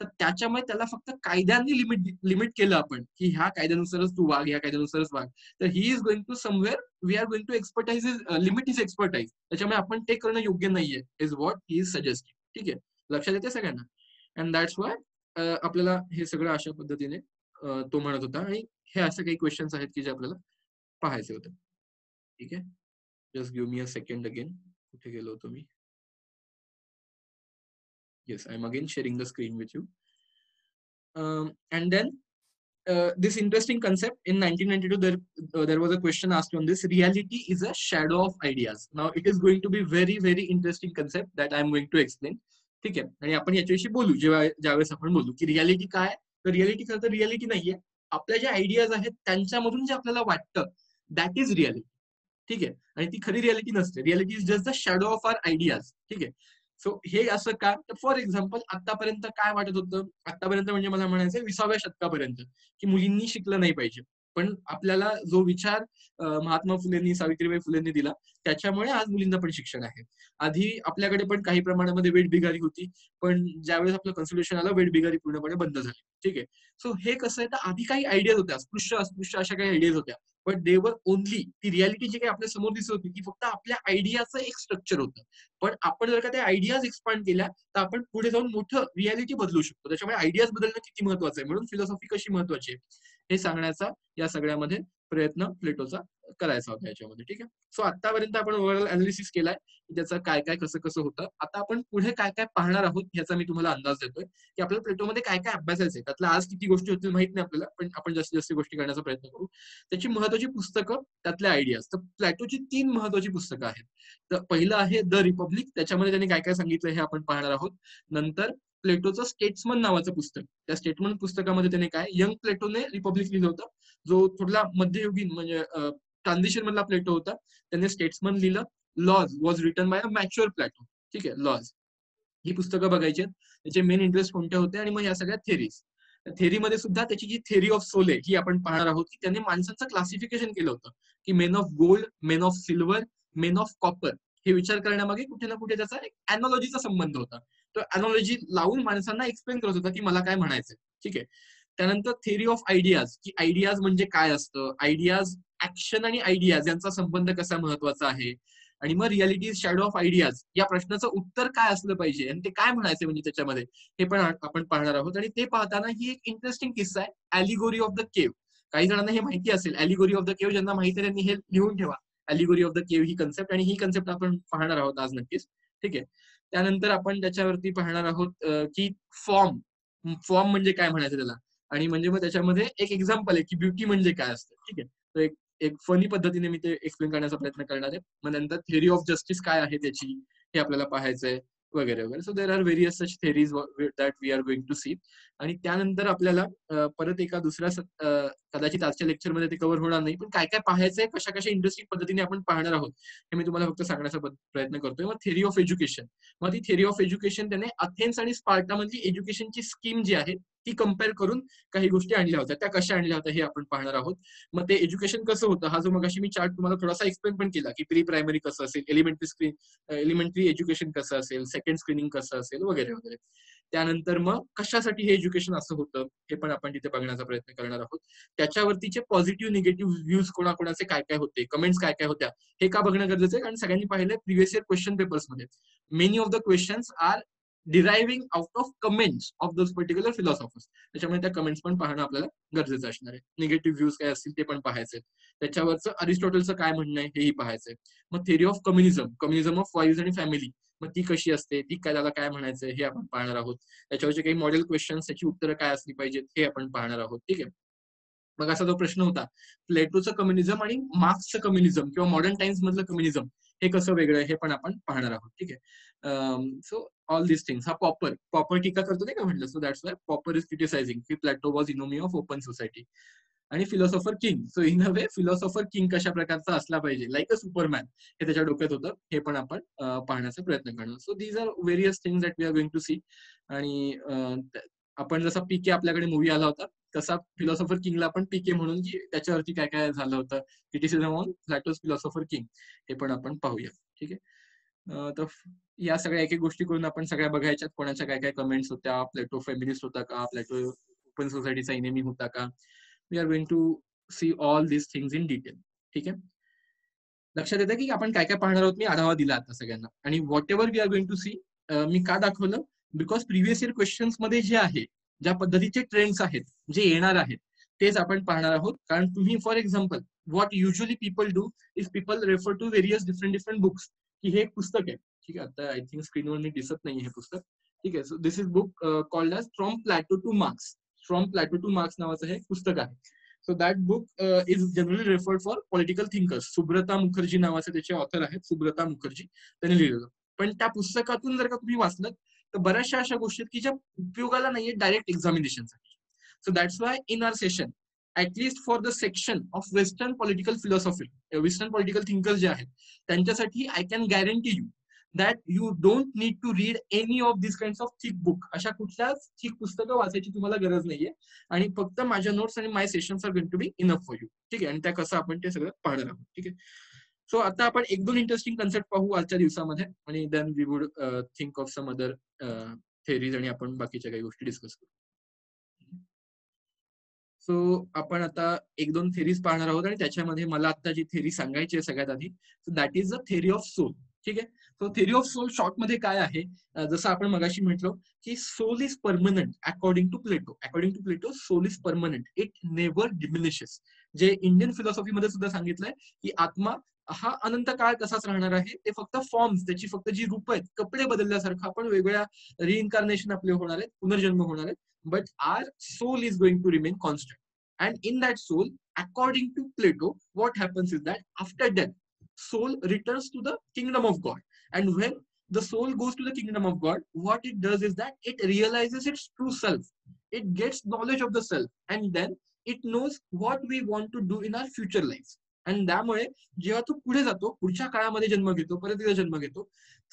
तर त्याच्यामुळे त्याला फक्त कायद्यांनी लिमिट लिमिट केलं आपण की ह्या कायद्यानुसारच तू वाघ, ह्या कायद्यानुसारच वाघ. तर he is going to somewhere we are going to expertise limit is expertise. त्याच्यामुळे आपण ते करणं योग्य नाहीये is what he is suggesting. ठीक आहे. लक्षात येते सगळ्यांना. अँड दॅट्स वाय आपल्याला हे सगळं अशा पद्धतीने तो म्हणत होता. आणि हे असे काही क्वेश्चन्स आहेत की जे आपल्याला पाहायचे होते. ठीक आहे. Just give me a second again. कुठे गेलो होतो मी? Yes, I am again sharing the screen with you. Um, and then uh, this interesting concept in nineteen ninety-two there uh, there was a question asked on this. Reality is a shadow of ideas. Now it is going to be very very interesting concept that I am going to explain. ठीक आहे. आणि आपण याच्याविषयी बोलू जेव्हा ज्यावेळेस आपण बोलू की रियालिटी काय. तर रियालिटी खरं तर रियालिटी नाहीये. आपल्या ज्या आयडियाज आहेत त्यांच्यामधून जे आपल्याला वाटतं दॅट इज रियालिटी. ठीक आहे. आणि ती खरी रियालिटी नसते. Reality is just the shadow of our ideas. ठीक आहे. सो हे असं का तर फॉर एक्झाम्पल आतापर्यंत काय वाटत होतं, आतापर्यंत म्हणजे मला म्हणायचं विसाव्या शतकापर्यंत, की मुलींनी शिकलं नाही पाहिजे. पण आपल्याला जो विचार महात्मा फुलेंनी, सावित्रीबाई फुलेंनी दिला त्याच्यामुळे आज मुलींना पण शिक्षण आहे. आधी आपल्याकडे पण काही प्रमाणामध्ये वेठबिगारी होती, पण ज्यावेळेस आपलं कन्स्टिट्यूशन आलं वेठबिगारी पूर्णपणे बंद झाली. ठीक आहे. सो हे कसं आहे तर आधी काही आयडियाज होत्या, स्पृश्य अस्पृश्य अशा काही आयडियाज होत्या, पण देवर ओनली ती रियालिटी जी काही आपल्या समोर दिसत होती ती फक्त आपल्या आयडियाचं एक स्ट्रक्चर होतं. पण आपण जर का त्या आयडियाज एक्सपांड केल्या तर आपण पुढे जाऊन मोठं रियालिटी बदलू शकतो. त्याच्यामुळे आयडियाज बदलणं किती महत्वाचं आहे, म्हणून फिलॉसॉफी कशी महत्वाची आहे हे सांगण्याचा या सगळ्यामध्ये प्रयत्न प्लेटोचा करायचा होता याच्यामध्ये. ठीक आहे. सो आतापर्यंत आपण ओव्हरऑल अनालिसिस केलाय त्याचा काय काय कसं कसं होतं. आता आपण पुढे काय काय पाहणार आहोत ह्याचा मी तुम्हाला अंदाज देतोय की आपल्याला प्लेटोमध्ये काय काय अभ्यासायचं आहे. त्यातल्या आज किती गोष्टी होतील माहित नाही आपल्याला, पण आपण जास्तीत जास्त गोष्टी करण्याचा प्रयत्न करू. त्याची महत्वाची पुस्तकं, त्यातल्या आयडियाज. तर प्लॅटोची तीन महत्वाची पुस्तकं आहेत. तर पहिलं आहे द रिपब्लिक, त्याच्यामध्ये त्यांनी काय काय सांगितलं हे आपण पाहणार आहोत. नंतर प्लेटोचं स्टेट्समन नावाचं पुस्तक, त्या स्टेट्समन पुस्तकामध्ये त्याने काय यंग प्लेटोने रिपब्लिक लिहिलं होतं, जो थोडला मध्ययुगीन म्हणजे ट्रान्झिशन मधला प्लेटो होता, त्याने स्टेट्समन लिहिलं. Laws was written by a mature Plato. ठीक आहे. लॉज ही पुस्तकं बघायची आहेत, त्याचे मेन इंटरेस्ट कोणते होते. आणि मग या सगळ्या थेरीज, थेरीमध्ये सुद्धा त्याची जी थेरी ऑफ सोले ही आपण पाहणार आहोत की त्याने माणसांचं क्लासिफिकेशन केलं होतं की men of gold, men of silver, men of copper. हे विचार करण्यामागे कुठे ना कुठे त्याचा एक अॅनॉलॉजीचा संबंध होता. तर अनॉलॉजी लावून माणसांना एक्सप्लेन करत होता की मला काय म्हणायचं. ठीक आहे. त्यानंतर थेअरी ऑफ आयडियाज, की आयडियाज म्हणजे काय असतं, आयडियाज ऍक्शन आणि आयडियाज यांचा संबंध कसा महत्वाचा आहे, आणि मग रियालिटीज शॅडो ऑफ आयडियाज या प्रश्नाचं उत्तर काय असलं पाहिजे आणि ते काय म्हणायचे म्हणजे त्याच्यामध्ये, हे पण आपण पाहणार आहोत. आणि ते पाहताना ही एक इंटरेस्टिंग किस्सा आहे, ॲलिगोरी ऑफ द केव्ह. काही जणांना हे माहिती असेल ॲलिगोरी ऑफ द केव्ह, ज्यांना माहिती आहे त्यांनी हे लिहून ठेवा, ॲलिगोरी ऑफ द केव्ह ही कन्सेप्ट, आणि ही कन्सेप्ट आपण पाहणार आहोत आज नक्कीच. ठीक आहे. त्यानंतर आपण त्याच्यावरती पाहणार आहोत की फॉर्म, फॉर्म म्हणजे काय म्हणायचं त्याला, आणि म्हणजे मग त्याच्यामध्ये एक एक्झाम्पल आहे की ब्युटी म्हणजे काय असतं. ठीक आहे. तर एक एक फनी पद्धतीने मी ते एक्सप्लेन करण्याचा प्रयत्न करणार आहे. मग नंतर थेअरी ऑफ जस्टिस काय आहे त्याची हे आपल्याला पाहायचंय वगैरे वगैरे. So there are various such theories that we are going to see. आणि त्यानंतर आपल्याला परत एका दुसऱ्या, कदाचित आजच्या लेक्चरमध्ये ते कव्हर होणार नाही, पण काय काय पाहायचंय, कशा कशा इंटरेस्टिंग पद्धतीने आपण पाहणार आहोत हे मी तुम्हाला फक्त सांगण्याचा प्रयत्न करतोय. मग थेरी ऑफ एज्युकेशन, मग ती थेरी ऑफ एज्युकेशन त्याने अथेन्स आणि स्पार्टामधली एज्युकेशनची स्कीम जी आहे ती कम्पेअर करून काही गोष्टी आणल्या होत्या, त्या कशा आणल्या होत्या हे आपण पाहणार आहोत. मग ते एज्युकेशन कसं होतं हा जो मगाशी मी चार्ट तुम्हाला थोडासा एक्सप्लेन पण केला, की प्री प्रायमरी कसं असेल, एलिमेंटरी स्क्रीन एलिमेंटरी एज्युकेशन कसं असेल, सेकंड स्क्रीनिंग कसं असेल वगैरे वगैरे. त्यानंतर मग कशासाठी हे एज्युकेशन असं होतं हे पण आपण तिथे बघण्याचा प्रयत्न करणार आहोत. त्याच्यावरतीचे पॉझिटिव्ह निगेटिव्ह व्ह्यूज कोणाकोणाचे काय काय होते, कमेंट्स काय काय होत्या हे का बघणं गरजेचं आहे, कारण सगळ्यांनी पाहिलं प्रिव्हियस इयर क्वेश्चन पेपर्समध्ये many of the questions are deriving out of comments of those particular philosophers. त्याच्यामुळे त्या कमेंट्स पण पाहणं आपल्याला गरजेचं असणार आहे. निगेटिव्ह व्ह्यूज काय असतील ते पण पाहायचे, त्याच्यावरचं अरिस्टॉटलचं काय म्हणणं आहे हेही पाहायचंय. मग theory of communism, communism of wives आणि फॅमिली, मग ती कशी असते, ती काय त्याला काय म्हणायचंय हे आपण पाहणार आहोत. त्याच्यावरचे काही मॉडेल क्वेश्चन्स, त्याची उत्तरं काय असली पाहिजेत हे आपण पाहणार आहोत. ठीक आहे. मग असा जो प्रश्न होता प्लेटोचं कम्युनिझम आणि मार्क्सचं कम्युनिझम किंवा मॉडर्न टाइम्स मधलं कम्युनिझम हे कसं वेगळं आहे हे पण आपण पाहणार आहोत. ठीक आहे. So all this things. हा पॉपर पॉपर टीका करतो नाही का म्हटलं, so that's why Popper is criticising की Plato was enemy of open society. आणि philosopher king, so in a way philosopher king कशा प्रकारचा असला पाहिजे, लाईक अ सुपरमॅन हे त्याच्या डोक्यात होतं, हे पण आपण पाहण्याचा प्रयत्न करणार. So these are various things that we are going to see. आणि आपण जसा पीके आपल्याकडे मूवी आला होता तसा फिलॉसॉफर किंगला पण पीके म्हणून, की त्याच्यावरती काय काय झालं होतं, criticism on Plato's philosopher king हे पण आपण पाहूया. ठीक आहे. तर या सगळ्या एक एक गोष्टी करून आपण सगळ्या बघायच्यात, कोणाच्या काय काय कमेंट्स होत्या, प्लॅटो फेमिनिस्ट होता का, प्लॅटो ओपन सोसायटीचा इनेमी होता का, we are going to see all this things in detail. ठीक आहे. लक्षात येतं की आपण काय काय पाहणार आहोत, मी आढावा दिला आता सगळ्यांना. आणि whatever we are going to see मी का दाखवलं, बिकॉज प्रिव्हियस इयर क्वेश्चन्स मध्ये जे आहे, ज्या पद्धतीचे ट्रेंड्स आहेत, जे येणार आहेत तेच आपण पाहणार आहोत. कारण तुम्ही for example what usually people do is people refer to various different different books, की हे एक पुस्तक आहे. ठीक आहे. आता आय थिंक स्क्रीनवर नीट दिसत नाही हे पुस्तक. ठीक आहे. So this is book called as from Plato to Marx. From Plato to Marx नावाचं हे पुस्तक आहे. सो that book is generally referred for political thinkers. Subrata Mukherjee नावाचे त्याचे ऑथर आहेत, सुब्रता मुखर्जी, त्यांनी लिहिलेलं. पण त्या पुस्तकातून जर का तुम्ही वाचलं तर बऱ्याचशा अशा गोष्टी की ज्या उपयोगाला नाहीये डायरेक्ट एक्झामिनेशनसाठी. So that's why in our session at least for the section of western political philosophy, western political thinkers जे आहेत त्यांच्यासाठी I can guarantee you that you don't need to read any of this kind of thick book. अशा कुठल्याच thick पुस्तकं वाचायची तुम्हाला गरज नाहीये, आणि फक्त माझ्या नोट्स आणि my sessions are going to be enough for you. ठीक आहे. आणि त्या कसं आपण ते सगळं पाहणार आहोत. ठीक आहे. सो आता आपण एक दोन इंटरेस्टिंग कन्सेप्ट पाहू आजच्या दिवसामध्ये, आणि then we would think of some other theories, आणि आपण बाकीच्या काही गोष्टी डिस्कस करू. सो आपण आता एक दोन थेरीज पाहणार आहोत, आणि त्याच्यामध्ये मला आता जी थेरी सांगायची आहे सगळ्यात आधी, so that is a theory of soul. ठीक आहे. So theory of soul short मध्ये काय आहे, जसं आपण मगाशी म्हटलो की soul is permanent according to Plato. According to Plato soul is permanent, it never diminishes. जे इंडियन फिलॉसॉफीमध्ये सुद्धा सांगितलंय की आत्मा हा अनंत काळ तसाच राहणार आहे, ते फक्त फॉर्म्स, त्याची फक्त जी रूप आहेत, कपडे बदलल्यासारखं आपण वेगवेगळ्या रिइन्कारनेशन आपले होणार आहेत, पुनर्जन्म होणार आहेत, but our soul is going to remain constant. And in that soul according to Plato what happens is that after death soul returns to the kingdom of God. And when the soul goes to the kingdom of God what it does is that it realises its true self, it gets knowledge of the self, and then it knows what we want to do in our future life. आणि त्यामुळे जेव्हा तो पुढे जातो, पुढच्या काळामध्ये जन्म घेतो, परत एकदा जन्म घेतो,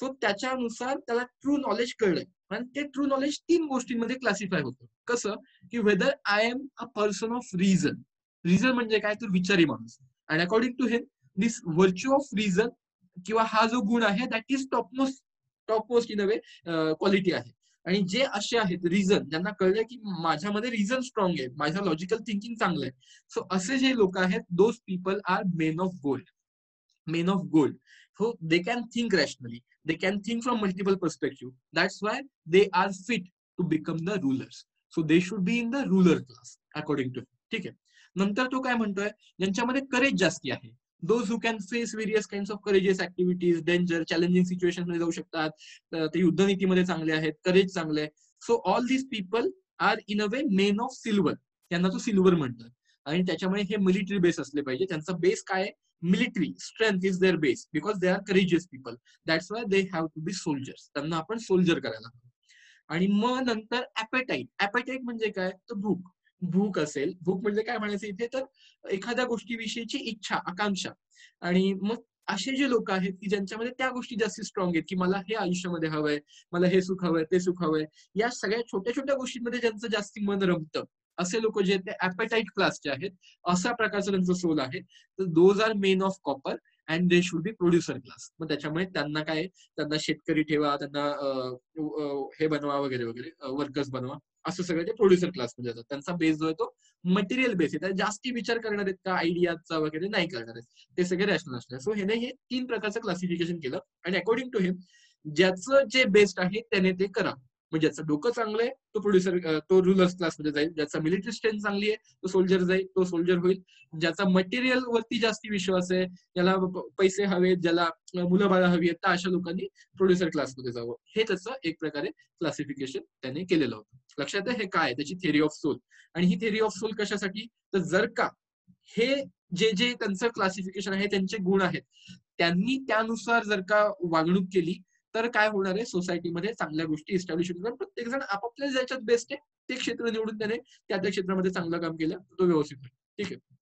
तो त्याच्यानुसार त्याला ट्रू नॉलेज कळलंय, आणि ते ट्रू नॉलेज तीन गोष्टींमध्ये क्लासिफाय होतं. कसं की whether I am a person of reason. Reason म्हणजे काय, तर विचारी माणूस. And according to him this virtue of reason किंवा हा जो गुण आहे that is topmost topmost in a way quality आहे। आणि जे असे आहेत रिझन, ज्यांना कळलं की माझ्यामध्ये रिझन स्ट्रॉंग आहे, माझा लॉजिकल थिंकिंग चांगलं आहे, सो असे जे लोक आहेत those people are men of gold, men of gold. So they can think rationally, they can think from multiple perspective, that's why they are fit to become the rulers, so they should be in the ruler class according to him. ठीक है, नंतर तो काय म्हणतोय, ज्यांच्यामध्ये courage जास्ती आहे, those who can face various kinds of courageous activities, danger, challenging situations मध्ये जाऊ शकतात, ते युद्धनीतीमध्ये चांगले आहेत, करेज चांगले, so all these people are in a way men of silver, त्यांना तो सिल्वर म्हणतात। आणि त्याच्यामुळे हे मिलिटरी बेस असले पाहिजे, त्यांचा बेस काय आहे, military strength is their base because they are courageous people, that's why they have to be soldiers, त्यांना आपण सोल्जर करायला हवं। आणि मग नंतर appetite, appetite म्हणजे काय, तर भूक, भूक असेल, भूक म्हणजे काय म्हणायचं इथे, तर एखाद्या गोष्टीविषयीची इच्छा, आकांक्षा। आणि मग असे जे लोक आहेत की ज्यांच्यामध्ये त्या गोष्टी जास्त स्ट्रॉंग आहेत की मला हे आयुष्यामध्ये हवंय, मला हे सुख हवंय, ते सुख हवंय, या सगळ्या छोट्या छोट्या गोष्टींमध्ये ज्यांचं जास्त मन रमतं, असे लोक जे ते ॲपेटाइट क्लासचे आहेत, अशा प्रकारचं त्यांचं सोल आहे, तर those are men of copper and they should be producer class. मग त्याच्यामुळे त्यांना काय, त्यांना शेतकरी ठेवा, त्यांना हे बनवा वगैरे वगैरे, वर्कर्स बनवा, असं सगळं ते प्रोड्युसर क्लास म्हणजे जातात। त्यांचा बेस जो आहे तो मटेरियल बेस आहे, त्याला जास्ती विचार करणार आहेत का, आयडियाचा वगैरे नाही करणार आहेत, ते सगळे रॅशनल असणार। सो हे नाही, हे तीन प्रकारचं क्लासिफिकेशन केलं आणि अकॉर्डिंग टू हिम ज्याचं जे बेस्ट आहे त्याने ते करावं। म्हणजे ज्याचं डोकं चांगलं आहे तो प्रोड्युसर, तो रुलर्स क्लासमध्ये जाईल, ज्याचा मिलिटरी स्ट्रेंथ चांगली आहे तो सोल्जर जाईल, तो सोल्जर होईल, ज्याचा मटेरियल वरती जास्ती विश्वास आहे, ज्याला पैसे हवेत, ज्याला मुलं बाळा हवी आहेत, त्या अशा लोकांनी प्रोड्युसर क्लासमध्ये जावं। हे त्याचं एक प्रकारे क्लासिफिकेशन त्याने केलेलं होतं। लक्षात आहे हे काय, त्याची थेअरी ऑफ सोल। आणि ही थेअरी ऑफ सोल कशासाठी, तर जर का हे जे जे त्यांचं क्लासिफिकेशन आहे, त्यांचे गुण आहेत, त्यांनी त्यानुसार जर का वागणूक केली तर काय होणार आहे, सोसायटीमध्ये चांगल्या गोष्टी इस्टॅब्लिश होणार, प्रत्येक जण आपापल्या ज्याच्यात बेस्ट आहे ते क्षेत्र निवडून त्याने त्या त्या क्षेत्रामध्ये चांगलं काम केलं तो व्यवस्थित होईल। ठीक आहे,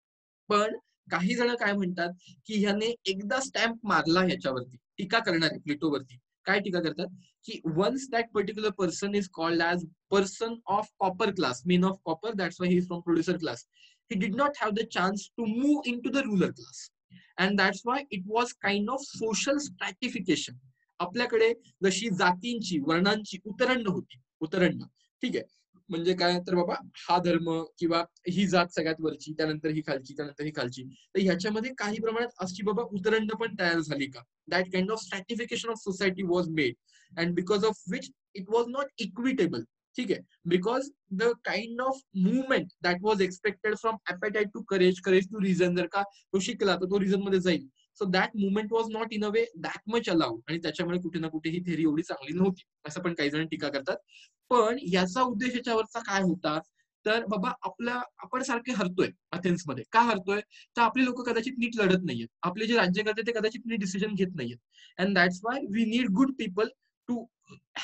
पण काही जण काय म्हणतात की ह्याने एकदा स्टॅम्प मारला, ह्याच्यावरती टीका करणार आहे प्लेटोवरती। काय टीका करतात की once that particular person is called as person of copper class, men of copper, that's why he is from producer class, he did not have the chance to move in to the ruler class and that's why it was kind of social stratification. आपल्याकडे जशी जातींची, वर्णांची उतरंड होती, उतरंड, ठीक आहे, म्हणजे काय तर बाबा हा धर्म किंवा ही जात सगळ्यात वरची, त्यानंतर ही खालची, त्यानंतर ही खालची, तर ह्याच्यामध्ये काही प्रमाणात अशी बाबा उतरंड पण तयार झाली का, that kind of stratification of society was made and because of which it was not equitable. ठीक है, because the kind of movement that was expected from appetite to courage, courage to reason, जर का तो शिकला तर तो reason मध्ये जाईल, so that movement was not in a way that much allowed, आणि त्याच्यामुळे कुठे ना कुठे ही थेअरी एवढी चांगली नव्हती, असं पण काही जण टीका करतात। पण याचा उद्देश याच्यावरचा काय होता, तर बाबा आपला आपण सारखे हरतोय, अथेन्समध्ये का हरतोय, तर आपले लोक कदाचित नीट लढत नाहीयेत, आपले जे राज्यकर्ते ते कदाचित नीट डिसिजन घेत नाहीयेत, and that's why we need good people to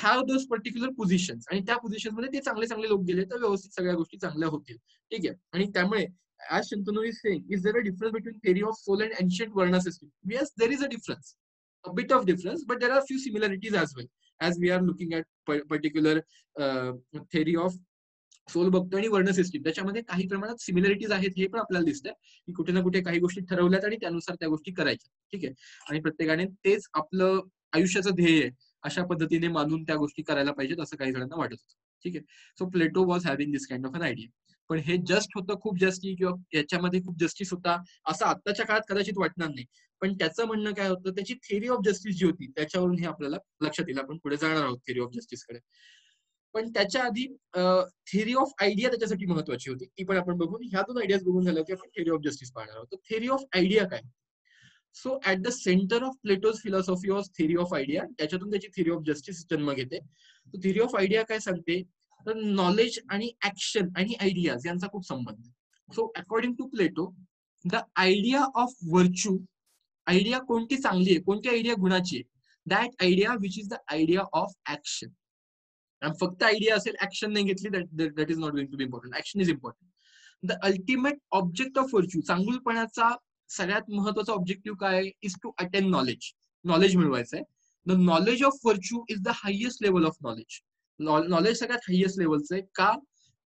have those particular positions, आणि त्या पोझिशन मध्ये ते चांगले चांगले लोक गेले तर व्यवस्थित सगळ्या गोष्टी चांगल्या होतील। ठीक आहे, आणि त्यामुळे as Shantanu is saying, is there a difference between theory of soul and ancient Varna system? Yes, there is a difference, a bit of difference, but there are few similarities as well. As we are looking at particular uh, theory of soul बघतोय आणि वर्ण system, त्याच्यामध्ये काही प्रमाणात similarities आहेत, हे पण आपल्याला दिसतंय की कुठे ना कुठे काही गोष्टी ठरवल्यात आणि त्यानुसार त्या गोष्टी करायच्या। ठीक आहे, आणि प्रत्येकाने तेच आपलं आयुष्याचं ध्येय अशा पद्धतीने मानून त्या गोष्टी करायला पाहिजेत असं काही जणांना वाटत होतं। ठीक आहे, so Plato was having this kind of an idea, पण हे जस्ट होतं खूप जास्ती, किंवा याच्यामध्ये खूप जस्टिस होता असं आत्ताच्या काळात कदाचित वाटणार नाही, पण त्याचं म्हणणं काय होतं, त्याची थेअरी ऑफ जस्टिस जी होती त्याच्यावरून हे आपल्याला लक्षात येईल, आपण पुढे जाणार आहोत थेअरी ऑफ जस्टिसकडे। पण त्याच्या आधी थेअरी ऑफ आयडिया त्याच्यासाठी महत्वाची होती, ती पण आपण बघून, ह्या दोन आयडियाज बघून झाल्या होत्या, आपण थेअरी ऑफ जस्टिस पाहणार आहोत। थेअरी ऑफ आयडिया काय, so at the centre of Plato's philosophy was theory of idea, त्याच्यातून त्याची थेअरी ऑफ जस्टिस जन्म घेते। थेअरी ऑफ आयडिया काय सांगते, तर नॉलेज आणि ऍक्शन आणि आयडियाज यांचा खूप संबंध आहे। So according to Plato the idea of virtue, idea कोणती चांगली आहे, कोणती आयडिया गुणाची आहे, that idea which is the idea of action. फक्त आयडिया असेल, ऍक्शन नाही घेतली, that is not going to be important, action is important. The ultimate object of virtue, चांगुलपणाचा सगळ्यात महत्वाचा ऑब्जेक्टिव्ह काय, is to attain knowledge, knowledge मिळवायचं आहे। The knowledge of virtue is the highest level of knowledge, knowledge सगळ्यात highest लेवलचं आहे, का,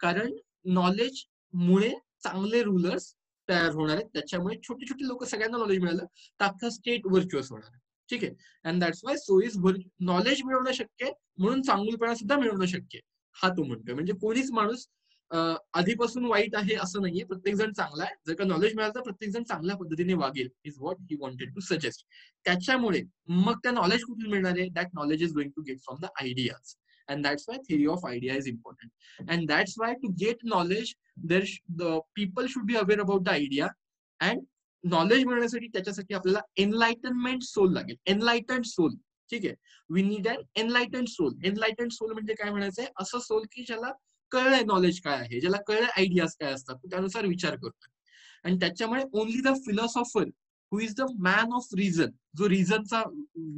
कारण नॉलेज मुळे चांगले रुलर्स तयार होणार आहेत, त्याच्यामुळे छोटे छोटे लोक सगळ्यांना नॉलेज मिळालं तर अख्खा स्टेट व्हर्च्युअस होणार आहे। ठीक आहे. अँड दॅट्स वाय सोयीस नॉलेज मिळवणं शक्य आहे म्हणून चांगुलपणा सुद्धा मिळवणं शक्य आहे. हा तो म्हणतोय म्हणजे कोणीच माणूस आधीपासून वाईट आहे असं नाहीये, प्रत्येक जण चांगला आहे. जर का नॉलेज मिळालं तर प्रत्येक जण चांगल्या पद्धतीने वागेल is what he wanted to suggest. त्याच्यामुळे मग त्या नॉलेज कुठून मिळणार आहे? That knowledge is going to get from the ideas. And that's why theory of idea is important. And that's why to get knowledge, there sh the people should be aware about the idea. And knowledge मिळण्यासाठी त्याच्यासाठी आपल्याला enlightenment soul लागेल. Enlightened soul, ठीक आहे. We need an enlightened soul. Enlightened soul म्हणजे काय म्हणायचंय? असं सोल की ज्याला कळलंय नॉलेज काय आहे, ज्याला कळलंय आयडियाज काय असतात, तो त्यानुसार विचार करतो. आणि त्याच्यामुळे only the philosopher who is the man of reason, जो रिझनचा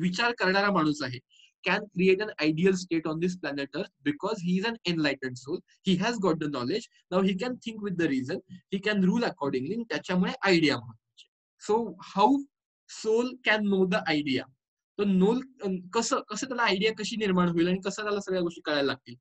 विचार करणारा माणूस आहे, can create an ideal state on this planet Earth because he is an enlightened soul. He has got the knowledge. Now he can think with the reason. He can rule accordingly. त्याच्यामुळे idea म्हणजे. So how soul can know the idea? तो know कसं कसं त्याला idea कशी निर्माण होईल आणि कसं त्याला सगळ्या गोष्टी कळायला लागतील?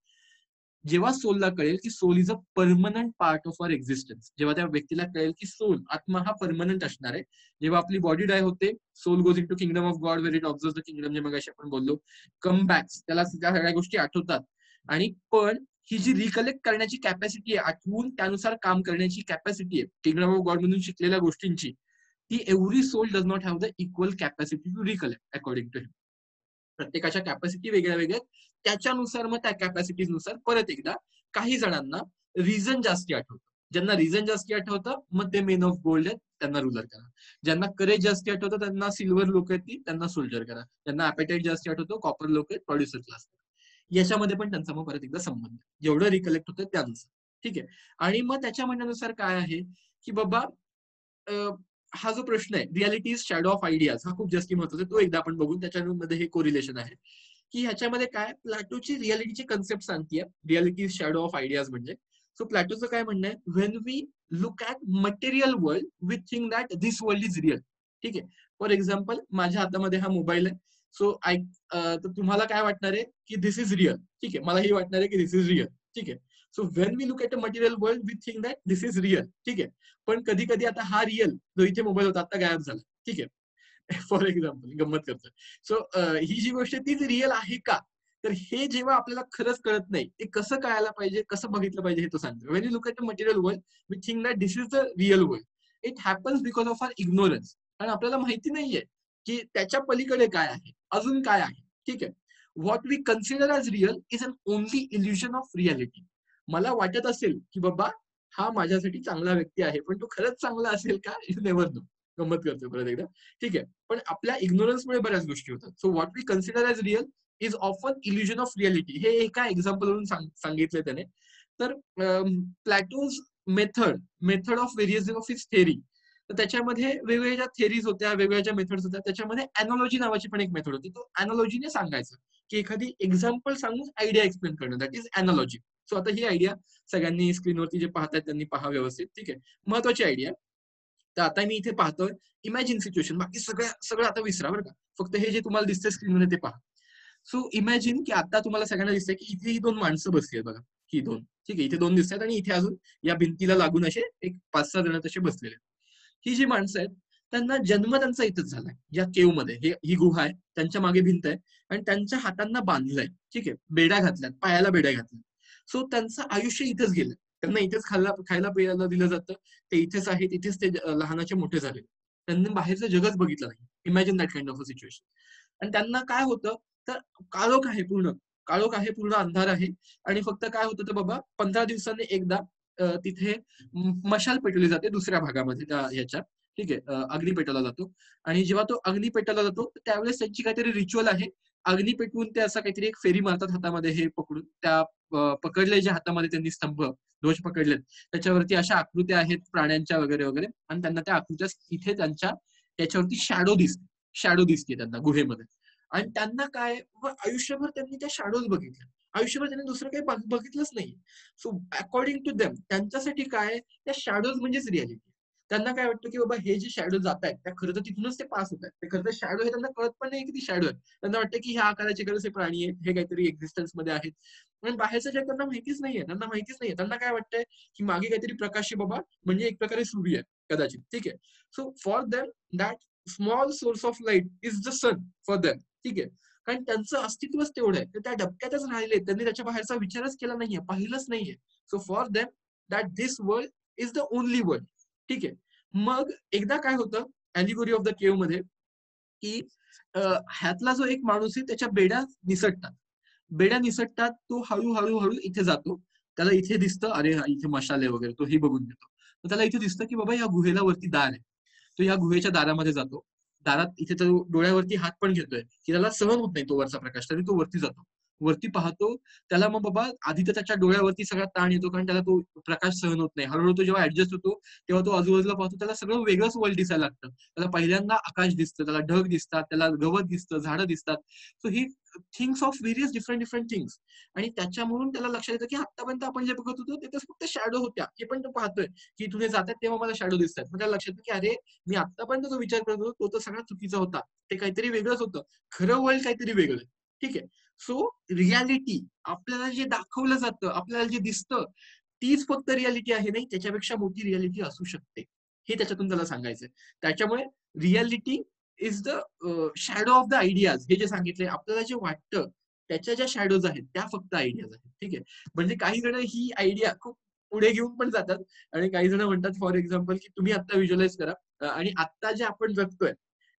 जेव्हा सोलला कळेल की soul is a permanent part of our existence, जेव्हा त्या व्यक्तीला कळेल की सोल आत्मा हा परमनंट असणार आहे, जेव्हा आपली बॉडी डाय होते soul goes in to kingdom of God where it observe the kingdom, जे मग अशी आपण बोललो कम बॅक्स, त्याला त्या सगळ्या गोष्टी आठवतात. आणि पण ही जी रिकलेक्ट करण्याची कॅपॅसिटी आहे, आठवून त्यानुसार काम करण्याची कॅपॅसिटी आहे किंगडम ऑफ गॉड मधून शिकलेल्या गोष्टींची, ती every soul does not have the equal capacity to recollect according to him. प्रत्येकाच्या कॅपॅसिटी वेगळ्या वेगळ्या, त्याच्यानुसार मग त्या कॅपॅसिटीनुसार परत एकदा काही जणांना रिझन जास्ती आठवतं. ज्यांना रिझन जास्ती आठवतं मग ते मेन ऑफ गोल्ड आहेत, त्यांना रुलर करा. ज्यांना करेज जास्ती आठवतं त्यांना सिल्वर लोक आहेत, त्यांना सोल्जर करा. ज्यांना ॲपेटाईट जास्ती आठवतो कॉपर लोक आहेत, प्रोड्युसर क्लास करा. याच्यामध्ये पण त्यांचा मग परत एकदा संबंध, जेवढं रिकलेक्ट होतं त्यानुसार. ठीक आहे. आणि मग त्याच्या म्हणण्यानुसार काय आहे की बाबा हा जो प्रश्न आहे reality is shadow of ideas, हा खूप जास्त महत्वाचा आहे. तो एकदा आपण बघून त्याच्यामध्ये हे कोरिलेशन आहे की ह्याच्यामध्ये काय प्लॅटोची रियालिटीची कन्सेप्ट सांगते reality is shadow of ideas म्हणजे. सो प्लॅटोचं काय म्हणणं आहे, when we look at material world we think that this world is real. ठीक आहे. फॉर एक्झाम्पल माझ्या हातामध्ये हा मोबाईल आहे, सो आय तर तुम्हाला काय वाटणार आहे की दिस इज रिअल. ठीक आहे. मला हे वाटणार आहे की दिस इज रिअल. ठीक आहे. So when we look at a material world we think that this is real. ठीक आहे. पण कधी कधी आता हा रिअल जो इथे मोबाईल होता आता गायब झाला. ठीक आहे. फॉर एक्झाम्पल गंमत करतोय. सो ही जी गोष्ट तीच रिअल आहे का, तर हे जेव्हा आपल्याला खरंच कळत नाही ते कसं कळायला पाहिजे, कसं बघितलं पाहिजे हे तो सांगतो. When you look at a material world we think that this is the real world. It happens because of our ignorance. कारण आपल्याला माहिती नाहीये की त्याच्या पलीकडे काय आहे, अजून काय आहे. ठीक आहे. What we consider as real is an only illusion of reality. मला वाटत असेल की बाबा हा माझ्यासाठी चांगला व्यक्ती आहे, पण तो खरंच चांगला असेल का, यू नेव्हर नो. गंमत करतो परत एकदा. ठीक आहे. पण आपल्या इग्नोरन्समुळे बऱ्याच गोष्टी होतात. So what we consider as real is often illusion of reality. हे एका एक्झाम्पलवरून सांगितलं त्याने. तर Plato's method method of variation of his theory, तर त्याच्यामध्ये वेगवेगळ्या ज्या थेरीज होत्या, वेगवेगळ्या ज्या मेथड्स होत्या, त्याच्यामध्ये अॅनॉलॉजी नावाची पण एक मेथड होती. तो अॅनॉलॉजीने सांगायचं की एखादी एक्झाम्पल सांगून आयडिया एक्सप्लेन करणं, दॅट इज अॅनॉलॉजी. सो आता ही आयडिया सगळ्यांनी स्क्रीनवरती जे पाहतायत त्यांनी पहा व्यवस्थित. ठीक आहे. महत्वाची आयडिया. तर आता मी इथे पाहतोय इमॅजिन सिच्युएशन, बाकी सगळ्या सगळं आता विसरा बरं का, फक्त हे जे तुम्हाला दिसतंय स्क्रीनवर ते पहा. सो इमॅजिन की आता तुम्हाला सगळ्यांना दिसतंय की इथे ही दोन माणसं बसली बघा, ही दोन. ठीक आहे. इथे दोन दिसतात आणि इथे अजून या भिंतीला लागून असे एक पाच सहा जण तसे बसलेले. ही जी माणसं आहेत त्यांना जन्म त्यांचा इथंच झालाय, या केव्ह मध्ये. हे ही गुहा आहे, त्यांच्या मागे भिंत आहे आणि त्यांच्या हातांना बांधलंय. ठीक आहे. बेड्या घातल्यात, पायाला बेड्या घातल्या. सो त्यांचं आयुष्य इथंच गेलं, त्यांना इथेच खाल्ला खायला पियाला दिलं जातं, ते इथेच आहेत, इथेच ते लहानाचे मोठे झाले, त्यांनी बाहेरचं जगच बघितलं नाही. Imagine that kind of a situation. आणि त्यांना काय होतं तर काळोख आहे, पूर्ण काळोख आहे, पूर्ण अंधार आहे. आणि फक्त काय होतं तर बाबा पंधरा दिवसांनी एकदा तिथे मशाल पेटवली जाते दुसऱ्या भागामध्ये ह्याच्या. ठीक आहे. अग्नी पेटवला जातो आणि जेव्हा तो अग्नी पेटवला जातो त्यावेळेस त्यांची काहीतरी रिच्युअल आहे. अग्नी पेटवून ते असं काहीतरी एक फेरी मारतात हातामध्ये, हे पकडून त्या पकडले जे हातामध्ये त्यांनी स्तंभ ध्वज पकडलेत त्याच्यावरती अशा आकृत्या आहेत प्राण्यांच्या वगैरे वगैरे. आणि त्यांना त्या आकृत्या इथे त्यांच्या त्याच्यावरती शॅडो दिसते, शॅडो दिसते त्यांना गुहेमध्ये. आणि त्यांना काय आयुष्यभर त्यांनी त्या शॅडोज बघितल्या, आयुष्यभर त्यांनी दुसरं काही बघितलंच नाही. सो अकॉर्डिंग टू देम त्यांच्यासाठी काय त्या शॅडोज म्हणजेच रियालिटी. त्यांना काय वाटतं की बाबा हे जे शॅडो जात आहेत त्या खरं तर तिथूनच ते पास होत आहेत, ते खरं तर शॅडो हे त्यांना कळत पण नाही की ती शॅडो आहे. त्यांना वाटतं की ह्या आकाराचे खरंच हे प्राणी आहेत, हे काहीतरी एक्झिस्टन्स मध्ये आहेत. पण बाहेरचं जग त्यांना माहितीच नाहीये, त्यांना माहितीच नाहीये. त्यांना काय वाटतंय की मागे काहीतरी प्रकाश आहे बाबा, म्हणजे एक प्रकारे सूर्य आहे कदाचित. ठीक आहे. So for them that small source of light is the sun for them. ठीक आहे, कारण त्यांचं अस्तित्वच तेवढं आहे, ते त्या डबक्यातच राहिले, त्यांनी त्याच्या बाहेरचा विचारच केला नाहीये, पाहिलंच नाहीये. So for them that this world is the only world. ठीक आहे, मग एकदा काय होतं एलिगोरी ऑफ द केव्ह मध्ये की ह्यातला जो एक माणूस आहे त्याच्या बेड्या निसटतात, बेड्या निसटतात, तो हळूहळू हळू इथे जातो, त्याला इथे दिसतं अरे इथे मशाले वगैरे, तो हे बघून घेतो, त्याला इथे दिसतं की बाबा या गुहेला वरती दार आहे, तो या गुहेच्या दारामध्ये जातो, दारात इथे तो डोळ्यावरती हात पण घेतोय की त्याला सहन होत नाही तो वरचा प्रकाश, तरी तो वरती जातो, वरती पाहतो, त्याला मग बाबा आधी तर त्याच्या डोळ्यावरती सगळा ताण येतो कारण त्याला तो प्रकाश सहन होत नाही. हळूहळू तो जेव्हा ऍडजस्ट होतो तेव्हा तो आजूबाजूला पाहतो, त्याला सगळं वेगळंच वर्ल्ड दिसायला लागतं, त्याला पहिल्यांदा आकाश दिसतं, त्याला ढग दिसतात, त्याला गवत दिसतं, झाडं दिसतात. सो ही things of various different different things, आणि त्याच्यामधून त्याला लक्षात येतं की आतापर्यंत आपण जे बघत होतो त्याच्यात फक्त शॅडो होत्या, हे पण तो पाहतोय की इथून जातात तेव्हा मला शॅडो दिसतात, पण त्याला लक्षात येतं की अरे मी आतापर्यंत जो विचार करत होतो तो तर सगळा चुकीचा होता, ते काहीतरी वेगळंच होतं, खरं वर्ल्ड काहीतरी वेगळं. ठीक आहे, सो रियालिटी आपल्याला जे दाखवलं जातं, आपल्याला जे दिसतं तीच फक्त रियालिटी आहे, नाही त्याच्यापेक्षा मोठी रियालिटी असू शकते, हे त्याच्यातून त्याला सांगायचंय. त्याच्यामुळे reality is the shadow of the ideas, हे जे सांगितले आपल्याला जे वाटतं त्याच्या ज्या शॅडोज आहेत त्या फक्त आयडियाज आहेत. ठीक आहे, म्हणजे काही जण ही आयडिया खूप पुढे घेऊन पण जातात, आणि काही जण म्हणतात फॉर एक्झाम्पल की तुम्ही आता व्हिज्युअलाइज करा, आणि आता जे आपण जगतोय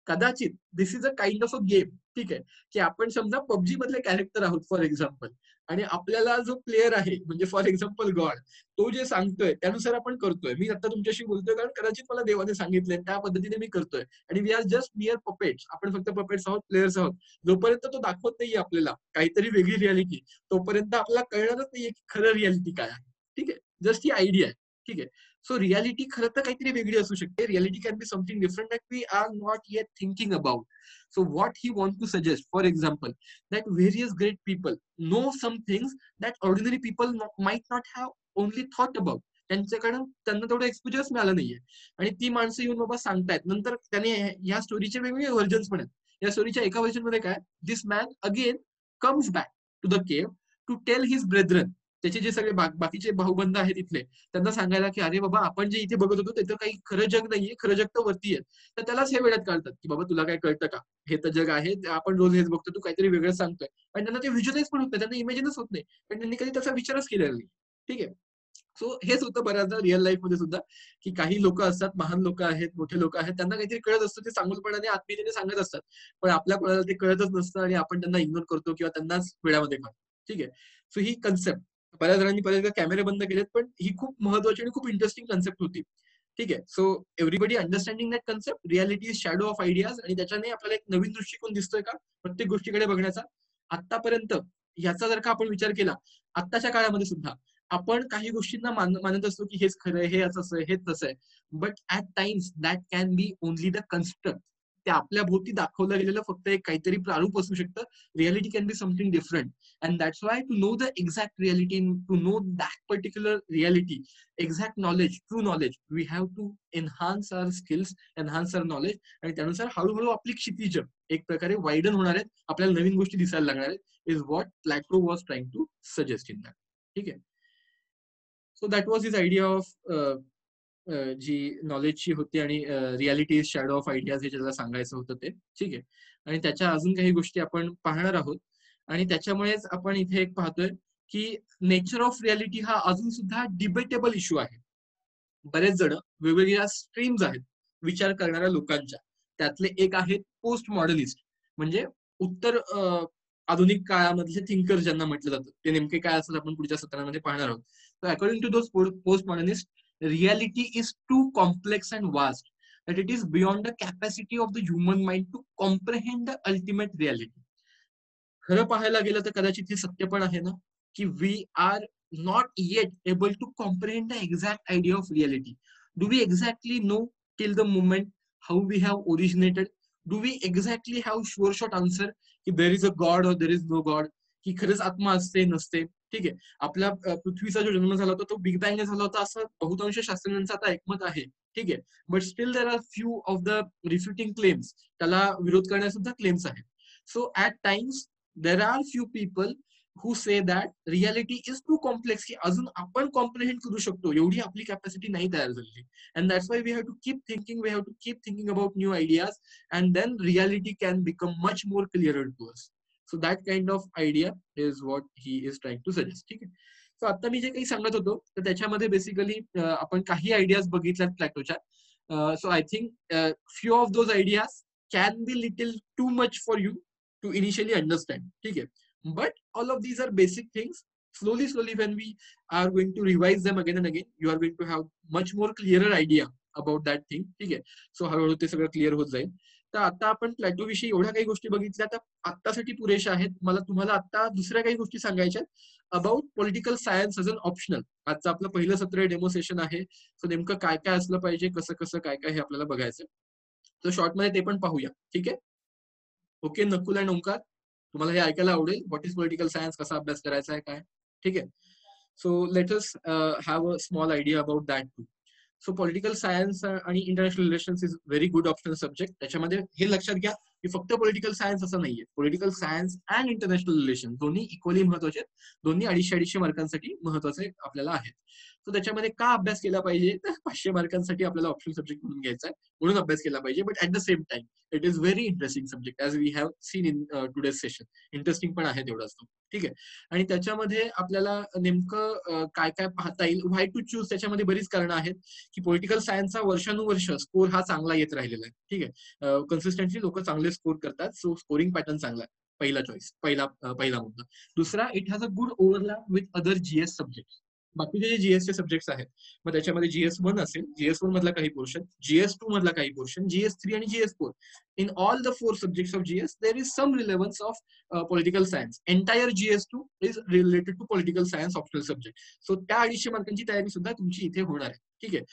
कदाचित this is a kind of a game. ठीक आहे, की आपण समजा पबजी मधले कॅरेक्टर आहोत फॉर एक्झाम्पल, आणि आपल्याला जो प्लेअर आहे म्हणजे फॉर एक्झाम्पल गॉड, तो जे सांगतोय त्यानुसार आपण करतोय. मी आता तुमच्याशी बोलतोय कारण कदाचित मला देवाने सांगितलंय त्या पद्धतीने मी करतोय, आणि we are just mere puppets, आपण फक्त पपेट्स आहोत, प्लेयर्स आहोत. जोपर्यंत तो दाखवत नाहीये आपल्याला काहीतरी वेगळी रियालिटी, तोपर्यंत आपल्याला कळणारच नाहीये की खरं रियालिटी काय आहे. ठीक आहे, जस्ट ही आयडिया आहे. ठीक आहे, सो रियालिटी खरं तर काहीतरी वेगळी असू शकते, reality can be something different that we are not yet thinking about. So what he want to suggest for example that various great people know some things that ordinary people might not have only thought about. त्यांच्याकडून त्यांना तेवढा exposures मिळाला नाहीये, आणि ती माणसं येऊन बाबा सांगतायत. नंतर त्याने या स्टोरीचे वेगवेगळे व्हर्जन्स पण आहेत. या स्टोरीच्या एका व्हर्जन मध्ये काय, this man again comes back to the cave to tell his brethren, त्याचे जे सगळे बाकीचे भाऊबंद आहेत तिथले, त्यांना सांगायला की अरे बाबा आपण जे इथे बघत होतो ते तर काही खरं जग नाहीये, खरं जग तर वरती आहे. तर त्यालाच हे वेळात काढतात की बाबा तुला काय कळतं का, हे तर जग आहे, आपण रोज हेच बघतो, तू काहीतरी वेगळं सांगतोय. पण त्यांना ते व्हिज्युअलाइज पण होत नाही, त्यांना इमेजिनच होत नाही, पण त्यांनी कधी त्याचा विचारच केलेला नाही. ठीक आहे, सो हेच होतं बऱ्याचदा रिअल लाईफ मध्ये सुद्धा, की काही लोक असतात, महान लोक आहेत, मोठे लोक आहेत, त्यांना काहीतरी कळत असतं, ते चांगलपणाने आत्मीयतेने सांगत असतात, पण आपल्या कोणाला ते कळतच नसतं, आणि आपण त्यांना इग्नोर करतो किंवा त्यांनाच वेळामध्ये काढतो. ठीक आहे, सो ही कन्सेप्ट बऱ्याच जणांनी बऱ्याच कॅमेरे बंद केलेत, पण ही खूप महत्वाची आणि खूप इंटरेस्टिंग कन्सेप्ट होती. ठीक आहे, so everybody understanding that concept, reality is shadow of ideas, आणि त्याच्याने आपल्याला एक नवीन दृष्टिकोन दिसतोय का प्रत्येक गोष्टीकडे बघण्याचा. आतापर्यंत याचा जर का आपण विचार केला, आत्ताच्या काळामध्ये सुद्धा आपण काही गोष्टींना मान मानत असतो की हेच खरं आहे, हे असं आहे, हेच तसं आहे, but at times that can be only the construct. ते आपल्या भोवती दाखवलं गेलेलं फक्त एक काहीतरी प्रारूप असू शकतं. Reality can be something different, and that's why to know the exact reality, to know that particular reality, exact knowledge, true knowledge, we have to enhance our skills, enhance our knowledge, आणि त्यानुसार हळूहळू आपली क्षितिज एक प्रकारे वायडन होणार आहेत, आपल्याला नवीन गोष्टी दिसायला लागणार आहेत, is what Plato was trying to suggest in that. ठीक आहे, so that was his idea of जी नॉलेजची होती, आणि reality is shadow of ideas हे ज्याला सांगायचं होतं ते. ठीक आहे, आणि त्याच्या अजून काही गोष्टी आपण पाहणार आहोत, आणि त्याच्यामुळेच आपण इथे एक पाहतोय की नेचर ऑफ रियालिटी हा अजून सुद्धा डिबेटेबल इश्यू आहे. बरेच जण वेगवेगळ्या स्ट्रीम्स आहेत विचार करणाऱ्या लोकांच्या, त्यातले एक आहेत पोस्ट मॉडर्निस्ट, म्हणजे उत्तर आधुनिक काळामधले थिंकर ज्यांना म्हटलं जातं, ते नेमके काय असतात आपण पुढच्या सत्रामध्ये पाहणार आहोत. तर according to those post modernist, reality is too complex and vast that it is beyond the capacity of the human mind to comprehend the ultimate reality. खरं पाहायला गेलं तर कदाचित हे सत्य पण आहे ना, की we are not yet able to comprehend the exact idea of reality. Do we exactly know till the moment how we have originated? Do we exactly have sure shot answer कि there is a God or there is no God? की खरंच आत्मा असते नसते? ठीक आहे, आपल्या पृथ्वीचा जो जन्म झाला होता तो बिग बँग झाला होता असं बहुतांश शास्त्रज्ञांचं आता एकमत आहे. ठीक आहे, but still there are few of the refuting claims, त्याला विरोध करण्यास सुद्धा क्लेम्स आहेत. So at times there are few people who say that reality is too complex की अजून आपण comprehend करू शकतो एवढी आपली capacity नाही तयार झाली, and that's why we have to keep thinking, we have to keep thinking about new ideas, and then reality can become much more clearer to us. So that kind of idea is what he is trying to suggest. ठीक आहे. So आता मी जे काही सांगत होतो तर त्याच्यामध्ये basically आपण काही आयडियाज बघितल्यात प्लॅटोच्या. So I think few of those ideas can be little too much for you to initially understand, ठीक है, but all of these are basic things. Slowly, slowly, when we are going to revise them again and again, you are going to have much more clearer idea about that thing, ठीक है. So हळूहळू ते सगळं clear होत जाईल. तर आता आपण प्लॅटो विषयी एवढ्या काही गोष्टी बघितल्या तर आत्तासाठी पुरेशा आहेत. मला तुम्हाला आता दुसऱ्या काही गोष्टी सांगायच्या about political science as an optional. आजचं आपलं पहिलं सत्र डेमो सेशन आहे. सो नेमकं काय काय असलं पाहिजे, कसं कसं काय काय हे आपल्याला बघायचं. तर शॉर्टमध्ये ते पण पाहूया, ठीक आहे. Okay okay, Nakul and Omkar, तुम्हाला हे ऐकायला आवडेल. व्हॉट इज पॉलिटिकल सायन्स, कसा अभ्यास करायचा आहे काय, ठीक आहे. So let us have a small idea about that too. So political science आणि international relations is very good optional subject. त्याच्यामध्ये हे लक्षात घ्या की फक्त पॉलिटिकल सायन्स असं नाहीये. Political science and international relation दोन्ही इक्वली महत्वाचे, दोन्ही अडीचशे अडीचशे मार्कांसाठी महत्वाचे आपल्याला आहेत. सो त्याच्यामध्ये का अभ्यास केला पाहिजे तर पाचशे मार्कांसाठी आपल्याला ऑप्शनल सब्जेक्ट म्हणून घ्यायचा आहे, म्हणून अभ्यास केला पाहिजे. But at the same time it is very interesting subject as we have seen in today session. Interesting पण आहे तेवढाच तो, ठीक आहे. आणि त्याच्यामध्ये आपल्याला नेमकं काय काय पाहता येईल, व्हाय टू चूज, त्याच्यामध्ये बरीच कारणं आहेत की पॉलिटिकल सायन्सचा वर्षानुवर्ष स्कोर हा चांगला येत राहिलेला आहे, ठीक आहे. कन्सिस्टंटली लोक चांगले स्कोर करतात. सो स्कोरिंग पॅटर्न चांगला आहे, पहिला चॉईस, पहिला पहिला मुद्दा. दुसरा, it has a good overlap with other GS subject. बाकीचे जे जीएसचे सब्जेक्ट्स आहेत मग त्याच्यामध्ये जीएस वन असेल, जीएस वन मधला काही पोर्शन, जीएस टू मधला काही पोर्शन, जीएस थ्री आणि GS four. In all the four subjects of GS there is some relevance of political science. Entire GS two is related to political science optional subject. So त्या अडीचशे मार्कांची तयारी सुद्धा तुमची इथे होणार आहे, ठीक आहे.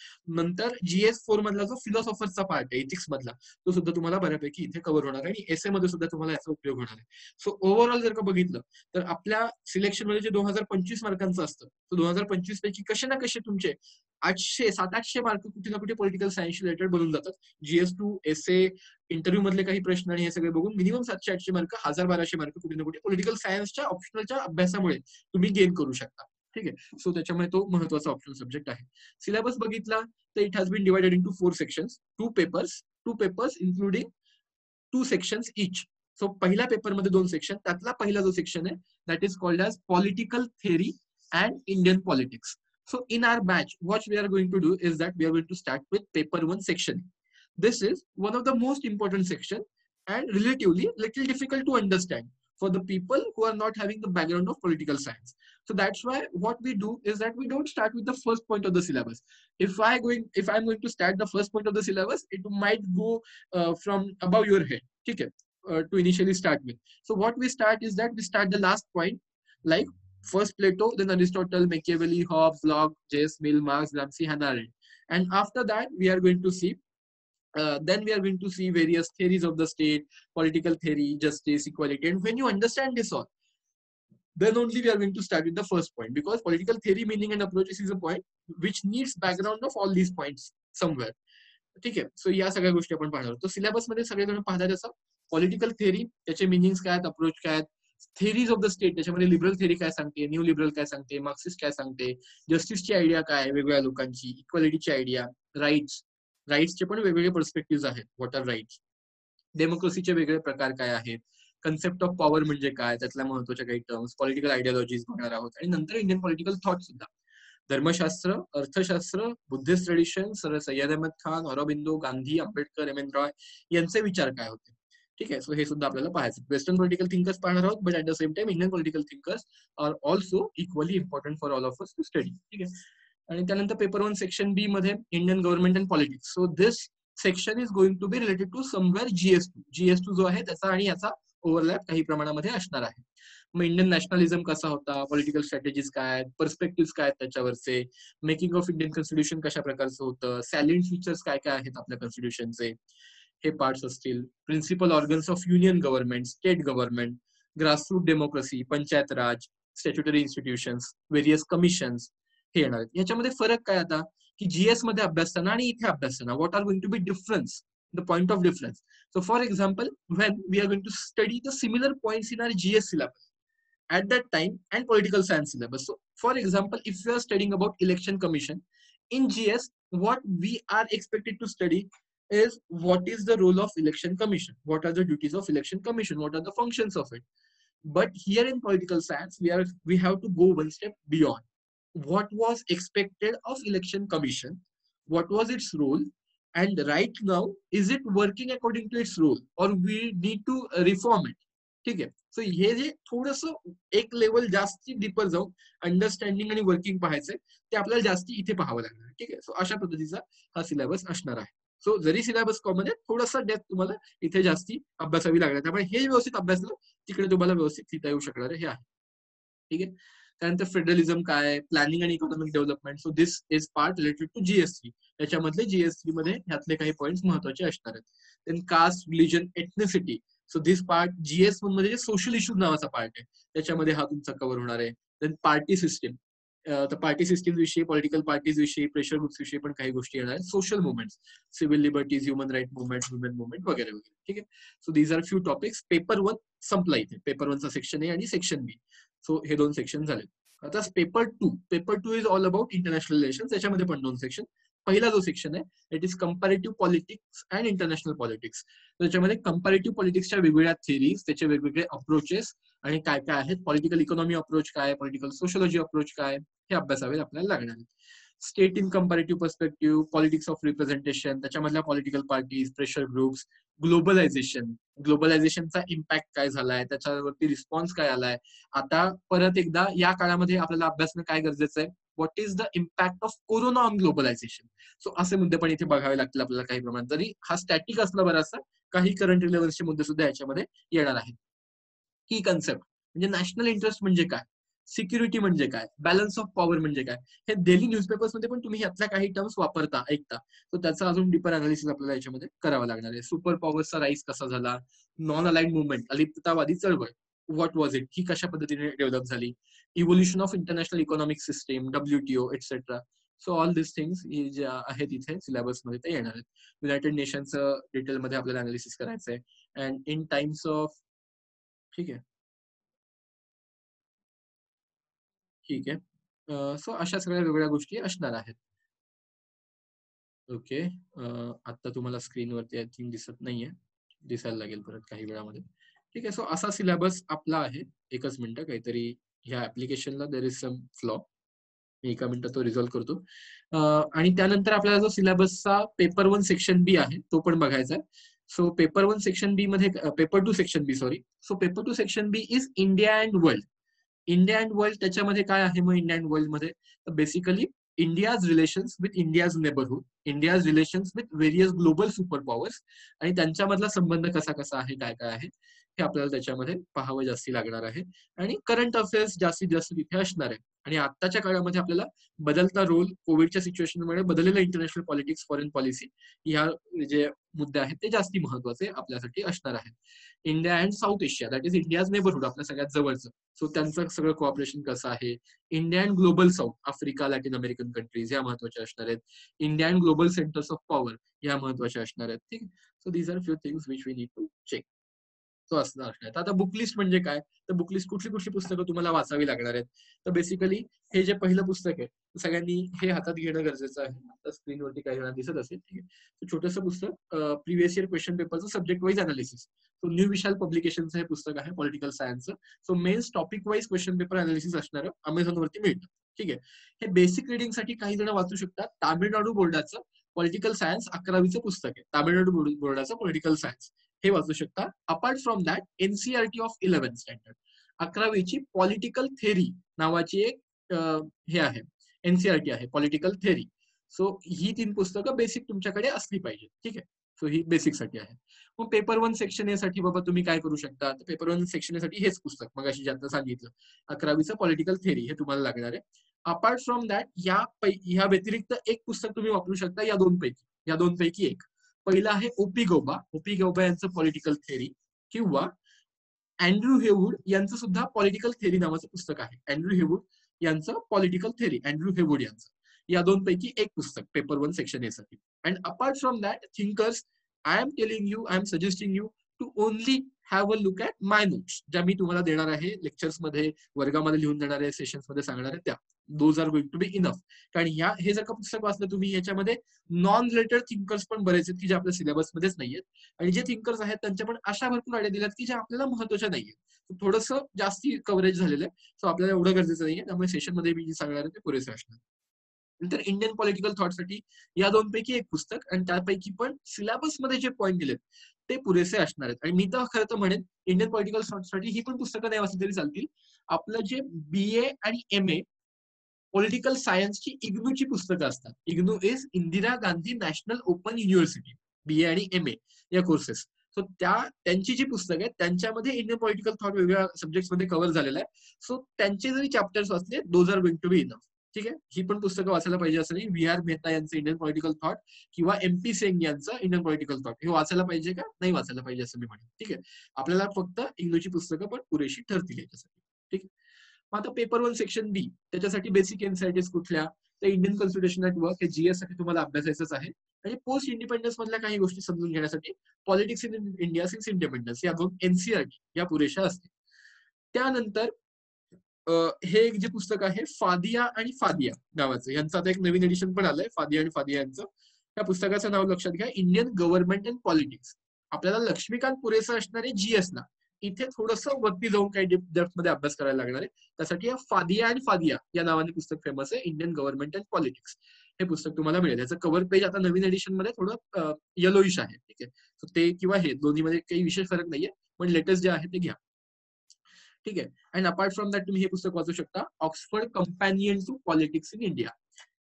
नंतर जीएस फोर मधला जो फिलॉसॉफरचा पार्ट आहे, इथिक्स मधला, तो सुद्धा तुम्हाला बऱ्यापैकी इथे कव्हर होणार आहे आणि एसए मध्ये सुद्धा तुम्हाला याचा उपयोग होणार आहे. सो ओव्हरऑल जर का बघितलं तर आपल्या सिलेक्शन मध्ये जे दोन हजार पंचवीस मार्कांचं असतं, दोन हजार पंचवीस पैकी कसे ना कसे तुमचे आठशे सात आठशे मार्क कुठे ना कुठे पॉलिटिकल सायन्स रिलेटेड बनून जातात. जीएस टू, एसए, इंटरव्ह्यू मधले काही प्रश्न आणि हे सगळे बघून मिनिमम सातशे आठशे मार्क, हजार बाराशे मार्क कुठे ना कुठे पॉलिटिकल सायन्सच्या ऑप्शनलच्या अभ्यासामुळे तुम्ही गेन करू शकता, ठीक आहे. सो त्याच्यामुळे तो महत्वाचा ऑप्शनल सब्जेक्ट आहे. सिलेबस बघितला तर it has been divided into four sections, two papers, two papers including two sections each. So पहिल्या पेपरमध्ये दोन सेक्शन, त्यातला पहिला जो सेक्शन आहे that is called as political theory and Indian politics. So in our batch, what we are going to do is that we are going to start with paper one section. This is one of the most important section and relatively little difficult to understand for the people who are not having the background of political science. So that's why what we do is that we don't start with the first point of the syllabus. If I going, if I am going to start the first point of the syllabus, it might go uh, from above your head. Okay, uh, to initially start with. So what we start is that we start the last point, like. First Plato, then Aristotle, Machiavelli, Hobbes, Locke, J S. Mill, Marx, Ramsey, Hannah Arendt, and after that we are going to see. Uh, then we are going to see various theories of the state, political theory, justice, equality, and when you understand this all, then only we are going to start with the first point, because political theory, meaning, and approaches is a point which needs background of all these points somewhere. ठीक है, सो या सगळ्या गोष्टी आपण पाहणार आहोत. तो syllabus मध्ये सगळेजण पाहतात असं पॉलिटिकल थेअरी, त्याचे मिनिंग्स काय आहेत, अप्रोच काय आहेत, थेरीज ऑफ द स्टेट, त्याच्यामध्ये लिबरल थेरी काय सांगते, न्यू लिबरल काय सांगते, मार्क्सिस्ट काय सांगते, जस्टिसची आयडिया काय वेगवेगळ्या लोकांची, इक्वालिटीची आयडिया, राईट्स, राईट्सचे पण वेगवेगळे पर्स्पेक्टिव्ह आहेत, व्हॉट आर राईट्स, डेमोक्रेसीचे वेगळे प्रकार काय आहेत, कन्सेप्ट ऑफ पॉवर म्हणजे काय, त्यातल्या महत्वाच्या काही टर्म्स, पॉलिटिकल आयडियॉलॉजीज बघणार आहोत, आणि नंतर इंडियन पॉलिटिकल थॉट सुद्धा, Dharmashastra, Arthashastra, Buddhist tradition, sir Syed Ahmad Khan, Aurobindo, Gandhi, Ambedkar, M N Roy यांचे विचार काय होते, ठीक है. सो हे सुद्धा आपल्याला पाहायचं. वेस्टर्न पॉलिटिकल थिंकर्स पाहणार आहोत, but at the same time Indian political thinkers are also equally important for all of us to study, ठीक है. आणि त्यानंतर पेपर वन सेक्शन बी मध्ये Indian government and politics. So this section is going to be related to somewhere GS two. GS two जो आहे त्याचा आणि याचा ओव्हरलॅप काही प्रमाणामध्ये असणार आहे. मग इंडियन नॅशनलिझम कसा होता, पॉलिटिकल स्ट्रॅटेजीज काय आहेत, पर्स्पेक्टिव्ह काय आहेत त्याच्यावरचे, मेकिंग ऑफ इंडियन कॉन्स्टिट्यूशन कशा प्रकारचं होतं, सॅलिएंट फीचर्स काय काय आहेत आपल्या कॉन्स्टिट्यूशनचे हे पार्ट्स असतील, principal organs of union government, state government, grassroot democracy, panchayat raj, statutory institutions, various commissions हे येणार आहेत. याच्यामध्ये फरक काय आता की जीएस मध्ये अभ्यासताना आणि इथे अभ्यासताना what are going to be difference, the point of difference. So for example when we are going to study the similar points in our GS syllabus, at that time and political science syllabus. So for example, if you are studying about election commission in G S, what we are expected to study is what is the role of election commission, what are the duties of election commission, what are the functions of it. But here in political science, we are we have to go one step beyond. What was expected of election commission, what was its role, and right now is it working according to its role or we need to reform it. ठीक है, सो हे जे थोडंसं एक level जास्ती deeper जाऊन understanding आणि working पाहायचंय ते आपल्याला जास्ती इथे पाहावं लागणार. ठीक आहे, सो अशा पद्धतीचा हा सिलेबस असणार आहे. सो जरी सिलेबस कॉमन आहे, थोडासा डेप्थ तुम्हाला इथे जास्ती अभ्यासावी लागणार, त्यामुळे हे व्यवस्थित अभ्यासलं तिकडे तुम्हाला व्यवस्थित लिहिता येऊ शकणार हे आहे. ठीक आहे, त्यानंतर फेडरलिझम काय, प्लॅनिंग आणि economic development, so this is part related to GST. त्याच्यामधले जीएसटी मध्ये ह्यातले काही पॉइंट्स महत्वाचे असणार आहेत. Then caste, religion, ethnicity, so this part GS one मध्ये सोशल इश्यूज नावाचा पार्ट आहे त्याच्यामध्ये हा तुमचा कव्हर होणार आहे. देन पार्टी सिस्टीम, तर पार्टी सिस्टीम विषयी, पॉलिटिकल पार्टीज विषयी, प्रेशर ग्रुप्स विषयी पण काही गोष्टी येणार आहेत. Social movements, civil liberties, human right movement, women movement वगैरे वगैरे. ठीक आहे, so these are few topics. Paper one संपला इथे, पेपर वनचा सेक्शन ए आणि सेक्शन बी, सो हे दोन सेक्शन झाले. आता paper two, paper two is all about international relations, त्याच्यामध्ये पण दोन सेक्शन. पहिला जो सेक्शन आहे it is comparative politics and international politics, त्याच्यामध्ये कंपॅरेटिव्ह पॉलिटिक्सच्या वेगवेगळ्या थेरीज, त्याचे वेगवेगळे अप्रोचेस आणि काय काय आहेत, पॉलिटिकल इकॉनॉमी अप्रोच काय, पॉलिटिकल सोशोलॉजी अप्रोच काय, हे अभ्यासावे आपल्याला लागणार आहे. State in comparative perspective, politics of representation, त्याच्यामधल्या political parties, pressure groups, globalisation, ग्लोबलायझेशनचा इम्पॅक्ट काय झालाय, त्याच्यावरती रिस्पॉन्स काय आलाय, आता परत एकदा या काळामध्ये आपल्याला अभ्यासणं काय गरजेचं आहे, what is the impact of corona on globalisation, so असे मुद्दे पण इथे बघावे लागतील आपल्याला काही प्रमाणात. जरी हा स्टॅटिक असला बराचसा, काही करंट रिलेव्हन्सचे मुद्दे सुद्धा याच्यामध्ये येणार आहेत. ही कन्सेप्ट म्हणजे नॅशनल इंटरेस्ट म्हणजे काय, सिक्युरिटी म्हणजे काय, बॅलन्स ऑफ पॉवर म्हणजे काय, हे डेली न्यूजपेपर्स मध्ये पण तुम्ही यातल्या काही टर्म्स वापरता ऐकता, सो त्याचा अजून डीपर अनालिसिस आपल्याला याच्यामध्ये करावा लागणार आहे. सुपर पॉवरचा राईज कसा झाला, नॉन अलाइड मुवमेंट, अलिप्ततावादी चळवळ, व्हॉट वॉज इट, ही कशा पद्धतीने डेव्हलप झाली, evolution of international economic system, WTO etcetera, so all this things जे आहेत इथे सिलेबसमध्ये ते येणार आहेत. युनायटेड नेशन्सचं डिटेलमध्ये आपल्याला अनालिसिस करायचं आहे. अँड इन टाइम्स ऑफ, ठीक आहे ठीक आहे, सो अशा सगळ्या वेगवेगळ्या गोष्टी असणार आहेत. ओके, आता तुम्हाला स्क्रीनवरती आय थिंक दिसत नाहीये, दिसायला लागेल परत काही वेळामध्ये. ठीक आहे, सो असा सिलेबस आपला आहे. एकच मिनिटं, काहीतरी ह्या ऍप्लिकेशनला देर इज सम फ्लॉ, मी एका मिनिटात तो रिझॉल्व्ह करतो. आणि त्यानंतर आपल्याला जो सिलेबसचा पेपर वन सेक्शन बी आहे तो पण बघायचा आहे. So paper one section B मध्ये, paper two section B sorry, so paper two section B is India and world. India and world त्याच्यामध्ये काय आहे मग, इंडिया अँड वर्ल्ड मध्ये basically India's relations with India's neighbourhood, India's relations with various global super powers, आणि त्यांच्यामधला संबंध कसा कसा आहे, काय काय आहे, हे आपल्याला त्याच्यामध्ये पाहावं जास्ती लागणार आहे. आणि करंट अफेअर्स जास्तीत जास्त तिथे असणार आहे. आणि आत्ताच्या काळामध्ये आपल्याला बदलता रोल, कोविडच्या सिच्युएशनमुळे बदललेलं इंटरनॅशनल पॉलिटिक्स, फॉरेन पॉलिसी, ह्या जे मुद्दे आहेत ते जास्ती महत्वाचे आपल्यासाठी असणार आहेत. India and South Asia, that is India's neighbourhood, आपल्या सगळ्यात जवळचं, सो त्यांचं सगळं कोऑपरेशन कसं आहे. India and global south, Africa, Latin American countries, ह्या महत्वाच्या असणार आहेत. India and global centres of power, ह्या महत्वाच्या असणार आहेत. ठीक, so these are few things which we need to check. तो असणार आहे. आता बुकलिस्ट म्हणजे काय, तर बुकलिस्ट कुठली कुठली पुस्तकं तुम्हाला वाचावी लागणार आहेत, तर बेसिकली हे जे पहिलं पुस्तक आहे सगळ्यांनी हे हातात घेणं गरजेचं आहे. आता स्क्रीनवरती काही वेळा दिसत असेल. ठीक आहे, छोटंसं पुस्तक, प्रिव्हियस इयर क्वेश्चन पेपरचं subject wise analysis, so new Vishal पब्लिकेशनचं हे पुस्तक आहे पॉलिटिकल सायन्सचं. So mains topic wise question paper analysis असणारं अमेझॉनवरती मिळतं. ठीक आहे, हे बेसिक रिडिंगसाठी काही जण वाचू शकतात. तामिळनाडू बोर्डाचं पॉलिटिकल सायन्स अकरावीचं पुस्तक आहे, तामिळनाडू बोर्डाचं पॉलिटिकल सायन्स, हे वाचू शकता. Apart from that NCERT of eleven standard, अकरावीची पॉलिटिकल थेअरी नावाची एक हे आहे, एनसीईआरटी आहे पॉलिटिकल थेअरी. सो ही तीन पुस्तकं बेसिक तुमच्याकडे असली पाहिजे. ठीक आहे, सो ही बेसिकसाठी आहे. मग पेपर वन सेक्शन एसाठी बाबा तुम्ही काय करू शकता, पेपर वन सेक्शन एसाठी हेच पुस्तक मग अशी ज्यांना सांगितलं, अकरावीचं पॉलिटिकल थेअरी, हे तुम्हाला लागणार आहे. अपार्ट फ्रॉम दॅट या ह्या व्यतिरिक्त एक पुस्तक तुम्ही वापरू शकता या दोन पैकी, या दोन पैकी एक. पहिला आहे ओपी गौबा, ओपी गौबा यांचं पॉलिटिकल थेअरी, किंवा अँड्रू हेवूड यांचं सुद्धा पॉलिटिकल थेअरी नावाचं पुस्तक आहे. अँड्रू हेवूड यांचं पॉलिटिकल थेअरी, अँड्रू हेवूड यांचं, या दोन पैकी एक पुस्तक पेपर वन सेक्शन ए साठी. And apart from that thinkers, I am telling you, I am suggesting you to only have a look at my notes, ज्या मी तुम्हाला देणार आहे लेक्चर्स मध्ये, वर्गामध्ये लिहून देणार आहे, सेशन्स मध्ये सांगणार आहे त्या. Those are going to be enough. कारण ह्या हे जर का पुस्तक वाचलं तुम्ही, याच्यामध्ये नॉन रिलेटेड थिंकर्स पण बरेच आहेत की जे आपल्या सिलेबसमध्येच नाहीयेत, आणि जे थिंकर्स आहेत त्यांच्या पण अशा भरपूर आयडिया दिल्यात की ज्या आपल्याला महत्वाच्या नाहीये. थोडंसं जास्ती कव्हरेज झालेलं आहे, सो आपल्याला एवढं गरजेचं नाहीये. त्यामुळे सेशनमध्ये मी जे सांगणार आहे ते पुरेसे असणार. नंतर इंडियन पॉलिटिकल थॉट साठी या दोनपैकी एक पुस्तक, आणि त्यापैकी पण सिलेबसमध्ये जे पॉईंट दिलेत ते पुरेसे असणार आहेत. आणि मी तर खरं तर म्हणेन इंडियन पॉलिटिकल थॉट साठी ही पण पुस्तकं नाही वाचली तरी चालतील. आपलं जे बी ए आणि एम ए पॉलिटिकल सायन्सची इग्नूची पुस्तकं असतात. IGNOU is Indira Gandhi national open University, B A आणि एम ए या कोर्सेस. सो त्या त्यांची जी पुस्तकं आहेत त्यांच्यामध्ये इंडियन पॉलिटिकल थॉट वेगळ्या सब्जेक्ट मध्ये कव्हर झालेला आहे. सो त्यांचे जरी चॅप्टर्स वाचले, those are going to be enough. ठीक आहे, ही पण पुस्तकं वाचायला पाहिजे असं नाही. व्ही आर मेहता यांचं इंडियन पॉलिटिकल थॉट किंवा एम पी सिंग यांचं इंडियन पॉलिटिकल थॉट हे वाचायला पाहिजे का? नाही वाचायला पाहिजे असं मी म्हणेन. ठीक आहे, आपल्याला फक्त इंग्लिशची पुस्तकं पण पुरेशी ठरतील याच्यासाठी. ठीक आहे, मग आता पेपर वन सेक्शन बी, त्याच्यासाठी बेसिक एन्सायटीज कुठल्या, तर इंडियन कॉन्स्टिट्यूशन अँड वर्क हे जीएस साठी तुम्हाला अभ्यासायचंच आहे. आणि पोस्ट इंडिपेंडन्स मधल्या काही गोष्टी समजून घेण्यासाठी politics in India since independence या दोन एनसीईआरटी या पुरेशा असतील. त्यानंतर हे एक जे पुस्तक आहे फादिया आणि फादिया नावाचं, यांचं आता एक नवीन एडिशन पण आलंय, फादिया आणि फादिया यांचं. त्या पुस्तकाचं नाव लक्षात घ्या, इंडियन गव्हर्नमेंट अँड पॉलिटिक्स. आपल्याला लक्ष्मीकांत पुरेसं असणारे जीएसला इथे थोडंसं वरती जाऊन काही डेप्थ मध्ये अभ्यास करायला लागणार आहे. त्यासाठी फादिया आणि फादिया या नावाने पुस्तक फेमस आहे, इंडियन गव्हर्नमेंट अँड पॉलिटिक्स हे पुस्तक तुम्हाला मिळेल. याचं कव्हर पेज आता नवीन एडिशन मध्ये थोडं येलोइश आहे. ठीक आहे, ते किंवा हे दोन्हीमध्ये काही विशेष फरक नाहीये, पण लेटेस्ट जे आहे ते घ्या. ठीक आहे, अँड अपार्ट फ्रॉम दॅट तुम्ही हे पुस्तक वाचू शकता, Oxford companion to politics in India.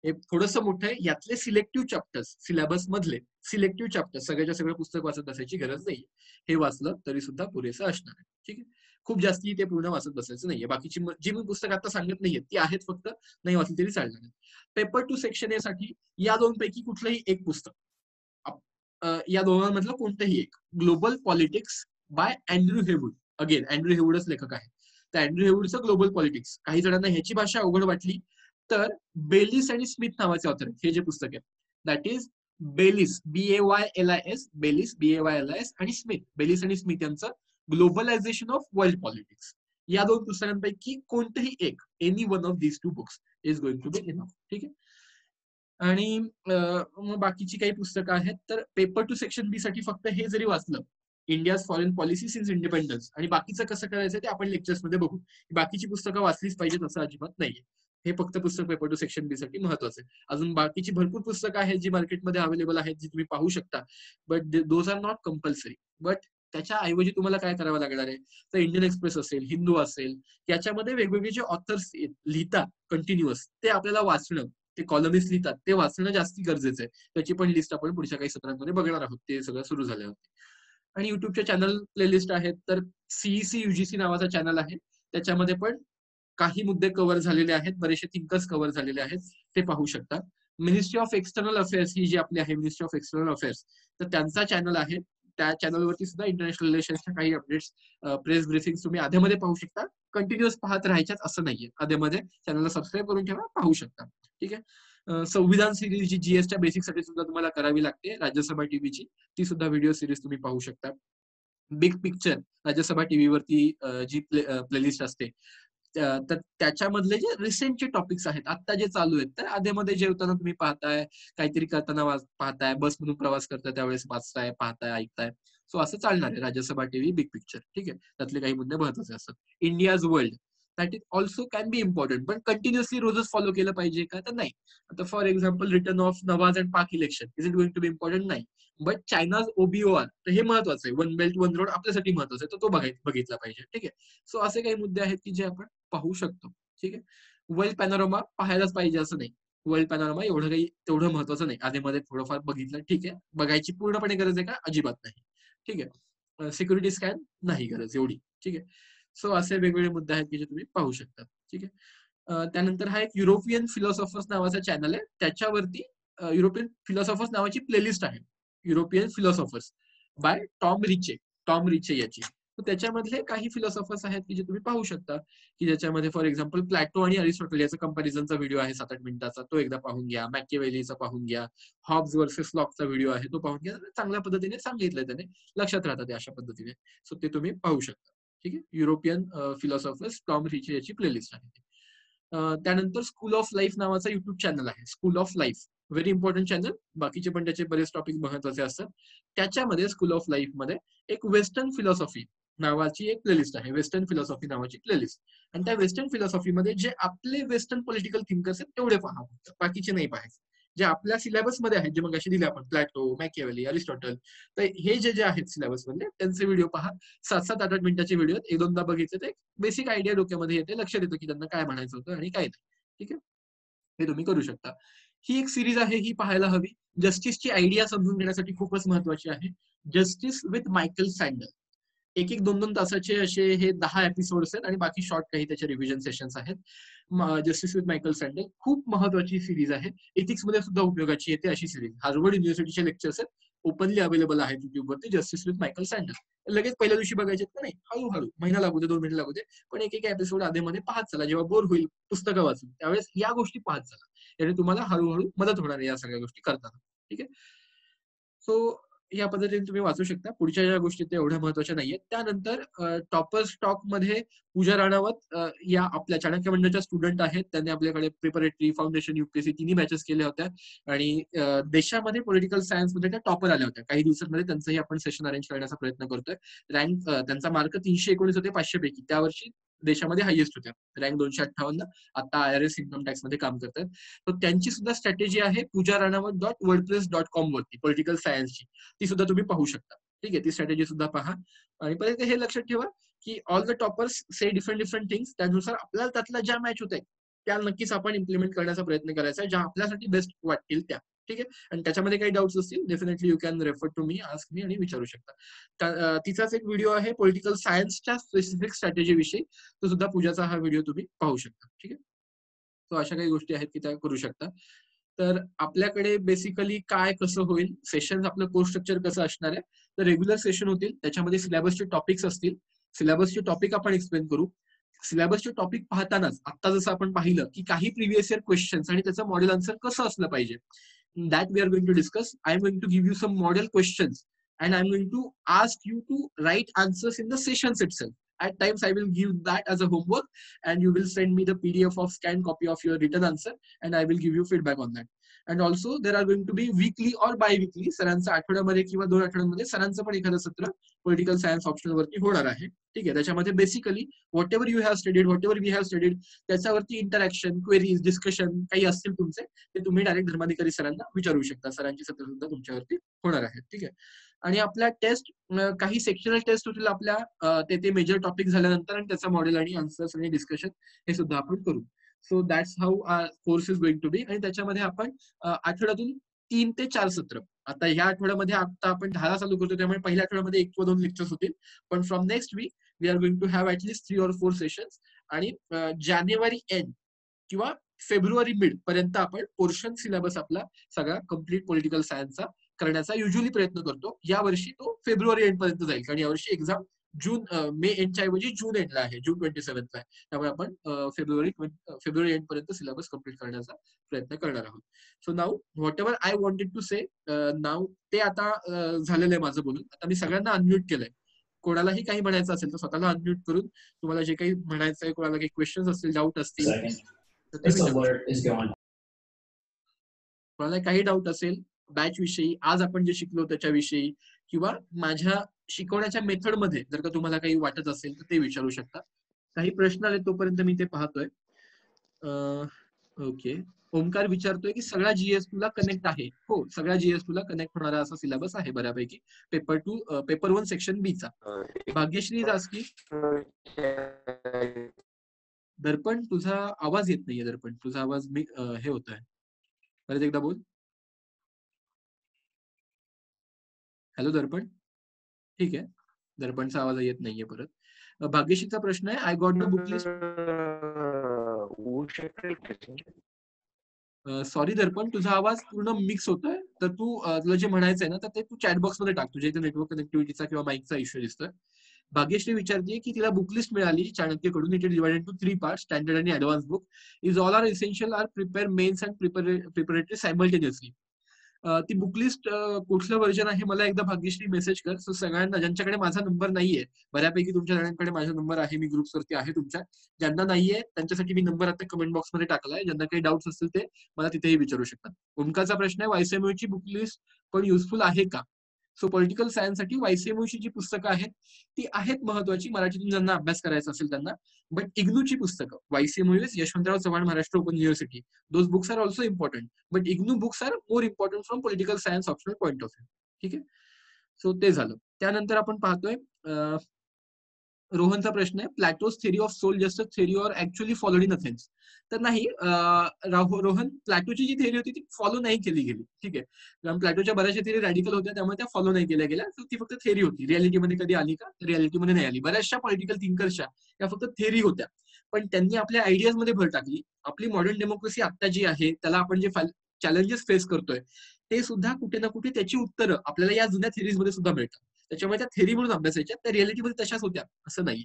हे थोडंसं मोठं आहे, यातले सिलेक्टिव्ह चॅप्टर्स, सिलेबस मधले सिलेक्टिव्ह चॅप्टर्स, सगळ्याच्या सगळं पुस्तक वाचत असायची गरज नाही. हे वाचलं तरी सुद्धा पुरेसं असणार आहे. ठीक आहे, खूप जास्ती ते पूर्ण वाचत बसायचं नाहीये. बाकीची जी मी पुस्तक आता सांगत नाहीये ती आहेत, फक्त नाही वाचली तरी चालणार आहे. पेपर टू सेक्शन ए साठी या दोनपैकी कुठलंही एक पुस्तक, या दोघांमधलं कोणतंही एक. Global politics by Andrew Heywood, again Andrew हेवूडच लेखक आहेत. तर अँड्रू हेवूडचं ग्लोबल पॉलिटिक्स, काही जणांना ह्याची भाषा अवघड वाटली तर बेलिस आणि स्मिथ नावाचे ऑथर हे जे पुस्तक आहे, that is Baylis B A Y L I S, Baylis B A Y L I S आणि स्मिथ, बेलिस आणि स्मिथ यांचं ग्लोबलायझेशन ऑफ वर्ल्ड पॉलिटिक्स. या दोन पुस्तकांपैकी कोणतंही एक, any one of these two books is going to be enough. ठीक आहे, आणि बाकीची काही पुस्तकं आहेत. तर पेपर टू सेक्शन बी साठी फक्त हे जरी वाचलं, India foreign policy since independence, आणि बाकीचं कसं करायचं ते आपण लेक्चर्समध्ये बघू. बाकीची पुस्तकं वाचलीच पाहिजेत असं अजिबात नाहीये. हे फक्त पुस्तक पेपर टू सेक्शन बी साठी महत्वाचं आहे. अजून बाकीची भरपूर पुस्तकं आहेत जी मार्केटमध्ये अवेलेबल आहेत, जी तुम्ही पाहू शकता, but those are not compulsory. But त्याच्या ऐवजी तुम्हाला काय करावं लागणार आहे, तर इंडियन एक्सप्रेस असेल, हिंदू असेल, याच्यामध्ये वेगवेगळे जे ऑथर्स लिहितात कंटिन्युअस ते आपल्याला वाचणं, ते कॉलमिस्ट लिहितात ते वाचणं जास्ती गरजेचं आहे. त्याची पण लिस्ट आपण पुढच्या काही सत्रांमध्ये बघणार आहोत, ते सगळं सुरू झाले होते. आणि युट्यूबच्या चॅनल प्लेलिस्ट आहेत, तर सीईसी युजीसी नावाचा चॅनल आहे, त्याच्यामध्ये पण काही मुद्दे कव्हर झालेले आहेत, बरेचसे थिंकर्स कव्हर झालेले आहेत, ते पाहू शकता. मिनिस्ट्री ऑफ एक्सटर्नल अफेअर्स ही जी आपली आहे, मिनिस्ट्री ऑफ एक्सटर्नल अफेअर्स, तर त्यांचा चॅनल आहे. त्या चॅनलवरती सुद्धा इंटरनॅशनल रिलेशन्सच्या काही अपडेट्स, प्रेस ब्रीफिंग तुम्ही आधेमध्ये पाहू शकता. कंटिन्युअस पाहत राहायच्याच असं नाहीये, आधेमध्ये चॅनलला सबस्क्राईब करून ठेवा, पाहू शकता. ठीक आहे, संविधान सिरीज जी जीएसच्या बेसिकसाठी सुद्धा तुम्हाला करावी लागते, राज्यसभा टीव्हीची, ती सुद्धा व्हिडिओ सिरीज तुम्ही पाहू शकता. बिग पिक्चर राज्यसभा टीव्हीवरती जी प्लेलिस्ट असते, तर त्याच्यामधले जे रिसेंटचे टॉपिक्स आहेत, आता जे चालू आहेत, तर आधेमध्ये जेवताना तुम्ही पाहताय, काहीतरी करताना पाहताय, बसमधून प्रवास करताय त्यावेळेस वाचताय, पाहताय, ऐकताय, सो असं चालणार आहे राज्यसभा टीव्ही बिग पिक्चर. ठीक आहे, त्यातले काही मुद्दे महत्वाचे असतात. India's world that is also can be important, पण कंटिन्युअसली रोजच फॉलो केलं पाहिजे का, तर नाही. आता for example return of Nawaz and Pak election is it going to be important, नाही. बट चायनाज ओबीओआर, तर हे महत्वाचं आहे, वन बेल्ट वन रोड आपल्यासाठी महत्वाचं आहे, तर तो बघाय बघितला पाहिजे. ठीक आहे, सो असे काही मुद्दे आहेत की जे आपण पाहू शकतो. ठीक आहे, वर्ल्ड पॅनोरामा पाहायलाच पाहिजे असं नाही, वर्ल्ड पॅनोरामा एवढं काही तेवढं महत्वाचं नाही, आधीमध्ये थोडंफार बघितलं. ठीक आहे, बघायची पूर्णपणे गरज आहे का, अजिबात नाही. ठीक आहे, सिक्युरिटी स्कॅन नाही गरज एवढी. ठीक आहे, सो असे वेगवेगळे मुद्दे आहेत की जे तुम्ही पाहू शकता. ठीक आहे, त्यानंतर हा एक युरोपियन फिलॉसॉफर्स नावाचा चॅनल आहे, त्याच्यावरती युरोपियन फिलॉसॉफर्स नावाची प्लेलिस्ट आहे, European philosophers by Tom Richey, Tom Richey याची, तर त्याच्यामधले काही फिलॉसॉफर्स आहेत की जे तुम्ही पाहू शकता की ज्याच्यामध्ये फॉर एक्झाम्पल प्लॅटो आणि अरिस्टॉटल याचा कंपॅरिझनचा व्हिडिओ आहे सात आठ मिनिटाचा, तो एकदा पाहून घ्या. मॅकियावेलीचा पाहून घ्या. हॉब्स वर्सेस लॉकचा व्हिडिओ आहे तो पाहून घ्या. चांगल्या पद्धतीने सांगितलंय त्याने, लक्षात राहतात अशा पद्धतीने. सो ते तुम्ही पाहू शकता. ठीक आहे. युरोपियन फिलॉसॉफर्स टॉम रिची याची प्लेलिस्ट आहे. त्यानंतर स्कूल ऑफ लाईफ नावाचा युट्यूब चॅनल आहे. School of life very important channel. बाकीचे पण त्याचे बरेच टॉपिक महत्वाचे असतात. त्याच्यामध्ये स्कूल ऑफ लाईफ मध्ये एक वेस्टर्न फिलॉसॉफी नावाची एक प्लेलिस्ट आहे. वेस्टर्न फिलॉसॉफी नावाची प्लेलिस्ट. आणि त्या वेस्टर्न फिलॉसॉफीमध्ये जे आपले वेस्टर्न पॉलिटिकल थिंकर्स आहेत तेवढे पाहावं लागतं, बाकीचे नाही पाहायचे. जे आपल्या सिलेबसमध्ये आहेत, जे मग अशी दिले आपण, प्लॅटो, मॅकियावेली, अरिस्टॉटल, तर हे जे जे आहेत सिलेबस मध्ये त्यांचे व्हिडिओ पहा. सात सात आठ आठ मिनिटाचे व्हिडिओ एक दोनदा बघितले तर बेसिक आयडिया डोक्यामध्ये येते, लक्षात येतं की त्यांना काय म्हणायचं होतं आणि काय नाही. ठीक आहे. हे तुम्ही करू शकता. ही एक सिरीज आहे, ही पाहायला हवी. जस्टिसची आयडिया समजून घेण्यासाठी खूपच महत्वाची आहे. Justice with Michael Sandel. एक एक दोन दोन तासाचे असे हे दहा एपिसोड्स आहेत आणि बाकी शॉर्ट काही त्याचे रिव्हिजन सेशन्स आहेत. जस्टिस विथ मायकल सँडल खूप महत्वाची सिरीज आहे. एथिक्स मध्ये सुद्धा उपयोगाची येते अशी सिरीज. हार्वर्ड युनिव्हर्सिटीचे लेक्चर्स आहेत, ओपनली अवेलेबल आहेत युट्यूबवरती. जस्टिस विथ मायकल सँडल लगेच पहिल्या दिवशी बघायचे का नाही, हळूहळू महिना लागू दे, दोन मिनिट लागू दे, पण एक एक एपिसोड आधी मध्ये पाहत चला. जेव्हा बोर होईल पुस्तकं वाचून त्यावेळेस या गोष्टी पाहत चला, याने तुम्हाला हळूहळू मदत होणार आहे या सगळ्या गोष्टी करताना. ठीक आहे. सो या पद्धतीने तुम्ही वाचू शकता. पुढच्या ज्या गोष्टी त्या एवढ्या महत्वाच्या नाहीये. त्यानंतर टॉपर्स टॉक मध्ये पूजा राणावत या आपल्या चाणक्य मंडळाच्या स्टुडंट आहेत. त्यांनी आपल्याकडे प्रिपरेटरी, फाउंडेशन, युपीएससी तिन्ही बॅचेस केल्या होत्या आणि देशामध्ये पॉलिटिकल सायन्स मध्ये त्या टॉपर आल्या होत्या. काही दिवसांमध्ये त्यांचंही आपण सेशन अरेंज करण्याचा प्रयत्न करतोय. रँक त्यांचा मार्क तीनशे एकोणीस होते पाचशे पैकी. त्यावर्षी देशामध्ये हायेस्ट होत्या. रँक दोनशे अठ्ठावन्न. आता आयआरएस इन्कम टॅक्स मध्ये काम करतात. तर त्यांची सुद्धा स्ट्रॅटेजी आहे Pooja Ranawat dot WordPress dot com वरती पॉलिटिकल सायन्सची. ती सुद्धा तुम्ही पाहू शकता. ठीक आहे. ती स्ट्रॅटेजी सुद्धा पहा. आणि परत हे लक्षात ठेवा की all the toppers say different different things. त्यानुसार आपल्याला त्यातला ज्या मॅच होत आहेत त्या नक्कीच आपण इम्प्लिमेंट करण्याचा प्रयत्न करायचा आहे, ज्या आपल्यासाठी बेस्ट वाटतील त्या. ठीक आहे. आणि त्याच्यामध्ये काही डाऊट्स असतील definitely you can refer to me, ask me आणि विचारू शकता. तिचाच एक व्हिडिओ आहे पॉलिटिकल सायन्सच्या स्पेसिफिक स्ट्रॅटेजी विषयी, तो सुद्धा पूजाचा हा व्हिडिओ तुम्ही पाहू शकता. ठीक आहे. सो अशा काही गोष्टी आहेत की त्या करू शकता. तर आपल्याकडे बेसिकली काय कसं होईल सेशन, आपलं कोर्स स्ट्रक्चर कसं असणार आहे. तर रेग्युलर सेशन होतील, त्याच्यामध्ये सिलेबसचे टॉपिक्स असतील. सिलेबसचे टॉपिक आपण एक्सप्लेन करू. सिलेबसचे टॉपिक पाहतानाच आता जसं आपण पाहिलं की काही प्रिव्हियस इयर क्वेश्चन्स आणि त्याचं मॉडेल आन्सर कसं असलं पाहिजे, that we are going to discuss. I am going to give you some model questions and I am going to ask you to write answers in the sessions itself. At times I will give that as a homework and you will send me the P D F of scanned copy of your written answer and I will give you feedback on that. And also there are going to be weekly or bi-weekly सरांचा आठवड्यामध्ये किंवा दोन आठवड्यांमध्ये सरांचं पण एखादं सत्र political science ऑप्शनवरती होणार आहे. ठीक आहे. त्याच्यामध्ये basically whatever you have studied, whatever we have studied, त्याच्यावरती इंटरॅक्शन, क्वेरीज, डिस्कशन काही असतील तुमचे ते तुम्ही डायरेक्ट धर्माधिकारी सरांना विचारू शकता. सरांची सत्र सुद्धा तुमच्यावरती होणार आहेत. ठीक आहे. आणि आपल्या टेस्ट काही सेक्शनल टेस्ट होतील आपल्या ते मेजर टॉपिक झाल्यानंतर, आणि त्याचा मॉडेल आणि आन्सर्स आणि डिस्कशन हे सुद्धा आपण करू. So that's how our course is going to be. आणि त्याच्यामध्ये आपण आठवड्यातून तीन ते चार सत्र, आता ह्या आठवड्यामध्ये आता आपण दहाला चालू करतो त्यामुळे पहिल्या आठवड्यामध्ये एक किंवा दोन लेक्चर्स होतील, पण from next week we are going to have at least three or four sessions. आणि जानेवारी एंड किंवा फेब्रुवारी मिड पर्यंत आपण पोर्शन सिलेबस आपला सगळा कम्प्लीट पॉलिटिकल सायन्सचा करण्याचा युजली प्रयत्न करतो. यावर्षी तो फेब्रुवारी एंड पर्यंत जाईल कारण यावर्षी एक्झाम जून मे एंडच्या ऐवजी जून एंडला आहे, जून ट्वेंटी सेव्हनला आहे. त्यामुळे आपण फेब्रुवारी फेब्रुवारी एंड पर्यंत सिलेबस कम्प्लीट करण्याचा प्रयत्न करणार आहोत. So now whatever I wanted to say now ते आता झालेलं आहे माझं बोलून. आता मी सगळ्यांना अनम्यूट केलंय. कोणालाही काही म्हणायचं असेल तर स्वतःला अनम्यूट करून तुम्हाला जे काही म्हणायचं आहे, कोणाला काही क्वेश्चन्स असतील, डाऊट असतील तर ते विचारा. कोणाला काही डाऊट असेल बॅच विषयी, आज आपण जे शिकलो त्याच्याविषयी, किंवा माझ्या शिकवण्याच्या मेथड मध्ये जर का तुम्हाला काही वाटत असेल तर ते विचारू शकता. काही प्रश्न आले तोपर्यंत मी ते पाहतोय. ओके. ओमकार विचारतोय की सगळा जीएस टूला कनेक्ट आहे. हो, सगळ्या जीएस टूला कनेक्ट होणारा असा सिलेबस आहे बऱ्यापैकी. Paper two paper one section B चा. भाग्यश्री लास्की, दर्पण तुझा आवाज येत नाहीये. दर्पण तुझा आवाज मी हे होत आहे. परत एकदा बोल. हॅलो दर्पण. ठीक आहे. दर्पणचा आवाज येत नाहीये परत. भाग्यश्रीचा प्रश्न आहे I got the book list. Sorry Darpan, तुझा आवाज पूर्ण मिक्स होतोय. तर तू तुला जे म्हणायचंय ना तर ते तू चॅटबॉक्स मध्ये टाक. तुझ्या इथे नेटवर्क कनेक्टिव्हिटीचा किंवा माईकचा इश्यू दिसतोय. भाग्यश्री विचारते की तिला बुक लिस्ट मिळाली चाणक्यकडून. It is divided into three part, standard आणि advance book. Is all are essential are prepare mains and preparatory simultaneously. ती बुक लिस्ट कुठलं व्हर्जन आहे मला एकदा भाग्यश्री मेसेज कर. सो सगळ्यांना ज्यांच्याकडे माझा नंबर नाहीये, बऱ्यापैकी तुमच्या जणांकडे माझा नंबर आहे, मी ग्रुप्स वरती आहे तुमच्या. ज्यांना नाहीये त्यांच्यासाठी मी नंबर आता कमेंट बॉक्स मध्ये टाकलाय. ज्यांना काही डाऊट्स असतील ते मला तिथेही विचारू शकतात. ओमकाचा प्रश्न आहे, वायसीएमयूची बुक लिस्ट पण युजफुल आहे का? सो पॉलिटिकल सायन्स साठी वायसीएमयूची जी पुस्तकं आहेत ती आहेत महत्वाची, मराठीतून ज्यांना अभ्यास करायचा असेल त्यांना. बट इग्नूची पुस्तकं, वायसीएमयू is Yashwantrao Chavan Maharashtra open university, those books are also important. But IGNOU books are more important from political science optional point of view. ठीक आहे, सो ते झालं. त्यानंतर आपण पाहतोय रोहनचा प्रश्न आहे, Plato's theory of soul just a theory or actually followed in Athens? तर नाही रोहन, प्लॅटोची जी थेरी होती ती फॉलो नाही केली गेली. ठीक आहे, कारण प्लॅटोच्या बऱ्याचशा थेरी रॅडिकल होत्या, त्यामुळे त्या फॉलो नाही केल्या गेल्या. ती फक्त थेरी होती. रियालिटीमध्ये कधी आली का? रियालिटीमध्ये नाही आली. बऱ्याचशा पॉलिटिकल थिंकर्सच्या या फक्त थेरी होत्या, पण त्यांनी आपल्या आयडियाज मध्ये भर टाकली. आपली मॉडर्न डेमोक्रेसी आता जी आहे त्याला आपण जे चॅलेंजेस फेस करतोय ते सुद्धा कुठे ना कुठे त्याची उत्तरं आपल्याला या जुन्या थेरीज मध्ये सुद्धा मिळतात. त्याच्यामुळे त्या थेरी म्हणून अभ्यासायच्या, त्या रियालिटीमध्ये तशाच होत्या असं नाही.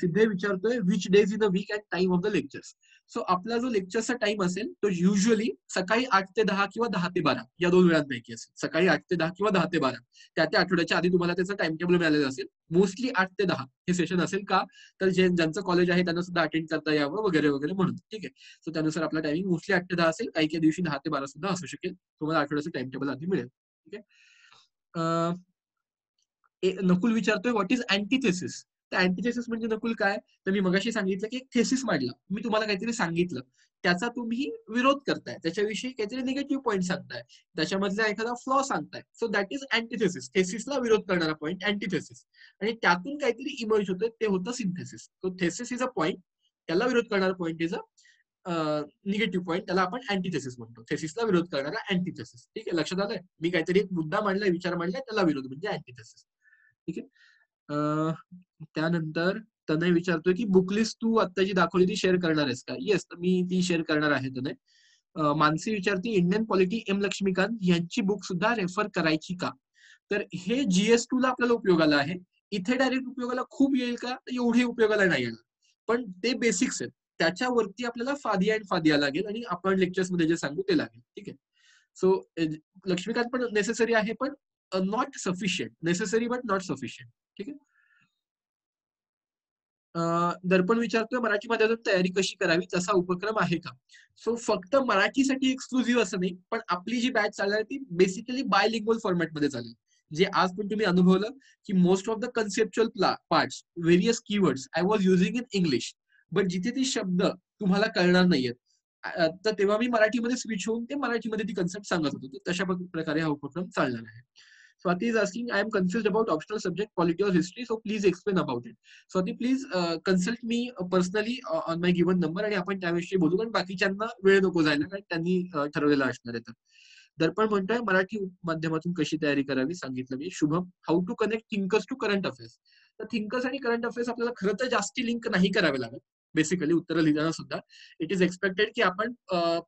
सिद्धे विचारतोय which days in a week and time of the lectures? So आपला जो लेक्चरचा टाइम असेल तो युजली सकाळी आठ ते दहा किंवा दहा ते बारा या दोन वेळांपैकी असेल. सकाळी आठ ते दहा किंवा दहा ते बारा त्या त्या आठवड्याच्या आधी तुम्हाला त्याचं टाइम टेबल मिळालेलं असेल. मोस्टली आठ ते दहा हे सेशन असेल, का तर जे ज्यांचं कॉलेज आहे त्यांना सुद्धा अटेंड करता यावं वगैरे वगैरे म्हणून. ठीक आहे, सो त्यानुसार आपला टायमिंग मोस्टली आठ ते दहा असेल. काही काही दिवशी दहा ते बारा सुद्धा असू शकेल. तुम्हाला आठवड्याचं टाइम टेबल आधी मिळेल. ठीक आहे, नकुल विचारतोय व्हॉट इज अँटीथेसिस? तर अँटीथेसिस म्हणजे नकुल काय? तर मी मगाशी सांगितलं की एक थेसिस मांडला, मी तुम्हाला काहीतरी सांगितलं, त्याचा तुम्ही विरोध करताय, त्याच्याविषयी काहीतरी निगेटिव्ह पॉईंट सांगताय, त्याच्यामधला एखादा फ्लॉ सांगताय. So that is antithesis. थेसिसला विरोध करणारा पॉईंट अँटीथेसिस, आणि त्यातून काहीतरी इमर्ज होतं ते होतं synthesis. So thesis is a point, त्याला विरोध करणारा point is a negative point, त्याला आपण अँटीथेसिस म्हणतो. थेसिसला विरोध करणारा अँटीथेसिस. ठीक आहे, लक्षात आलंय? मी काहीतरी एक मुद्दा मांडलाय, विचार मांडलाय, त्याला विरोध म्हणजे अँटीथेसिस. ठीक आहे, त्यानंतर तनय विचारतोय की बुकलिस्ट तू आता जी दाखवली ती शेअर करणार आहेस का? येस, तर मी ती शेअर करणार आहे. तनय मानसी विचारते इंडियन पॉलिटी एम लक्ष्मीकांत यांची बुक सुद्धा रेफर करायची का? तर हे जीएस टू ला आपल्याला उपयोगाला आहे. इथे डायरेक्ट उपयोगाला खूप येईल का? एवढे उपयोगाला नाही येणार, पण ते बेसिक्स आहेत, त्याच्यावरती आपल्याला फादिया अँड फादिया लागेल आणि आपण लेक्चर्स मध्ये जे सांगू ते लागेल. ठीक आहे, सो लक्ष्मीकांत पण नेसेसरी आहे पण not sufficient. Necessary but not sufficient. ठीक आहे, दर्पण विचारतोय मराठीमध्ये अजून तयारी कशी करावी, तसा उपक्रम आहे का? सो फक्त मराठीसाठी एक्सक्लुझिव्ह असं नाही, पण आपली जी बॅच चालणार ती बेसिकली बायलिंग्वल फॉर्मॅटमध्ये चालेल. जे आज पण तुम्ही अनुभवलं की most of the conceptual parts, various keywords I was using in English, but जिथे ते शब्द तुम्हाला कळणार नाहीयेत तर तेव्हा मी मराठीमध्ये स्विच होऊन ते मराठीमध्ये ती कन्सेप्ट सांगत होतो. तशा प्रकारे हा उपक्रम चालणार आहे. Swati is asking, I am confused about optional subject polity or history, so please explain about it. Swati, please uh, consult me personally uh, on my given number and आपण त्याविषयी बोलू, कारण बाकीच्यांना वेळ नको जायला, कारण त्यांनी ठरवलेला असणार आहे. तर दर्पण म्हणतोय मराठी माध्यमातून कशी तयारी करावी सांगितलं मी. Shubham, how to connect thinkers to current affairs. तर थिंकर्स आणि करंट अफेअर्स आपल्याला खरं तर जास्ती लिंक नाही करावे लागत. बेसिकली उत्तर लिहिताना सुद्धा इट इज एक्सपेक्टेड की आपण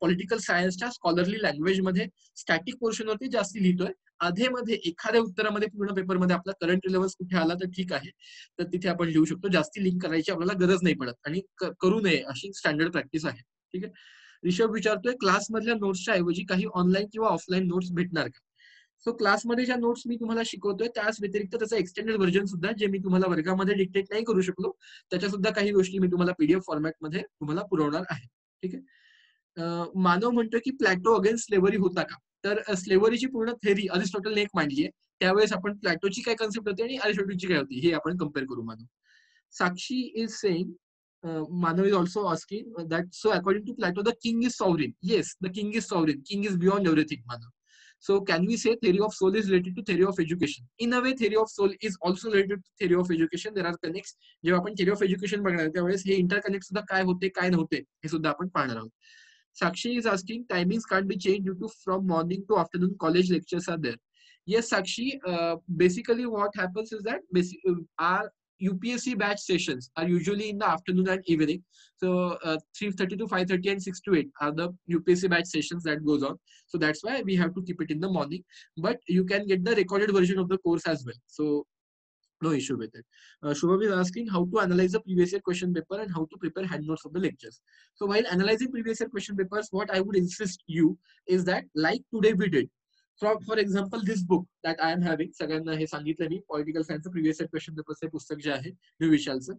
पॉलिटिकल सायन्सच्या स्कॉलरली लँग्वेजमध्ये स्टॅटिक पोर्शनवरती जास्ती लिहितोय. आधेमध्ये एखाद्या उत्तरामध्ये पूर्ण पेपरमध्ये आपला करंट रिलेव्हन्स कुठे आला तर ठीक आहे, तर तिथे आपण लिहू शकतो. जास्ती लिंक करायची आपल्याला गरज नाही पडत आणि करू नये अशी स्टँडर्ड प्रॅक्टिस आहे. ठीक आहे, रिषभ विचारतोय क्लासमधल्या नोट्सच्या ऐवजी काही ऑनलाईन किंवा ऑफलाईन नोट्स भेटणार का? सो क्लासमध्ये ज्या नोट्स मी तुम्हाला शिकवतोय त्याच व्यतिरिक्त त्याचं एक्सटेंडेड व्हर्जन सुद्धा, जे मी तुम्हाला वर्गामध्ये डिक्टेट नाही करू शकलो, त्याच्या सुद्धा काही गोष्टी मी तुम्हाला पीडीएफ फॉर्मॅटमध्ये तुम्हाला पुरवणार आहे. ठीक आहे, मानव म्हणतोय की प्लॅटो अगेन्स्ट स्लेव्हरी होता का? तर स्लेव्हरीची पूर्ण थेरी अरिस्टॉटलने एक मांडली आहे. त्यावेळेस आपण प्लॅटोची काय कन्सेप्ट होती आणि अरिस्टॉटलची काय होती हे आपण कम्पेअर करू. Manav Sakshi is saying, Manav is also asking that so according to Plato the king is sovereign. Yes, the king is sovereign. King is beyond everything, Manav. So can we say theory of soul is related to theory of education? In a way theory of soul is also related to theory of education. There are connects. जेव्हा आपण theory of education बघणार त्यावेळेस हे interconnect सुद्धा काय होते काय नव्हते हे सुद्धा आपण पाहणार आहोत. Sakshi is asking timings can't be changed due to from morning to afternoon college lectures are there. Yes, Sakshi, uh, basically what happens is that basically our U P S C batch sessions are usually in the afternoon and evening. So uh, three thirty to five thirty and six to eight are the U P S C batch sessions that goes on. So that's why we have to keep it in the morning. But you can get the recorded version of the course as well. So No issue with it. Uh, Shubham is asking how to analyze the previous year question paper and how to prepare hand notes of the lectures. So while analyzing previous year question papers, what I would insist you is that like today we did. So for example, this book that I am having, Sagarna he sangitle ni political science previous year question paper se pustak je ahe new vishal se.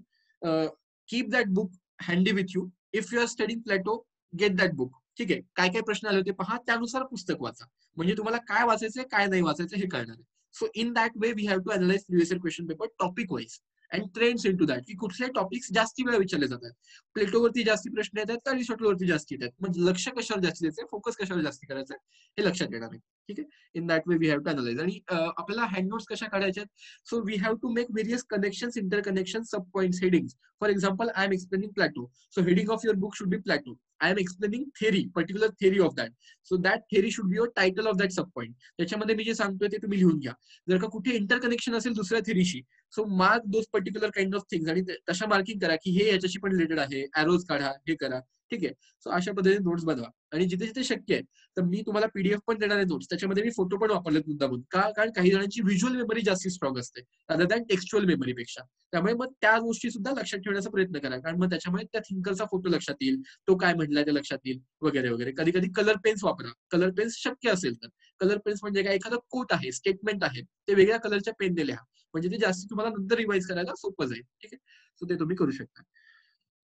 Uh, keep that book handy with you. If you are studying Plato, get that book. ठीक आहे, काय काय प्रश्न आले होते पहा, त्यानुसार पुस्तक वाचा, म्हणजे तुम्हाला काय वाचायचंय काय नाही वाचायचं हे कळणार आहे. So in that way we have to analyse previous year question paper topic wise and trends into that, की कुठले टॉपिक्स जास्ती वेळा विचारले जातात. प्लेटोवरती जास्ती प्रश्न येतात तर अरिस्टॉटलवरती जास्ती येतात, म्हणजे लक्ष कशावर जास्ती द्यायचं, फोकस कशावर जास्ती करायचं हे लक्षात येणार आहे. ठीक आहे, in that way we have to analyse. आणि आपल्याला हँड नोट्स कशा काढायच्या, so we have to make various connections, inter connection, sub points, headings. For example, I am explaining Plato, so heading of your book should be Plato. I am explaining theory, particular theory of that. So that theory should be your title of that sub point. त्याच्यामध्ये मी जे सांगतोय ते तुम्ही लिहून घ्या. जर का कुठे interconnection असेल दुसऱ्या थेरीशी, so mark those particular kind of things आणि तशा मार्किंग करा की हे याच्याशी पण रिलेटेड आहे, एरोज काढा, हे करा. ठीक आहे, सो अशा पद्धतीने नोट्स बनवा. आणि जिथे जिथे शक्य आहे तर मी तुम्हाला पीडीएफ पण देणार आहे नोट्स, त्याच्यामध्ये मी फोटो पण वापरलेत मुद्दामून, का कारण काही जणांची व्हिज्युअल मेमरी जास्त स्ट्रॉंग असते अदर दॅन टेक्स्च्युअल मेमरीपेक्षा. त्यामुळे मग त्या गोष्टी सुद्धा लक्षात ठेवण्याचा प्रयत्न करा, कारण मग त्याच्यामुळे त्या थिंकरचा फोटो लक्षात येईल, तो काय म्हटला ते लक्षात येईल वगैरे वगैरे. कधी कधी कलर पेन्स वापरा, कलर पेन्स शक्य असेल तर. कलर पेन्स म्हणजे काय, एखादं कोट आहे, स्टेटमेंट आहे, ते वेगळ्या कलरच्या पेनने लिहा, म्हणजे ते जास्त तुम्हाला नंतर रिवाईज करायला सोपं जाईल. ठीक आहे, सो ते तुम्ही करू शकता.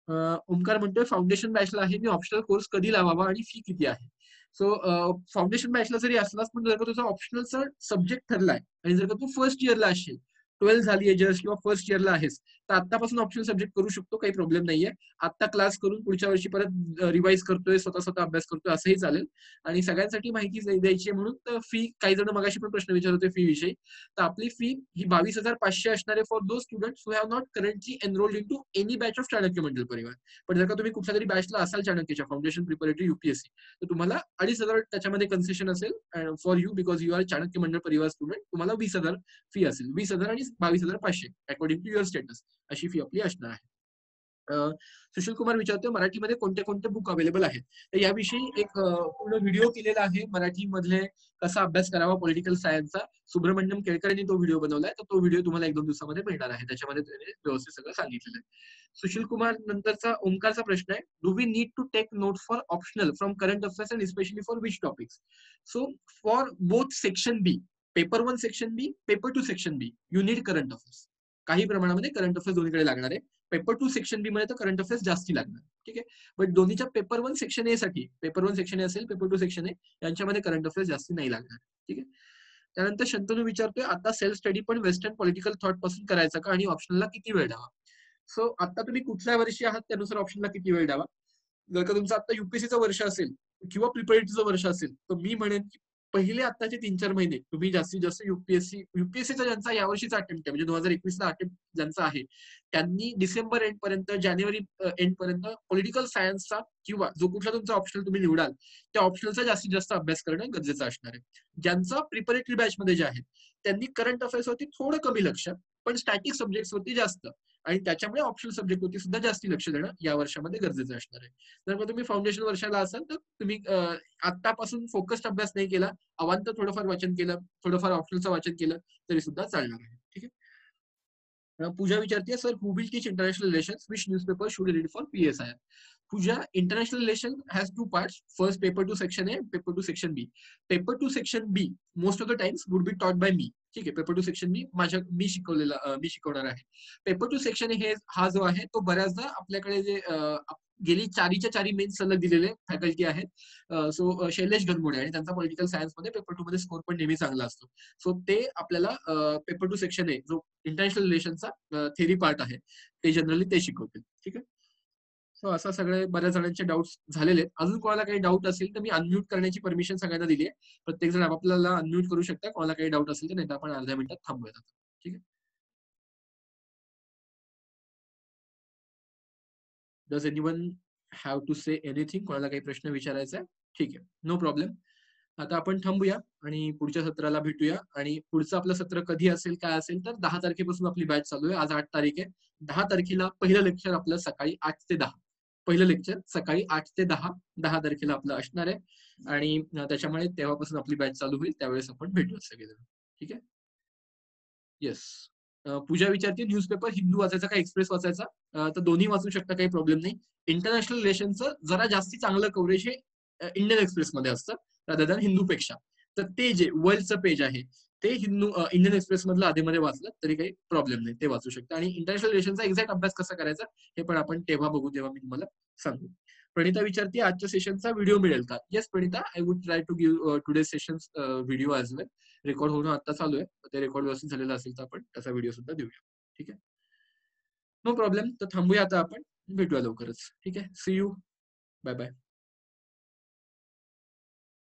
ओमकार म्हणतोय फाउंडेशन बॅचला आहे मी, ऑप्शनल कोर्स कधी लावावा आणि फी किती आहे. सो फाउंडेशन बॅचला जरी असलास, पण जर का तुझा ऑप्शनलचा सब्जेक्ट ठरलाय आणि जर का तू फर्स्ट इयरला असेल, ट्वेल्थ झाली आहे जस्ट किंवा फर्स्ट इयरला आहेस, तर आतापासून ऑप्शनल सब्जेक्ट करू शकतो, काही प्रॉब्लेम नाहीये. आता क्लास करून पुढच्या वर्षी परत रिवाईज करतोय, स्वतः स्वतः अभ्यास करतोय असंही चालेल. आणि सगळ्यांसाठी माहिती द्यायची आहे म्हणून फी, काही जण मगाशी पण प्रश्न विचारत होते फी विषयी, तर आपली फी ही बावीस हजार पाचशे असणारे for those students who have not currently enrolled into any batch of Chanakya Mandal Parivar. पण जर का तुम्ही कुठल्या तरी बॅचला असाल चाणक्यच्या, फाउंडेशन प्रिपरेटरी युपीएससी, तर तुम्हाला अडीच हजार त्याच्यामध्ये कन्सेशन असेल for you, because you are Chanakya Mandal Parivar student. तुम्हाला वीस हजार फी असेल, वीस हजार आणि बावीस हजार पाचशे अकॉर्डिंग टू युअर स्टेटस अशी फी आपली असणार आहे. सुशील कुमार विचारतोय मराठीमध्ये कोणते कोणते बुक अवेलेबल आहेत, तर याविषयी एक पूर्ण व्हिडिओ केलेला आहे मराठीमधले कसा अभ्यास करावा पॉलिटिकल सायन्सचा. सुब्रमण्यम केळकर यांनी तो व्हिडिओ बनवलाय, तर तो व्हिडिओ तुम्हाला एक दोन दिवसामध्ये मिळणार आहे, त्याच्यामध्ये त्याने व्यवस्थित सगळं सांगितलेलं आहे. सुशील कुमार नंतरचा ओंकारचा प्रश्न आहे, do we need to take notes for optional from current affairs and specially for which topics. So for both section B, paper one section B, paper two section B, you need current affairs. काही प्रमाणामध्ये current affairs दोन्हीकडे लागणार आहे. Paper two section B मध्ये तर current affairs जास्ती लागणार. ठीक आहे, बट दोन्हीच्या पेपर वन सेक्शन ए साठी, पेपर वन सेक्शन ए असेल, पेपर टू सेक्शन ए यांच्यामध्ये करंट अफेअर्स जास्ती नाही लागणार. ठीक आहे, त्यानंतर शंतनू विचारतोय आता सेल्फ स्टडी पण वेस्टर्न पॉलिटिकल थॉट पासून करायचा का आणि ऑप्शनला किती वेळ द्यावा. सो आता तुम्ही कुठल्या वर्षी आहात त्यानुसार ऑप्शनला किती वेळ द्यावा. जर का तुमचं आता युपीएससीचं वर्ष असेल किंवा प्रिपरेटरीचं वर्ष असेल, तर मी म्हणेन की पहिले आताचे तीन चार महिने तुम्ही जास्तीत जास्त युपीएससी युपीएससीचा ज्यांचा यावर्षीचा अटेम्प्ट आहे, म्हणजे दोन हजार एकवीसला अटेम्प्ट ज्यांचा आहे, त्यांनी डिसेंबर एंड पर्यंत, जानेवारी एंड पर्यंत पॉलिटिकल सायन्सचा किंवा जो कुठला तुमचा ऑप्शनल तुम्ही निवडाल त्या ऑप्शनलचा जास्तीत जास्त अभ्यास करणं गरजेचं असणार आहे. ज्यांचा प्रिपरेटरी बॅचमध्ये जे आहेत त्यांनी करंट अफेअर्सवरती थोडं कमी लक्ष, पण स्टॅटिक सब्जेक्ट्सवरती जास्त, आणि त्याच्यामुळे ऑप्शनल सब्जेक्टवरती सुद्धा जास्ती लक्ष देणं या वर्षामध्ये गरजेचं असणार आहे. जर का तुम्ही फाउंडेशन वर्षाला असाल तर तुम्ही आतापासून फोकस्ड अभ्यास नाही केला, अवांतर थोडंफार वाचन केलं, थोडंफार ऑप्शनचं वाचन केलं तरी सुद्धा चालणार आहे. ठीक आहे, पूजा विचारते sir who will teach international relations, which newspaper should read for PSI. Pooja, international relation has two parts, first paper two section A, paper two section B. Paper two section B most of the times would be taught by me. ठीक आहे, paper two section B माझ्या मी शिकवलेला मी शिकवणार आहे. Paper two section हे हा जो आहे तो बऱ्याचदा आपल्याकडे जे गेली चारीच्या चारी मेन सलग दिलेले फॅकल्टी आहेत, सो शैलेश गनमोडे, आणि त्यांचा पॉलिटिकल सायन्समध्ये पेपर टू मध्ये स्कोर पण नेहमी चांगला असतो. सो ते आपल्याला पेपर टू सेक्शन ए जो इंटरनॅशनल रिलेशनचा थेरी पार्ट आहे ते जनरली ते शिकवतील. ठीक आहे, सो असा सगळे बऱ्याच जणांचे डाऊट्स झालेले आहेत. अजून कोणाला काही डाऊट असेल तर मी अनम्यूट करण्याची परमिशन सगळ्यांना दिली आहे, प्रत्येक जण आपल्याला अनम्यूट करू शकता कोणाला काही डाऊट असेल तर, नाही तर आपण अर्ध्या मिनिटात थांबूयात. ठीक आहे, does anyone have to say anything, कोणाला काही प्रश्न विचारायचा आहे. ठीक आहे, नो प्रॉब्लेम, आता आपण थांबूया आणि पुढच्या सत्राला भेटूया. आणि पुढचं आपलं सत्र कधी असेल काय असेल तर दहा तारखेपासून आपली बॅच चालू आहे. आज आठ तारीख आहे, दहा तारखेला पहिलं लेक्चर आपलं सकाळी आठ ते दहा पहिलं लेक्चर सकाळी आठ ते दहा दहा तारखेला आपलं असणार आहे, आणि त्याच्यामुळे तेव्हापासून आपली बॅच चालू होईल, त्यावेळेस आपण भेटूया सगळेजण. ठीक आहे, येस. पूजा विचारते न्यूजपेपर हिंदू वाचायचा का एक्सप्रेस वाचायचा, तर दोन्ही वाचू शकता, काही प्रॉब्लेम नाही. इंटरनॅशनल रिलेशनचं जरा जास्ती चांगलं कव्हरेज हे इंडियन एक्सप्रेसमध्ये असतं रादर दॅन हिंदूपेक्षा. तर ते जे वर्ल्डचं पेज आहे ते हिंदू इंडियन एक्सप्रेस मधलं आधीमध्ये वाचलं तरी काही प्रॉब्लेम नाही, ते वाचू शकता. आणि इंटरनॅशनल रिलेशनचा एक्झॅक्ट अभ्यास कसा करायचा हे पण आपण तेव्हा बघू, तेव्हा मी तुम्हाला सांगू. प्रणिता विचारते आजच्या सेशनचा व्हिडिओ मिळेल का? Yes Pranita, I would try to give today session video as well. Record होणं आता चालू आहे, ते रेकॉर्ड व्यवस्थित झालेला असेल तर आपण त्याचा व्हिडिओ सुद्धा देऊया. ठीक आहे, नो प्रॉब्लेम. तर थांबूया आता, आपण भेटूया लवकरच. ठीक आहे, सी यू, बाय बाय.